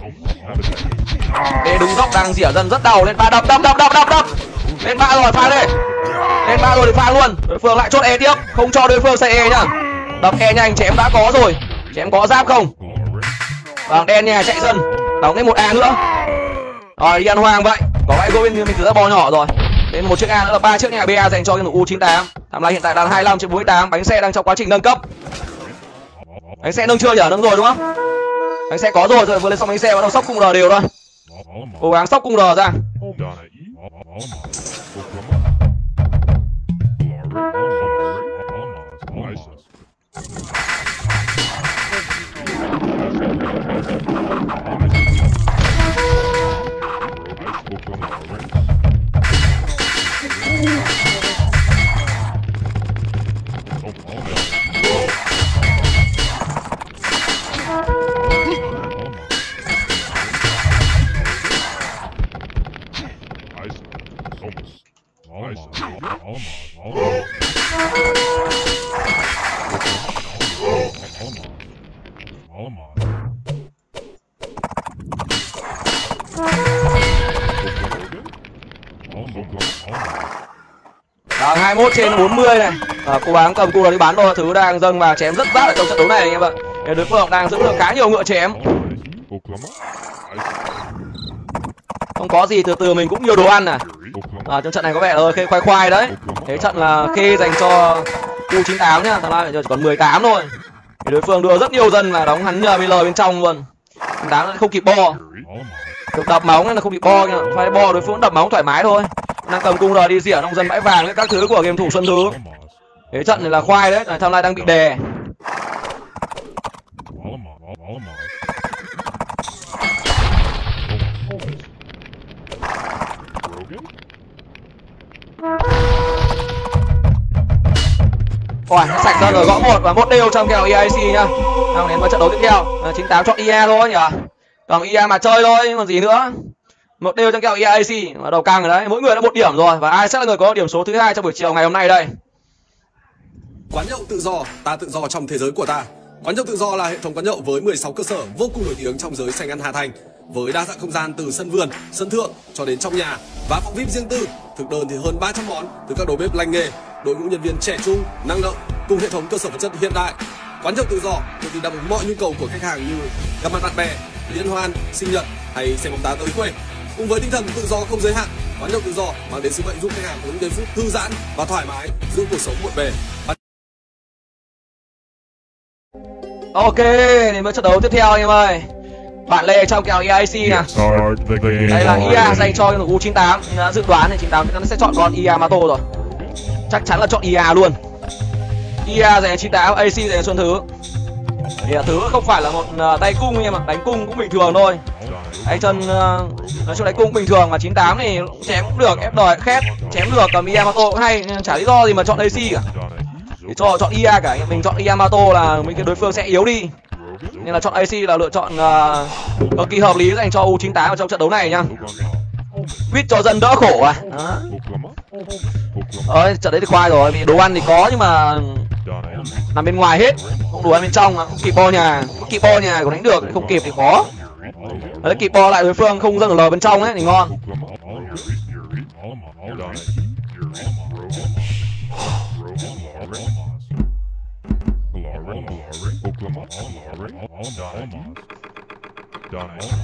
D đúng góc đang rỉa dân rất đầu lên 3 đập. Lên 3 rồi pha đi. Lên 3 rồi thì pha luôn. Đối phương lại chốt E tiếp, không cho đối phương xây E nhá. Đập E nhanh, chém đã có rồi. Chém có giáp không? Vàng đen nhà chạy dân, đóng cái 1A nữa. Rồi đi ăn hoàng vậy. Có bãi gỗ bên mình thử ra bo nhỏ rồi. Đến một chiếc A nữa là 3 chiếc nhà BA dành cho cái thủ U98. Tham lai hiện tại đang 25/48, bánh xe đang trong quá trình nâng cấp. Bánh xe nâng chưa nhỉ? Nâng rồi đúng không? Bánh xe có rồi vừa lên xong bánh xe bắt đầu sóc cung R đều thôi. Cố gắng sóc cung R ra. Đó, 21/40 này. Cố gắng cầm cua đi bán đồ thứ đang dâng và chém rất rát ở trong trận đấu này anh em ạ. Đối phương đang giữ được khá nhiều ngựa chém. Không có gì, từ từ mình cũng nhiều đồ ăn à. Trong trận này có vẻ là khê khoai đấy. Thế trận là khê dành cho U98 nhá, thằng nào chỉ còn 18 thôi. Đối phương đưa rất nhiều dân và đóng hắn nhờ BL bên trong luôn. Đá không kịp bo. Được đập móng nên là không bị bo nhá. Phải bo đối phương đập móng thoải mái thôi. Đang cầm cung R đi rỉa nông dân bãi vàng với các thứ của game thủ Xuân Thứ. Thế trận này là khoai đấy, tham lai đang bị đè. Ôi, nó sạch ra rồi, gõ 1 và 1 đều trong kèo EIC nhá. Đang đến với trận đấu tiếp theo. 98 chọn IE thôi nhỉ. Còn IE mà chơi thôi, còn gì nữa. 1 đều trong kèo EIC, đầu căng rồi đấy. Mỗi người đã 1 điểm rồi và ai sẽ là người có điểm số thứ 2 trong buổi chiều ngày hôm nay đây. Quán nhậu tự do, ta tự do trong thế giới của ta. Quán nhậu tự do là hệ thống quán nhậu với 16 cơ sở vô cùng nổi tiếng trong giới sành ăn Hà Thành. Với đa dạng không gian từ sân vườn, sân thượng cho đến trong nhà và phòng VIP riêng tư. Thực đơn thì hơn 300 món từ các đầu bếp lành nghề, đội ngũ nhân viên trẻ trung, năng động cùng hệ thống cơ sở vật chất hiện đại. Quán nhậu tự do được tìm đáp ứng mọi nhu cầu của khách hàng như gặp mặt bạn bè, liên hoan, sinh nhật hay xem bóng đá tới quê. Cùng với tinh thần tự do không giới hạn, quán nhậu tự do mang đến sứ mệnh giúp khách hàng có những phút thư giãn và thoải mái giữa cuộc sống bộn bề. Ok, đến với trận đấu tiếp theo anh em ơi. Bản lề trong kèo EIC nè. Đây là IA dành cho U98. Dự đoán thì 98 nó sẽ chọn con IA Mato rồi. Chắc chắn là chọn IA luôn. IA dành 98, AC dành Xuân Thứ. Thì Thứ không phải là một tay cung anh em ạ, đánh cung cũng bình thường thôi. Tay chân nói chung đánh cung bình thường mà 98 thì chém cũng được, ép đòi khét, chém được, cầm IA Mato cũng hay, chả lý do gì mà chọn AC cả. Thì cho chọn IA cả, mình chọn IA Mato là mình cái đối phương sẽ yếu đi. Nên là chọn AC là lựa chọn cực kỳ hợp lý dành cho U98 ở trong trận đấu này nhá. Quýt cho dân đỡ khổ à. Trận đấy thì khoai rồi, vì đồ ăn thì có nhưng mà nằm bên ngoài hết. không đủ ăn bên trong, không kịp bo nhà, còn đánh được, không kịp thì khó. Đấy, kịp bo lại đối phương không dâng ở lờ bên trong ấy thì ngon.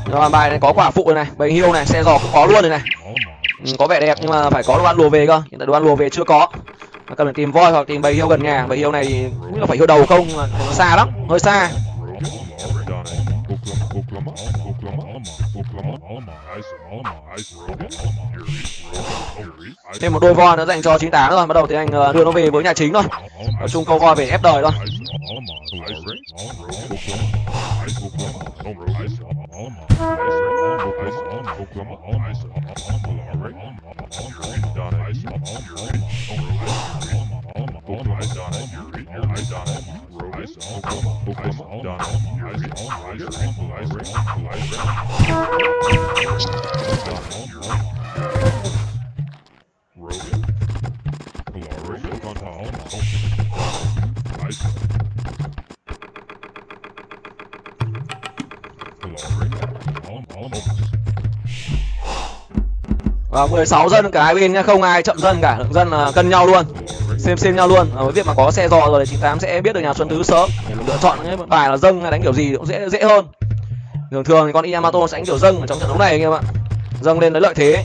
Rồi, bài này có quả phụ rồi này, bầy hiêu này, xe giò cũng có luôn rồi này. Ừ, có vẻ đẹp nhưng mà phải có đồ ăn lùa về cơ, hiện tại đồ ăn lùa về chưa có. Cần phải tìm voi hoặc tìm bầy hiêu gần nhà. Bầy hiêu này thì nó phải hiêu đầu không, nó xa lắm, hơi xa. Thêm một đôi voi nữa dành cho 98 rồi, bắt đầu thì anh đưa nó về với nhà chính thôi. Nói chung câu voi về ép đời thôi. Và 16 dân cả hai bên nhá, không ai chậm dân cả, lượng dân là cân nhau luôn, xem nhau luôn. Với việc mà có xe dò rồi thì 98 sẽ biết được nhà Xuân Thứ sớm để mình lựa chọn cái bài là dâng hay đánh kiểu gì cũng dễ hơn. Thường thường thì con Yamato sẽ đánh kiểu dâng ở trong trận đấu này anh em ạ, dâng lên lấy lợi thế.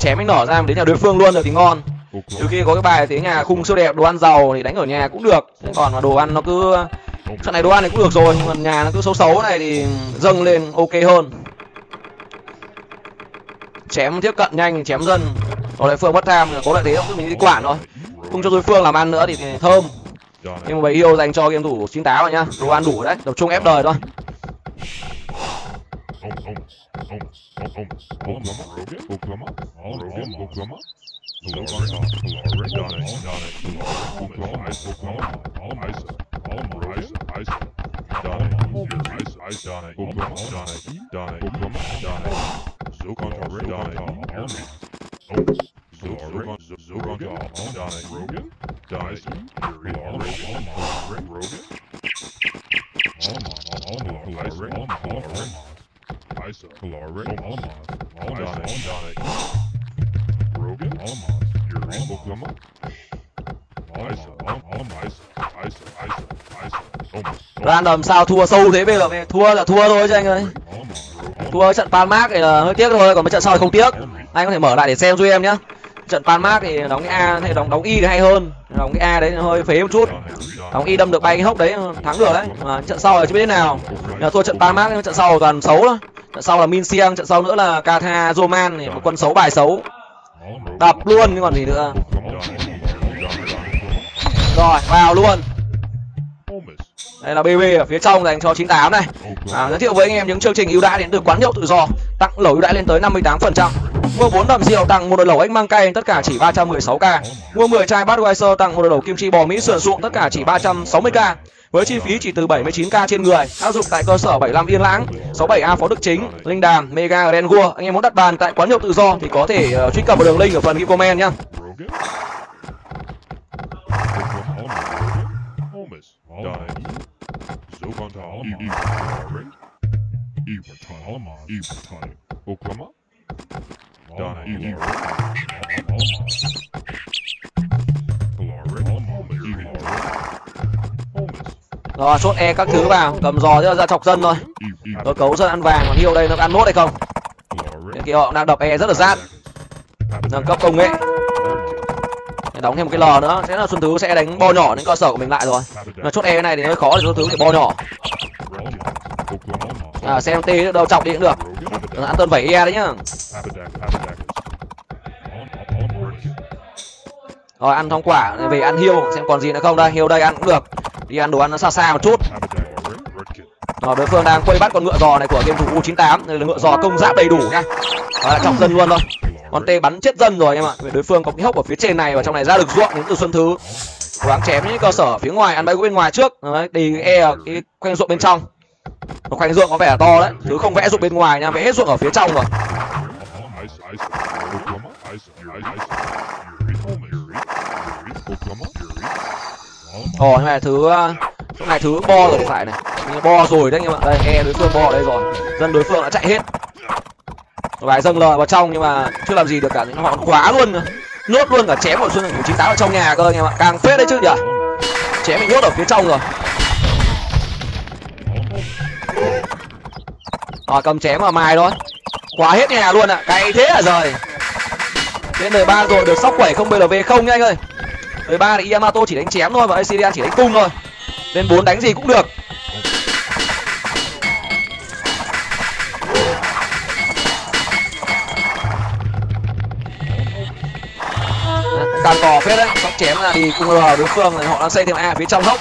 Chém anh đỏ ra đến nhà đối phương luôn rồi thì ngon. Trừ khi có cái bài thế nhà khung siêu đẹp, đồ ăn giàu thì đánh ở nhà cũng được. Còn mà đồ ăn nó cứ trận này đồ ăn thì cũng được rồi, còn nhà nó cứ xấu xấu này thì dâng lên ok hơn. Chém tiếp cận nhanh, chém dân. Còn đối phương bất tham, có lợi thế không mình đi quản thôi, không cho đối phương làm ăn nữa thì thơm. Nhưng mà bầy yêu dành cho game thủ 98 rồi nhá, đồ ăn đủ đấy, tập trung ép đời thôi. Làm sao thua sâu thế bây giờ, thua là thua thôi chứ anh ơi. Thua trận Palmark thì là hơi tiếc thôi, còn mấy trận sau thì không tiếc. Anh có thể mở lại để xem giúp em nhá. Trận Palmark thì đóng cái A hay đóng Y thì hay hơn. Đóng cái A đấy hơi phế một chút. Đóng Y đâm được bay cái hốc đấy thắng được đấy. Mà trận sau là chưa biết thế nào. Nhà thua trận Palmark, trận sau toàn xấu thôi. Trận sau là Min Siang, trận sau nữa là Katha Zoman thì một quân xấu bài xấu. Đập luôn chứ còn gì nữa. Rồi, vào luôn. Đây là BB ở phía trong dành cho 98 này. Giới thiệu với anh em những chương trình ưu đãi đến từ Quán Nhậu Tự Do, tặng lẩu ưu đãi lên tới 58%. Mua 4 đầm rượu tặng một đồi lẩu ếch măng cay, tất cả chỉ 316k. Mua 10 chai Budweiser tặng một đồi lẩu kim chi bò Mỹ sườn sụn, tất cả chỉ 360k. Với chi phí chỉ từ 79k trên người, áp dụng tại cơ sở 75 Yên Lãng, 67A Phó Đức Chính, Linh Đàm, Mega Rengo. Anh em muốn đặt bàn tại Quán Nhậu Tự Do thì có thể truy cập vào đường link ở phần ghi comment nhá. Rồi chốt E các thứ vào, cầm giò ra chọc dân thôi. Tôi cấu dân ăn vàng, còn hiêu đây nó ăn nốt hay không? Bên kia họ cũng đang đập E rất là rát. Nâng cấp công nghệ. Đóng thêm một cái lò nữa, thế là Xuân Thứ sẽ đánh bo nhỏ đến cơ sở của mình lại rồi. Nó chốt E này thì hơi khó để Xuân Thứ để bo nhỏ. Xem T đâu chọc đi cũng được. Ăn tuần phải E đấy nhá. Rồi ăn thong quả về ăn hiêu xem còn gì nữa không. Đây hiêu đây ăn cũng được, đi ăn đồ ăn nó xa xa một chút. Rồi đối phương đang quay bắt con ngựa giò này của game thủ U98, đây là ngựa giò công giáp đầy đủ nha. Đó, chọc dân luôn thôi. Con T bắn chết dân rồi em ạ. Vì đối phương có cái hốc ở phía trên này và trong này ra được ruộng đến từ Xuân Thứ. Đoán chém những cơ sở phía ngoài, ăn bay bên ngoài trước. Đấy, đi E cái khoanh ruộng bên trong. Một khoanh ruộng có vẻ là to đấy. Thứ không vẽ ruộng bên ngoài nha, vẽ hết ruộng ở phía trong rồi. Rồi hôm nay thứ bo rồi phải này, bo rồi đấy anh em ạ. Đây nghe đối phương bo ở đây rồi, dân đối phương đã chạy hết vài dâng lời vào trong nhưng mà chưa làm gì được cả, họ khóa luôn, nốt luôn cả chém của Xuân Thứ 98 ở trong nhà cơ anh em ạ. Càng phết đấy chứ nhỉ, chém mình nốt ở phía trong rồi. Rồi cầm chém vào mài thôi, khóa hết nhà luôn ạ. Cái thế là rồi. Đến đời 3 rồi, được sóc quẩy không BLV không nha anh ơi. Đời 3 thì Yamato chỉ đánh chém thôi và Assyrian chỉ đánh cung thôi. Đến 4 đánh gì cũng được. Càng cò phết đấy, sóc chém ra thì cung R đối phương thì họ đang xây thêm A phía trong hốc.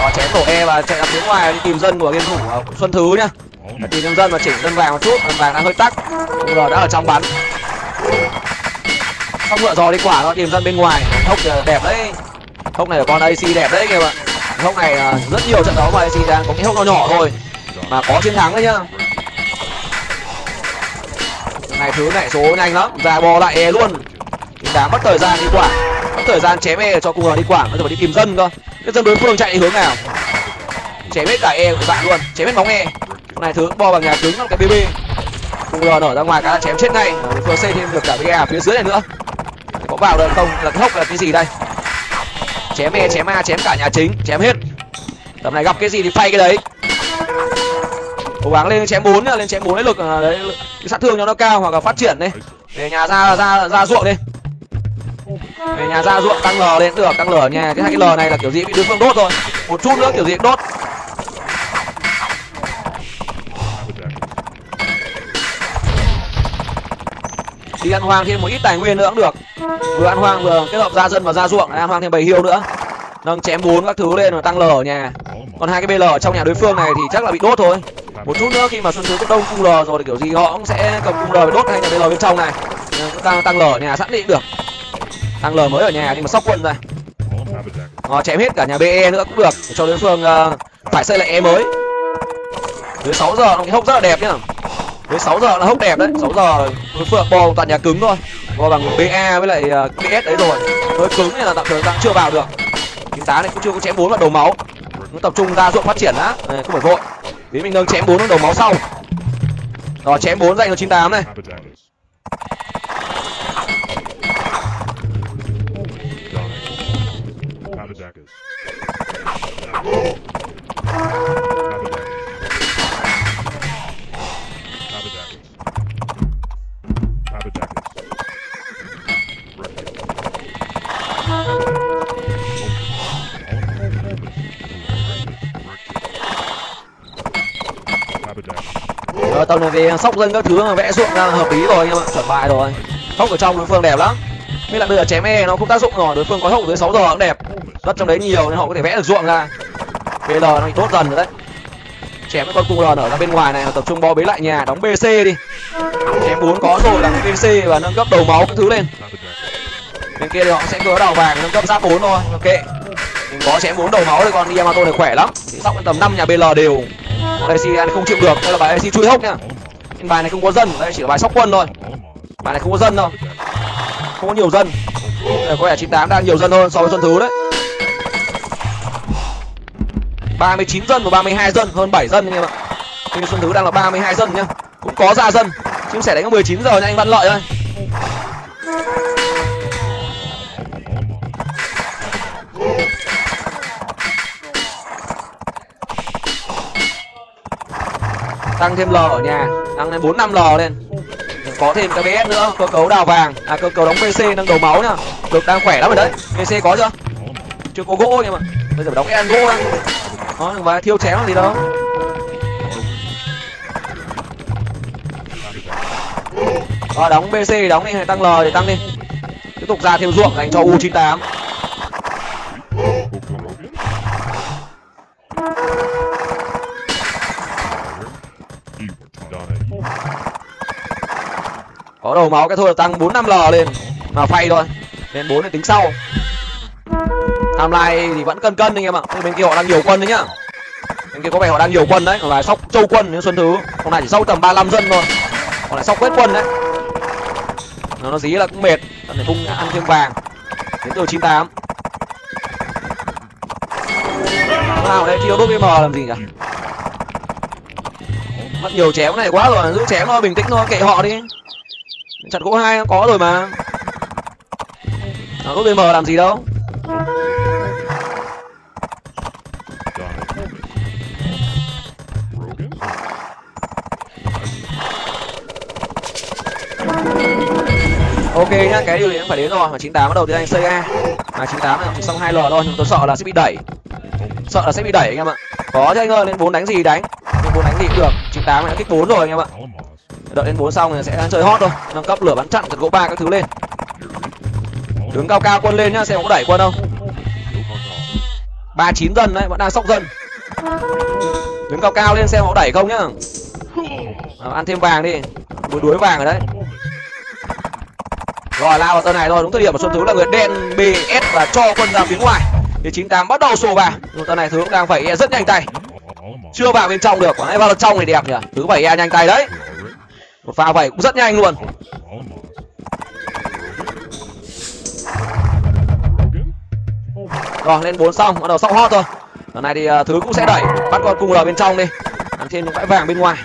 Đó, chém tổ E và chạy ra phía ngoài đi tìm dân của game thủ Xuân Thứ nhá. Tìm dân và chỉnh dân vàng một chút, dân vàng đang hơi tắc. Cung R đã ở trong bắn. Xong ngựa giò đi quả nó tìm dân bên ngoài. Hốc đẹp đấy, hốc này của con AC đẹp đấy các bạn. Hốc này rất nhiều trận đấu mà AC đang có cái hốc nó nhỏ thôi mà có chiến thắng đấy nhá. Này thứ này số nhanh lắm, ra bò lại E luôn. Đá mất thời gian đi quả, mất thời gian chém E cho cùng đi quả, bây giờ phải đi tìm dân cơ. Cái dân đối phương chạy đi hướng nào, chém hết cả E của bạn luôn, chém hết bóng E. Con này thứ bo bằng nhà cứng lắm cái BB. Cùng lờ nở ra ngoài cá chém chết ngay, đối phương xây thêm được cả BA phía dưới này nữa. Có vào được không? Là hốc là cái gì đây? Chém E, chém A, chém cả nhà chính, chém hết. Tầm này gặp cái gì thì phay cái đấy. Cố gắng lên chém 4 nữa, lên chém 4 đấy lực đấy, cái sát thương cho nó cao hoặc là phát triển đi. Về nhà ra ruộng đi. Về nhà ra ruộng tăng L lên được, tăng L ở nhà. Cái hai cái L này là kiểu gì bị đối phương đốt rồi. Một chút nữa kiểu gì cũng đốt. Đi ăn hoang thêm một ít tài nguyên nữa cũng được. Vừa ăn hoang vừa kết hợp ra dân và ra ruộng, ăn hoang thêm bầy hiêu nữa. Nâng chém 4 các thứ lên rồi tăng L ở nhà. Còn hai cái BL ở trong nhà đối phương này thì chắc là bị đốt thôi. Một chút nữa khi mà Xuân Thứ cũng đông cung L rồi thì kiểu gì họ cũng sẽ cầm cung L để đốt hai nhà BL bên trong này. Tăng L ở nhà sẵn định được. Tăng L mới ở nhà nhưng mà sóc quân ra. Nó chém hết cả nhà BE nữa cũng được để cho đối phương phải xây lại E mới. Dưới 6 giờ nó cái hốc rất là đẹp nhá. Với 6 giờ là hốc đẹp đấy, 6 giờ đối phương bo toàn nhà cứng thôi. Bo bằng BA với lại BS đấy rồi. Đối cứng thì là tạm thời đang chưa vào được. 98 này cũng chưa có chém 4 vào đầu máu. Nó tập trung ra ruộng phát triển đã, không phải vội. Vì mình nâng chém 4 vào đầu máu sau. Rồi chém 4 dành cho 98 này. Tầm này về sóc dân các thứ mà vẽ ruộng ra là hợp lý rồi nhưng mà chuẩn bài rồi. Hốc ở trong đối phương đẹp lắm. Mới là bây giờ chém E nó cũng tác dụng rồi, đối phương có hốc dưới 6 giờ cũng đẹp. Đất trong đấy nhiều nên họ có thể vẽ được ruộng ra. BL nó tốt dần rồi đấy. Chém cái con cung L nở ra bên ngoài này tập trung bo bế lại nhà, đóng BC đi. Chém 4 có rồi là BC và nâng cấp đầu máu các thứ lên. Bên kia thì họ sẽ cứa đầu vàng nâng cấp giáp 4 thôi, ok. Mình có chém 4 đầu máu thì con Yamato này khỏe lắm. Sóc đến tầm 5 nhà BL đều. Assy này không chịu được, đây là bài Assy chui hốc nha. Bài này không có dân, đây chỉ là bài sóc quân thôi. Bài này không có dân đâu, không có nhiều dân. Đây, có vẻ 98 đang nhiều dân hơn so với Xuân Thứ đấy. 39 dân và 32 dân, hơn 7 dân anh em ạ. Thì Xuân Thứ đang là 32 dân nhá, cũng có ra dân. Chim Sẻ đánh 19 giờ nha anh Văn Lợi ơi. Tăng thêm L ở nhà, tăng lên 4-5 L lên. Có thêm cái BS nữa, cơ cấu đào vàng, cơ cấu đóng PC nâng đầu máu nhá. Được đang khỏe lắm rồi đấy. PC có chưa? Chưa có gỗ nhưng mà bây giờ phải đóng cái ăn gỗ đang. Đó, và thiêu chém làm gì đâu. Đó, đóng BC thì đóng đi, hay tăng L thì tăng đi. Tiếp tục ra thêm ruộng dành cho U98. Có đầu máu cái thôi là tăng 4-5L lên mà phay thôi, lên 4 để tính sau. Timeline thì vẫn cân anh em ạ. Bên kia họ đang nhiều quân đấy nhá, bên kia có vẻ họ đang nhiều quân đấy, còn lại sóc châu quân như Xuân Thứ. Còn này chỉ sóc tầm 35 dân thôi, còn lại sóc hết quân đấy, nó dí là cũng mệt. Cần phải tung ăn thêm vàng đến từ 98. sao mà em chiêu đốt BM làm gì nhỉ? Mất nhiều chém này quá rồi, giữ chém thôi, bình tĩnh thôi, kệ họ đi. Chặt gỗ 2 có rồi mà. Đốt BM làm gì đâu. Ok nhá, cái điều đấy phải đến rồi, mà 98 bắt đầu thì anh xây A. Mà 98 này xong 2 lò thôi, chúng tôi sợ là sẽ bị đẩy. Sợ là sẽ bị đẩy anh em ạ. Có chứ anh ơi, lên 4 đánh gì đánh. Lên 4 đánh gì cũng được. 98 này đã kích 4 rồi anh em ạ. Đợi lên 4 xong thì sẽ chơi hot thôi. Nâng cấp lửa bắn chặn, giật gỗ 3 các thứ lên. Đứng cao cao quân lên nhá, xem có đẩy quân không. 39 dân đấy, vẫn đang sốc dân. Đứng cao cao lên xem có đẩy không nhá. À, ăn thêm vàng đi. Đuối đuối vàng rồi đấy. Rồi lao vào tơ này thôi, đúng thời điểm của Xuân Thứ là người đen BS và cho quân ra phía ngoài. Thì 98 bắt đầu xô vào. Tơ này Thứ cũng đang phải e rất nhanh tay. Chưa vào bên trong được, hay vào bên trong này đẹp nhỉ. Thứ phải e nhanh tay đấy. Một pha vẩy cũng rất nhanh luôn. Rồi lên 4 xong, bắt đầu sóc hot thôi. Tơ này thì Thứ cũng sẽ đẩy, bắt con cùng ở bên trong đi. Ăn thêm những bãi vàng bên ngoài.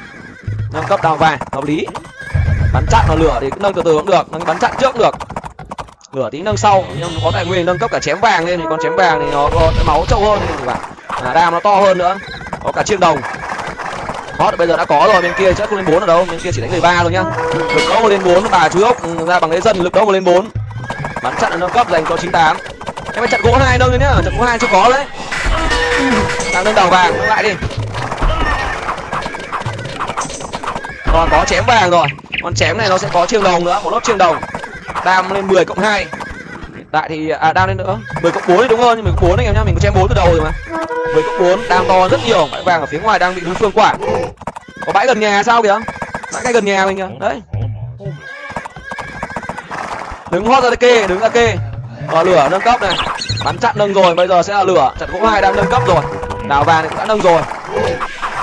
Nâng cấp đào vàng, hợp lý. Bắn chặn vào lửa thì cứ nâng từ từ cũng được, nâng bắn chặn trước cũng được, lửa tí nâng sau, nhưng có tài nguyên nâng cấp cả chém vàng lên, thì con chém vàng thì nó có máu trâu hơn, đam nó to hơn nữa, có cả chiêng đồng. Hot bây giờ đã có rồi, bên kia chắc không lên 4 ở đâu, bên kia chỉ đánh 13 thôi nhá. Lực đấu mà lên 4 và chú ốc ra bằng cái dân, lực đấu mà lên 4. Bắn chặn là nâng cấp dành cho 98. Em phải chặn gỗ 2 nâng nữa nhá, chặn gỗ 2 chưa có đấy. Đang nâng đầu vàng nâng lại đi. Còn có chém vàng rồi. Con chém này nó sẽ có chiêng đồng nữa, một lớp chiêng đồng. Đam lên 10 cộng 2. Hiện tại thì đam lên nữa 10 cộng 4 thì đúng hơn, nhưng 10 cộng 4 anh em nhá, mình có chém 4 từ đầu rồi mà. 10 cộng 4 đam to rất nhiều. Bãi vàng ở phía ngoài đang bị đối phương quản. Có bãi gần nhà sao kìa, bãi ngay gần nhà mình kìa đấy. Đứng hot ra kê, đứng ra kê. Rồi lửa nâng cấp này, bắn chặn nâng rồi, bây giờ sẽ là lửa chặn gỗ 2 đang nâng cấp rồi. Đào vàng thì cũng đã nâng rồi,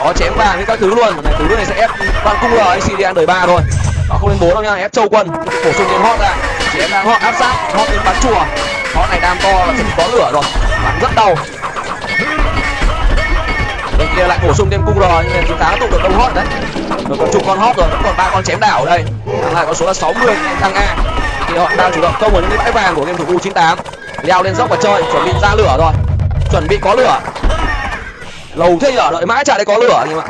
có chém vàng với các thứ luôn. Này Thứ này sẽ ép toàn cung lờ AC đi ăn đời 3 thôi. Nó không lên 4 đâu nha, ép châu quân bổ sung thêm hot ra. Chị em đang hot áp sát, hot đến bắn chùa. Hot này đam to là chỉ có lửa rồi, bắn rất đau. Bên kia lại bổ sung thêm cung lờ, nhưng chúng ta đã tụ được đông hot đấy. Rồi còn chục con hot rồi, vẫn còn 3 con chém đảo ở đây. Thằng này con số là 60 thằng A. Thì họ đang chủ động công ở những cái bãi vàng của game thủ U98. Leo lên dốc và chơi, chuẩn bị ra lửa rồi. Chuẩn bị có lửa. Lầu thế nhở, đợi mãi chả đấy có lửa anh em ạ.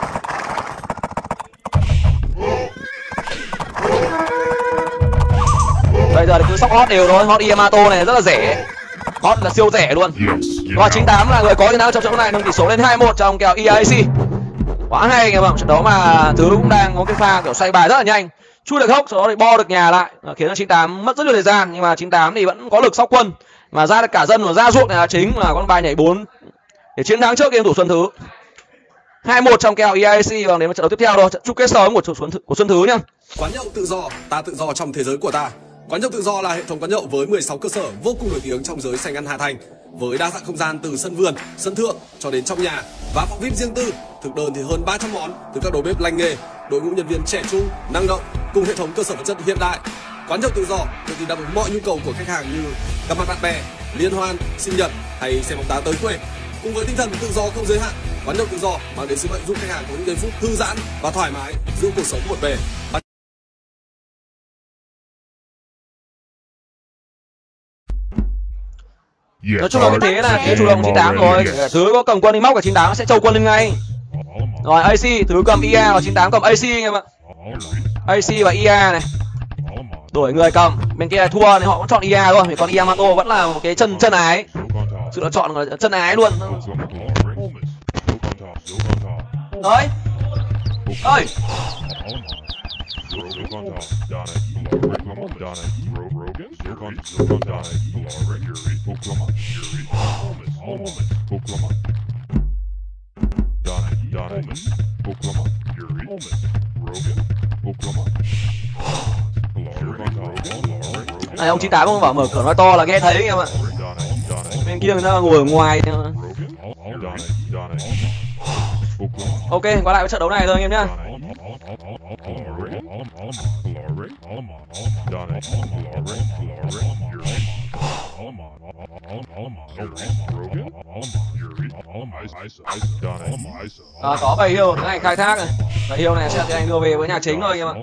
Bây giờ thì cứ sóc hot đều thôi, hot Yamato này rất là rẻ. Hot là siêu rẻ luôn. Rồi 98 là người có chiến thắng trong trận đấu này, nâng tỷ số lên 2-1 trong kèo EAC. Quá hay anh em ạ, trận đấu mà Thứ cũng đang có cái pha kiểu xoay bài rất là nhanh. Chui được hốc, sau đó thì bo được nhà lại, khiến cho 98 mất rất nhiều thời gian, nhưng mà 98 thì vẫn có lực sóc quân. Mà ra được cả dân và ra ruộng này là chính, là con bài nhảy 4 để chiến thắng trước game thủ Xuân Thứ. 2-1 trong kèo EAC, và đến trận đấu tiếp theo thôi, trận chung kết sớm của Xuân Thứ nhá. Quán nhậu tự do, ta tự do trong thế giới của ta. Quán nhậu tự do là hệ thống quán nhậu với 16 cơ sở vô cùng nổi tiếng trong giới sành ăn Hà Thành, với đa dạng không gian từ sân vườn, sân thượng cho đến trong nhà và phòng VIP riêng tư. Thực đơn thì hơn 300 món từ các đầu bếp lành nghề, đội ngũ nhân viên trẻ trung, năng động cùng hệ thống cơ sở vật chất hiện đại. Quán nhậu tự do có thể đáp ứng mọi nhu cầu của khách hàng như gặp mặt bạn bè, liên hoan, sinh nhật hay xem bóng đá tới quê. Cùng với tinh thần tự do không giới hạn, quán nhậu tự do mang đến sự vận dụng khách hàng có những giây phút thư giãn và thoải mái giữa cuộc sống một bề. Nói chung là cái thế là cái chủ động 98 rồi. Thứ có cầm quân đi móc cả 98 nó sẽ trâu quân lên ngay. Rồi AC, Thứ cầm IA và 98 cầm AC anh em ạ. AC và IA này. Đổi người cầm, bên kia thua thì họ cũng chọn IA thôi. Còn Yamato vẫn là một cái chân ái. Sự lựa chọn là chân ái luôn. Đấy. Ơi. Này ông 98 ông bảo mở cửa nói to là nghe thấy anh em ạ. Bên kia người ta ngồi ở ngoài. Ok, quay lại với trận đấu này thôi anh em nhá. À, có bài hiêu anh khai thác này. Bài hiêu này sẽ thì anh đưa về với nhà chính thôi anh em ạ.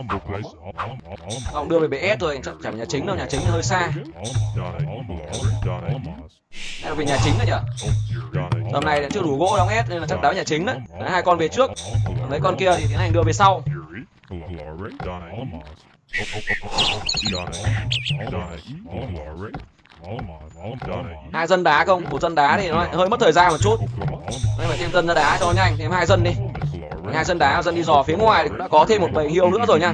Ông đưa về BS rồi, chắc chẳng nhà chính đâu, nhà chính hơi xa. Đây là về nhà chính đấy nhỉ. Tầm này chưa đủ gỗ đóng S nên là chắc đáo nhà chính đấy. Đấy, hai con về trước, lấy con kia thì tiến hành đưa về sau. Hai dân đá không? Một dân đá thì nó hơi mất thời gian một chút. Nên phải thêm dân ra đá cho nhanh, thêm hai dân đi. Hai dân đá, dân đi dò phía ngoài thì cũng đã có thêm một bầy hiêu nữa rồi nha.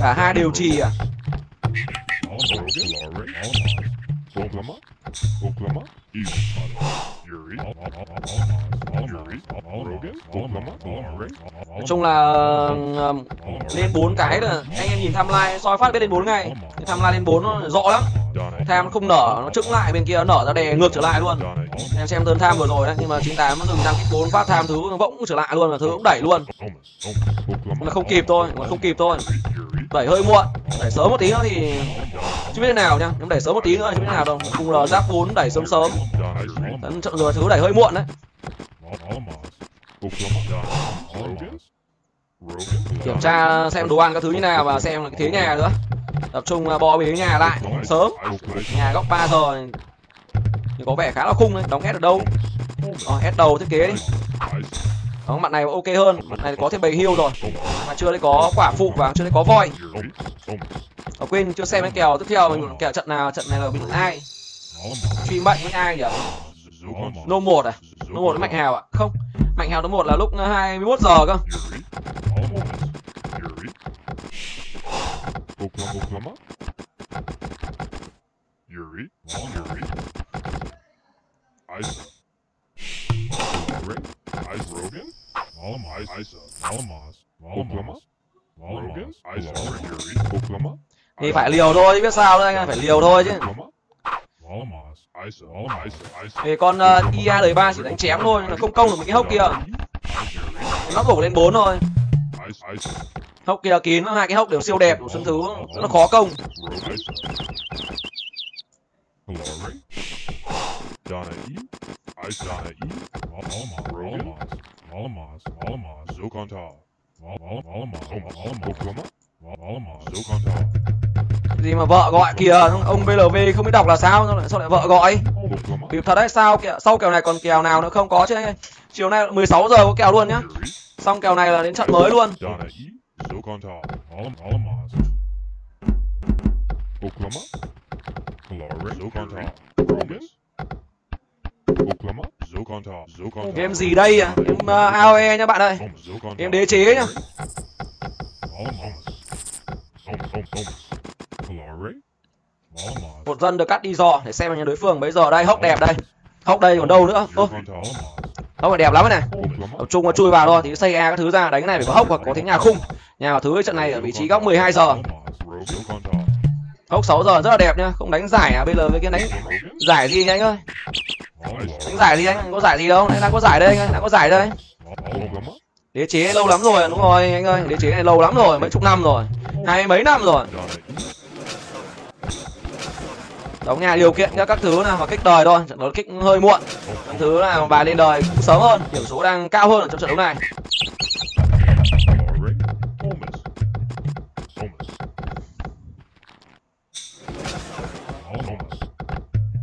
Cả hai đều trì à? Nói chung là lên 4 cái là anh em nhìn timeline soi phát biết lên 4 ngày. Timeline lên 4 nó rõ lắm. Tham nó không nở, nó trứng lại bên kia, nó nở ra đè ngược trở lại luôn. Em xem turn tham vừa rồi đấy, nhưng mà 98 nó dừng tham kích 4 phát tham thứ nó bỗng trở lại luôn, và thứ cũng đẩy luôn. Nó không kịp thôi, nó không kịp thôi. Đẩy hơi muộn, đẩy sớm một tí nữa thì chưa biết thế nào nha. Nếu đẩy sớm một tí nữa chưa biết thế nào đâu. Cùng là giáp 4 đẩy sớm sớm. Trận rồi thứ đẩy hơi muộn đấy. Kiểm tra xem đồ ăn các thứ như nào và xem là cái thế nhà nữa. Tập trung bò về nhà lại sớm. Nhà góc 3 giờ thì có vẻ khá là khung đấy, đóng S ở đâu? S đầu thiết kế đi. Đó, mặt này ok hơn, mặt này có thêm bầy hiêu rồi mà chưa thấy có quả phụ và chưa thấy có voi. Ở quên chưa xem cái kèo tiếp theo mình kèo trận nào, trận này là mình ai truy mạnh với ai nhỉ? Nô 1 à? Nô 1 mạnh hào ạ? À? Không, mạnh hào nó 1 là lúc 21 giờ cơ. Thì phải liều thôi chứ biết sao đấy anh ạ, phải liều thôi chứ. Thì con IA đời 3 chỉ đánh chém thôi, là không công được một cái hốc kia. Nó bổ lên 4 thôi. Hốc kia kín, hai cái hốc đều siêu đẹp của Xuân Thứ, rất là khó công. Gì mà vợ gọi kìa, ông BLV không biết đọc là sao, sao lại vợ gọi? Bịp thật đấy, sao kìa, sau kèo này còn kèo nào nữa không có chứ anh ơi. Chiều nay 16 giờ có kèo luôn nhá. Xong kèo này là đến trận mới luôn. Game gì đây à? Game AOE nha bạn ơi. Game đế chế nhá. Một dân được cắt đi dò để xem nhà đối phương bây giờ đây, hốc đẹp đây. Hốc đây còn đâu nữa. Ô. Hốc này đẹp lắm này. Tập trung nó chui vào thôi thì xây A các thứ ra, đánh cái này phải có hốc hoặc có thế nhà khung. Nhà vào thứ trận này ở vị trí góc 12 giờ. Hốc 6 giờ rất là đẹp nha, không đánh giải à? Bây giờ với kia đánh giải gì nhá anh ơi. Đánh giải gì anh có giải gì đâu, anh đang có giải đây anh ơi, đang có giải đây. Đế chế lâu lắm rồi, đúng rồi anh ơi, đế chế này lâu lắm rồi, mấy chục năm rồi, hai mấy năm rồi. Đóng nhà điều kiện các thứ nào mà kích đời thôi, trận đấu kích hơi muộn. Trận thứ nào bài lên đời cũng sớm hơn, điểm số đang cao hơn ở trong trận đấu này.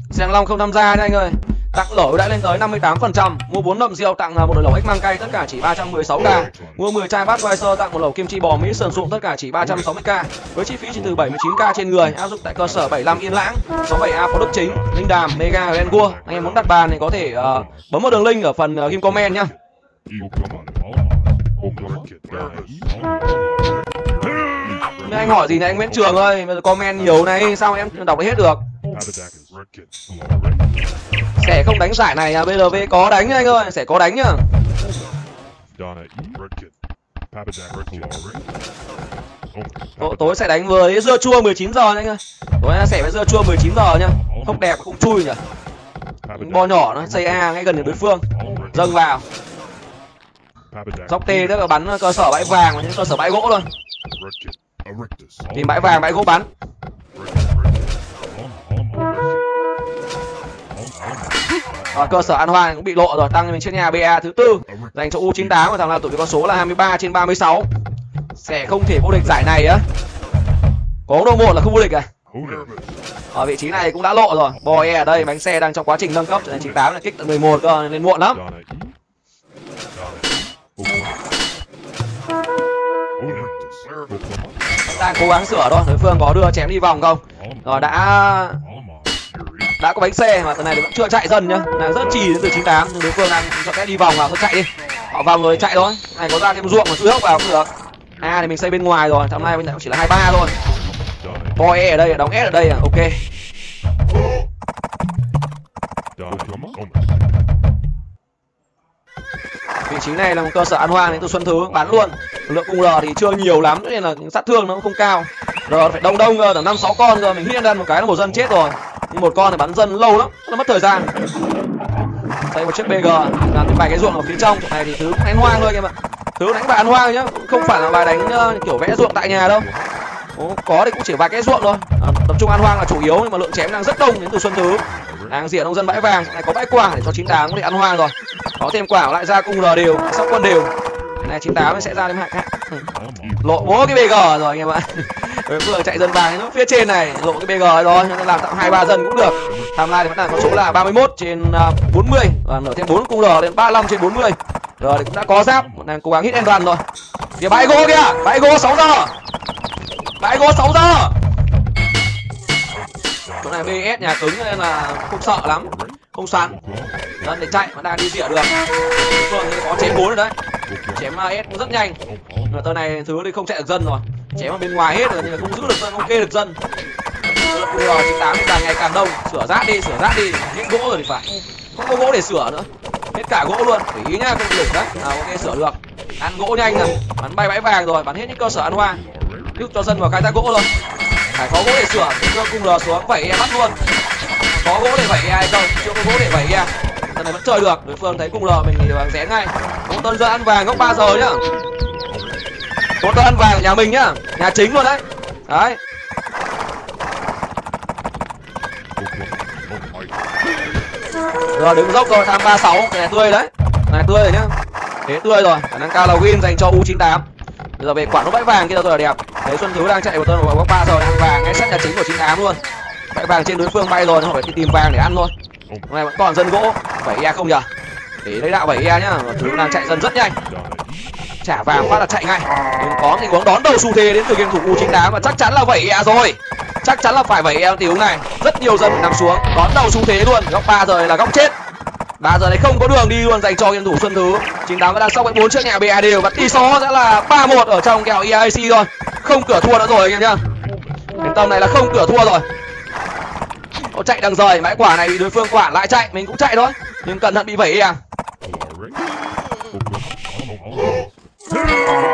Giang Long không tham gia nha anh ơi. Tặng lẩu đã lên tới 58%, mua 4 nậm rượu tặng một lẩu ếch mang cay tất cả chỉ 316k. Mua 10 chai Budweiser tặng một lẩu kim chi bò Mỹ sườn sụn tất cả chỉ 360k. Với chi phí chỉ từ 79k trên người, áp dụng tại cơ sở 75 Yên Lãng, 67A Phó Đức Chính, Linh Đàm, Mega và Rengoa. Anh em muốn đặt bàn thì có thể bấm vào đường link ở phần kim comment nhá. Nên anh hỏi gì này anh Nguyễn Trường ơi, bây giờ comment nhiều này sao em đọc được hết được. Sẽ không đánh giải này à? BLV có đánh nhá anh ơi, sẽ có đánh nhá. Tối sẽ đánh với dưa chua 19 giờ anh ơi. Tối sẽ với dưa chua 19 giờ nhá. Không đẹp cũng chui nhỉ. Bo nhỏ nó xây A ngay gần đến đối phương. Dâng vào. Dốc T tức là bắn cơ sở bãi vàng và những cơ sở bãi gỗ luôn. Thì bãi vàng bãi gỗ bắn. Rồi, cơ sở An Hoàng cũng bị lộ rồi, tăng lên chiếc nhà BA thứ 4 dành cho U98 của thằng nào tụi với con số là 23/36. Sẽ không thể vô địch giải này á. Có đội 1 là không vô địch à. Ở vị trí này cũng đã lộ rồi. Boy ở đây bánh xe đang trong quá trình nâng cấp cho nên 98 là kích tận 11 cơ nên muộn lắm. Đang cố gắng sửa thôi, đối phương có đưa chém đi vòng không? Rồi đã có bánh xe mà thằng này vẫn chưa chạy dần nhá, là rất trì đến từ 98 nhưng đối phương đang chọn cách đi vòng vào, thôi chạy đi. Họ vào người chạy thôi. Này có ra thêm ruộng mà chui hốc vào cũng được. À thì mình xây bên ngoài rồi, hôm nay bên này cũng chỉ là 23 thôi. Boy E ở đây, đóng S ở đây à, ok. Vị trí này là một cơ sở An Hoang đến từ Xuân Thứ, bán luôn. Lượng cung R thì chưa nhiều lắm nên là sát thương nó cũng không cao. Rồi phải đông tầm 5-6 con rồi, mình hit lên một cái là một dân chết rồi. Nhưng một con thì bắn dân lâu lắm, nó mất thời gian. Xây một chiếc BG, làm vài cái ruộng ở phía trong. Chỗ này thì Thứ cũng đánh hoang thôi các bạn. Thứ đánh bài ăn hoang nhá, không phải là bài đánh kiểu vẽ ruộng tại nhà đâu. Có thì cũng chỉ vài cái ruộng thôi, tập trung ăn hoang là chủ yếu, nhưng mà lượng chém đang rất đông đến từ Xuân Thứ. Đang rỉa nông dân bãi vàng, này có bãi quả để cho 98 có thể ăn hoang rồi. Có thêm quả lại ra cung R đều, sóc quân đều. Này 98 sẽ ra đến hạng lộ bố cái BG rồi anh em ạ. Vừa chạy dân vàng phía trên này lộ cái BG rồi, nên làm tạm 23 dân cũng được. Tham lai thì vẫn là con số là 31/40 và nở thêm 4 cung R lên 35/40. Rồi thì cũng đã có giáp, đang cố gắng hit em đoàn rồi. Kìa bãi gỗ kìa, bãi gỗ 6 giờ. Bãi gỗ 6 giờ. Chỗ này BS nhà cứng nên là không sợ lắm, không xoắn dân để chạy, vẫn đang đi rỉa được. Rồi có chém 4 rồi đấy, chém S cũng rất nhanh. Rồi tờ này Thứ thì không chạy được dân rồi, chém ở bên ngoài hết rồi nhưng mà không giữ được dân, không kê được dân. Rồi 98 thì càng ngày càng đông, sửa rác đi, sửa rác đi, hết gỗ rồi thì phải. Không có gỗ để sửa nữa, hết cả gỗ luôn, phải ý nhá, không được đấy. Nào ok sửa được, ăn gỗ nhanh rồi, bắn bay bãi vàng rồi, bắn hết những cơ sở ăn hoa, giúp cho dân vào khai thác gỗ rồi. Phải có gỗ để sửa, chưa cung R xuống, phải E bắt luôn. Có gỗ để phải E hay không? Chưa có gỗ để phải E. Lần này vẫn chơi được, đối phương thấy cung R mình thì rẽ ngay. Một tân dân ăn vàng góc 3 giờ nhá. Một tân ăn vàng nhà mình nhá, nhà chính luôn đấy. Đấy. Rồi đứng dốc rồi, tham 36, cái này tươi đấy. Cái này tươi rồi nhá. Thế tươi rồi, khả năng cao là win dành cho U98. Bây giờ về quả nó bãi vàng kia rồi là đẹp. Đấy Xuân Thứ đang chạy một tên vào góc 3 rồi, ăn vàng ngay sát nhà chính của 98 luôn. Bãi vàng trên đối phương bay rồi, nó phải đi tìm vàng để ăn thôi. Hôm nay vẫn còn dân gỗ, 7E không nhờ. Để lấy đạo 7E nhá, Thứ đang chạy dân rất nhanh. Trả vàng phát là chạy ngay. Nhưng có tình huống đón đầu xu thế đến từ game thủ U98 và chắc chắn là 7E rồi. Chắc chắn là phải 7E tình huống này. Rất nhiều dân nằm xuống, đón đầu xu thế luôn, góc 3 rồi là góc chết. 3 giờ này không có đường đi luôn dành cho game thủ Xuân Thứ. 98 vẫn đang sóc 4 trước nhà BA đều và tỷ số sẽ là 3-1 ở trong kèo EAC rồi. Không cửa thua nữa rồi anh em nhá. Đến tầm này là không cửa thua rồi. Nó chạy đằng rời, bãi quả này bị đối phương quả lại chạy, mình cũng chạy thôi. Nhưng cẩn thận bị vẩy à.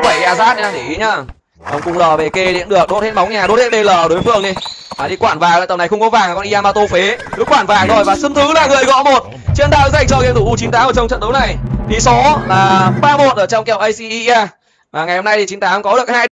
Vẩy à rát để ý nhá. Ông cung L về kê điện được, đốt hết bóng nhà, đốt hết DL đối phương đi. Đi quản vàng, tầm này không có vàng, con Yamato phế. Cứ quản vàng rồi và Xuân Thứ là người gõ 1. Chiến thắng dành cho game thủ U98 ở trong trận đấu này. Tỷ số là 3-1 ở trong kèo ACEA. Và ngày hôm nay thì 98 có được 2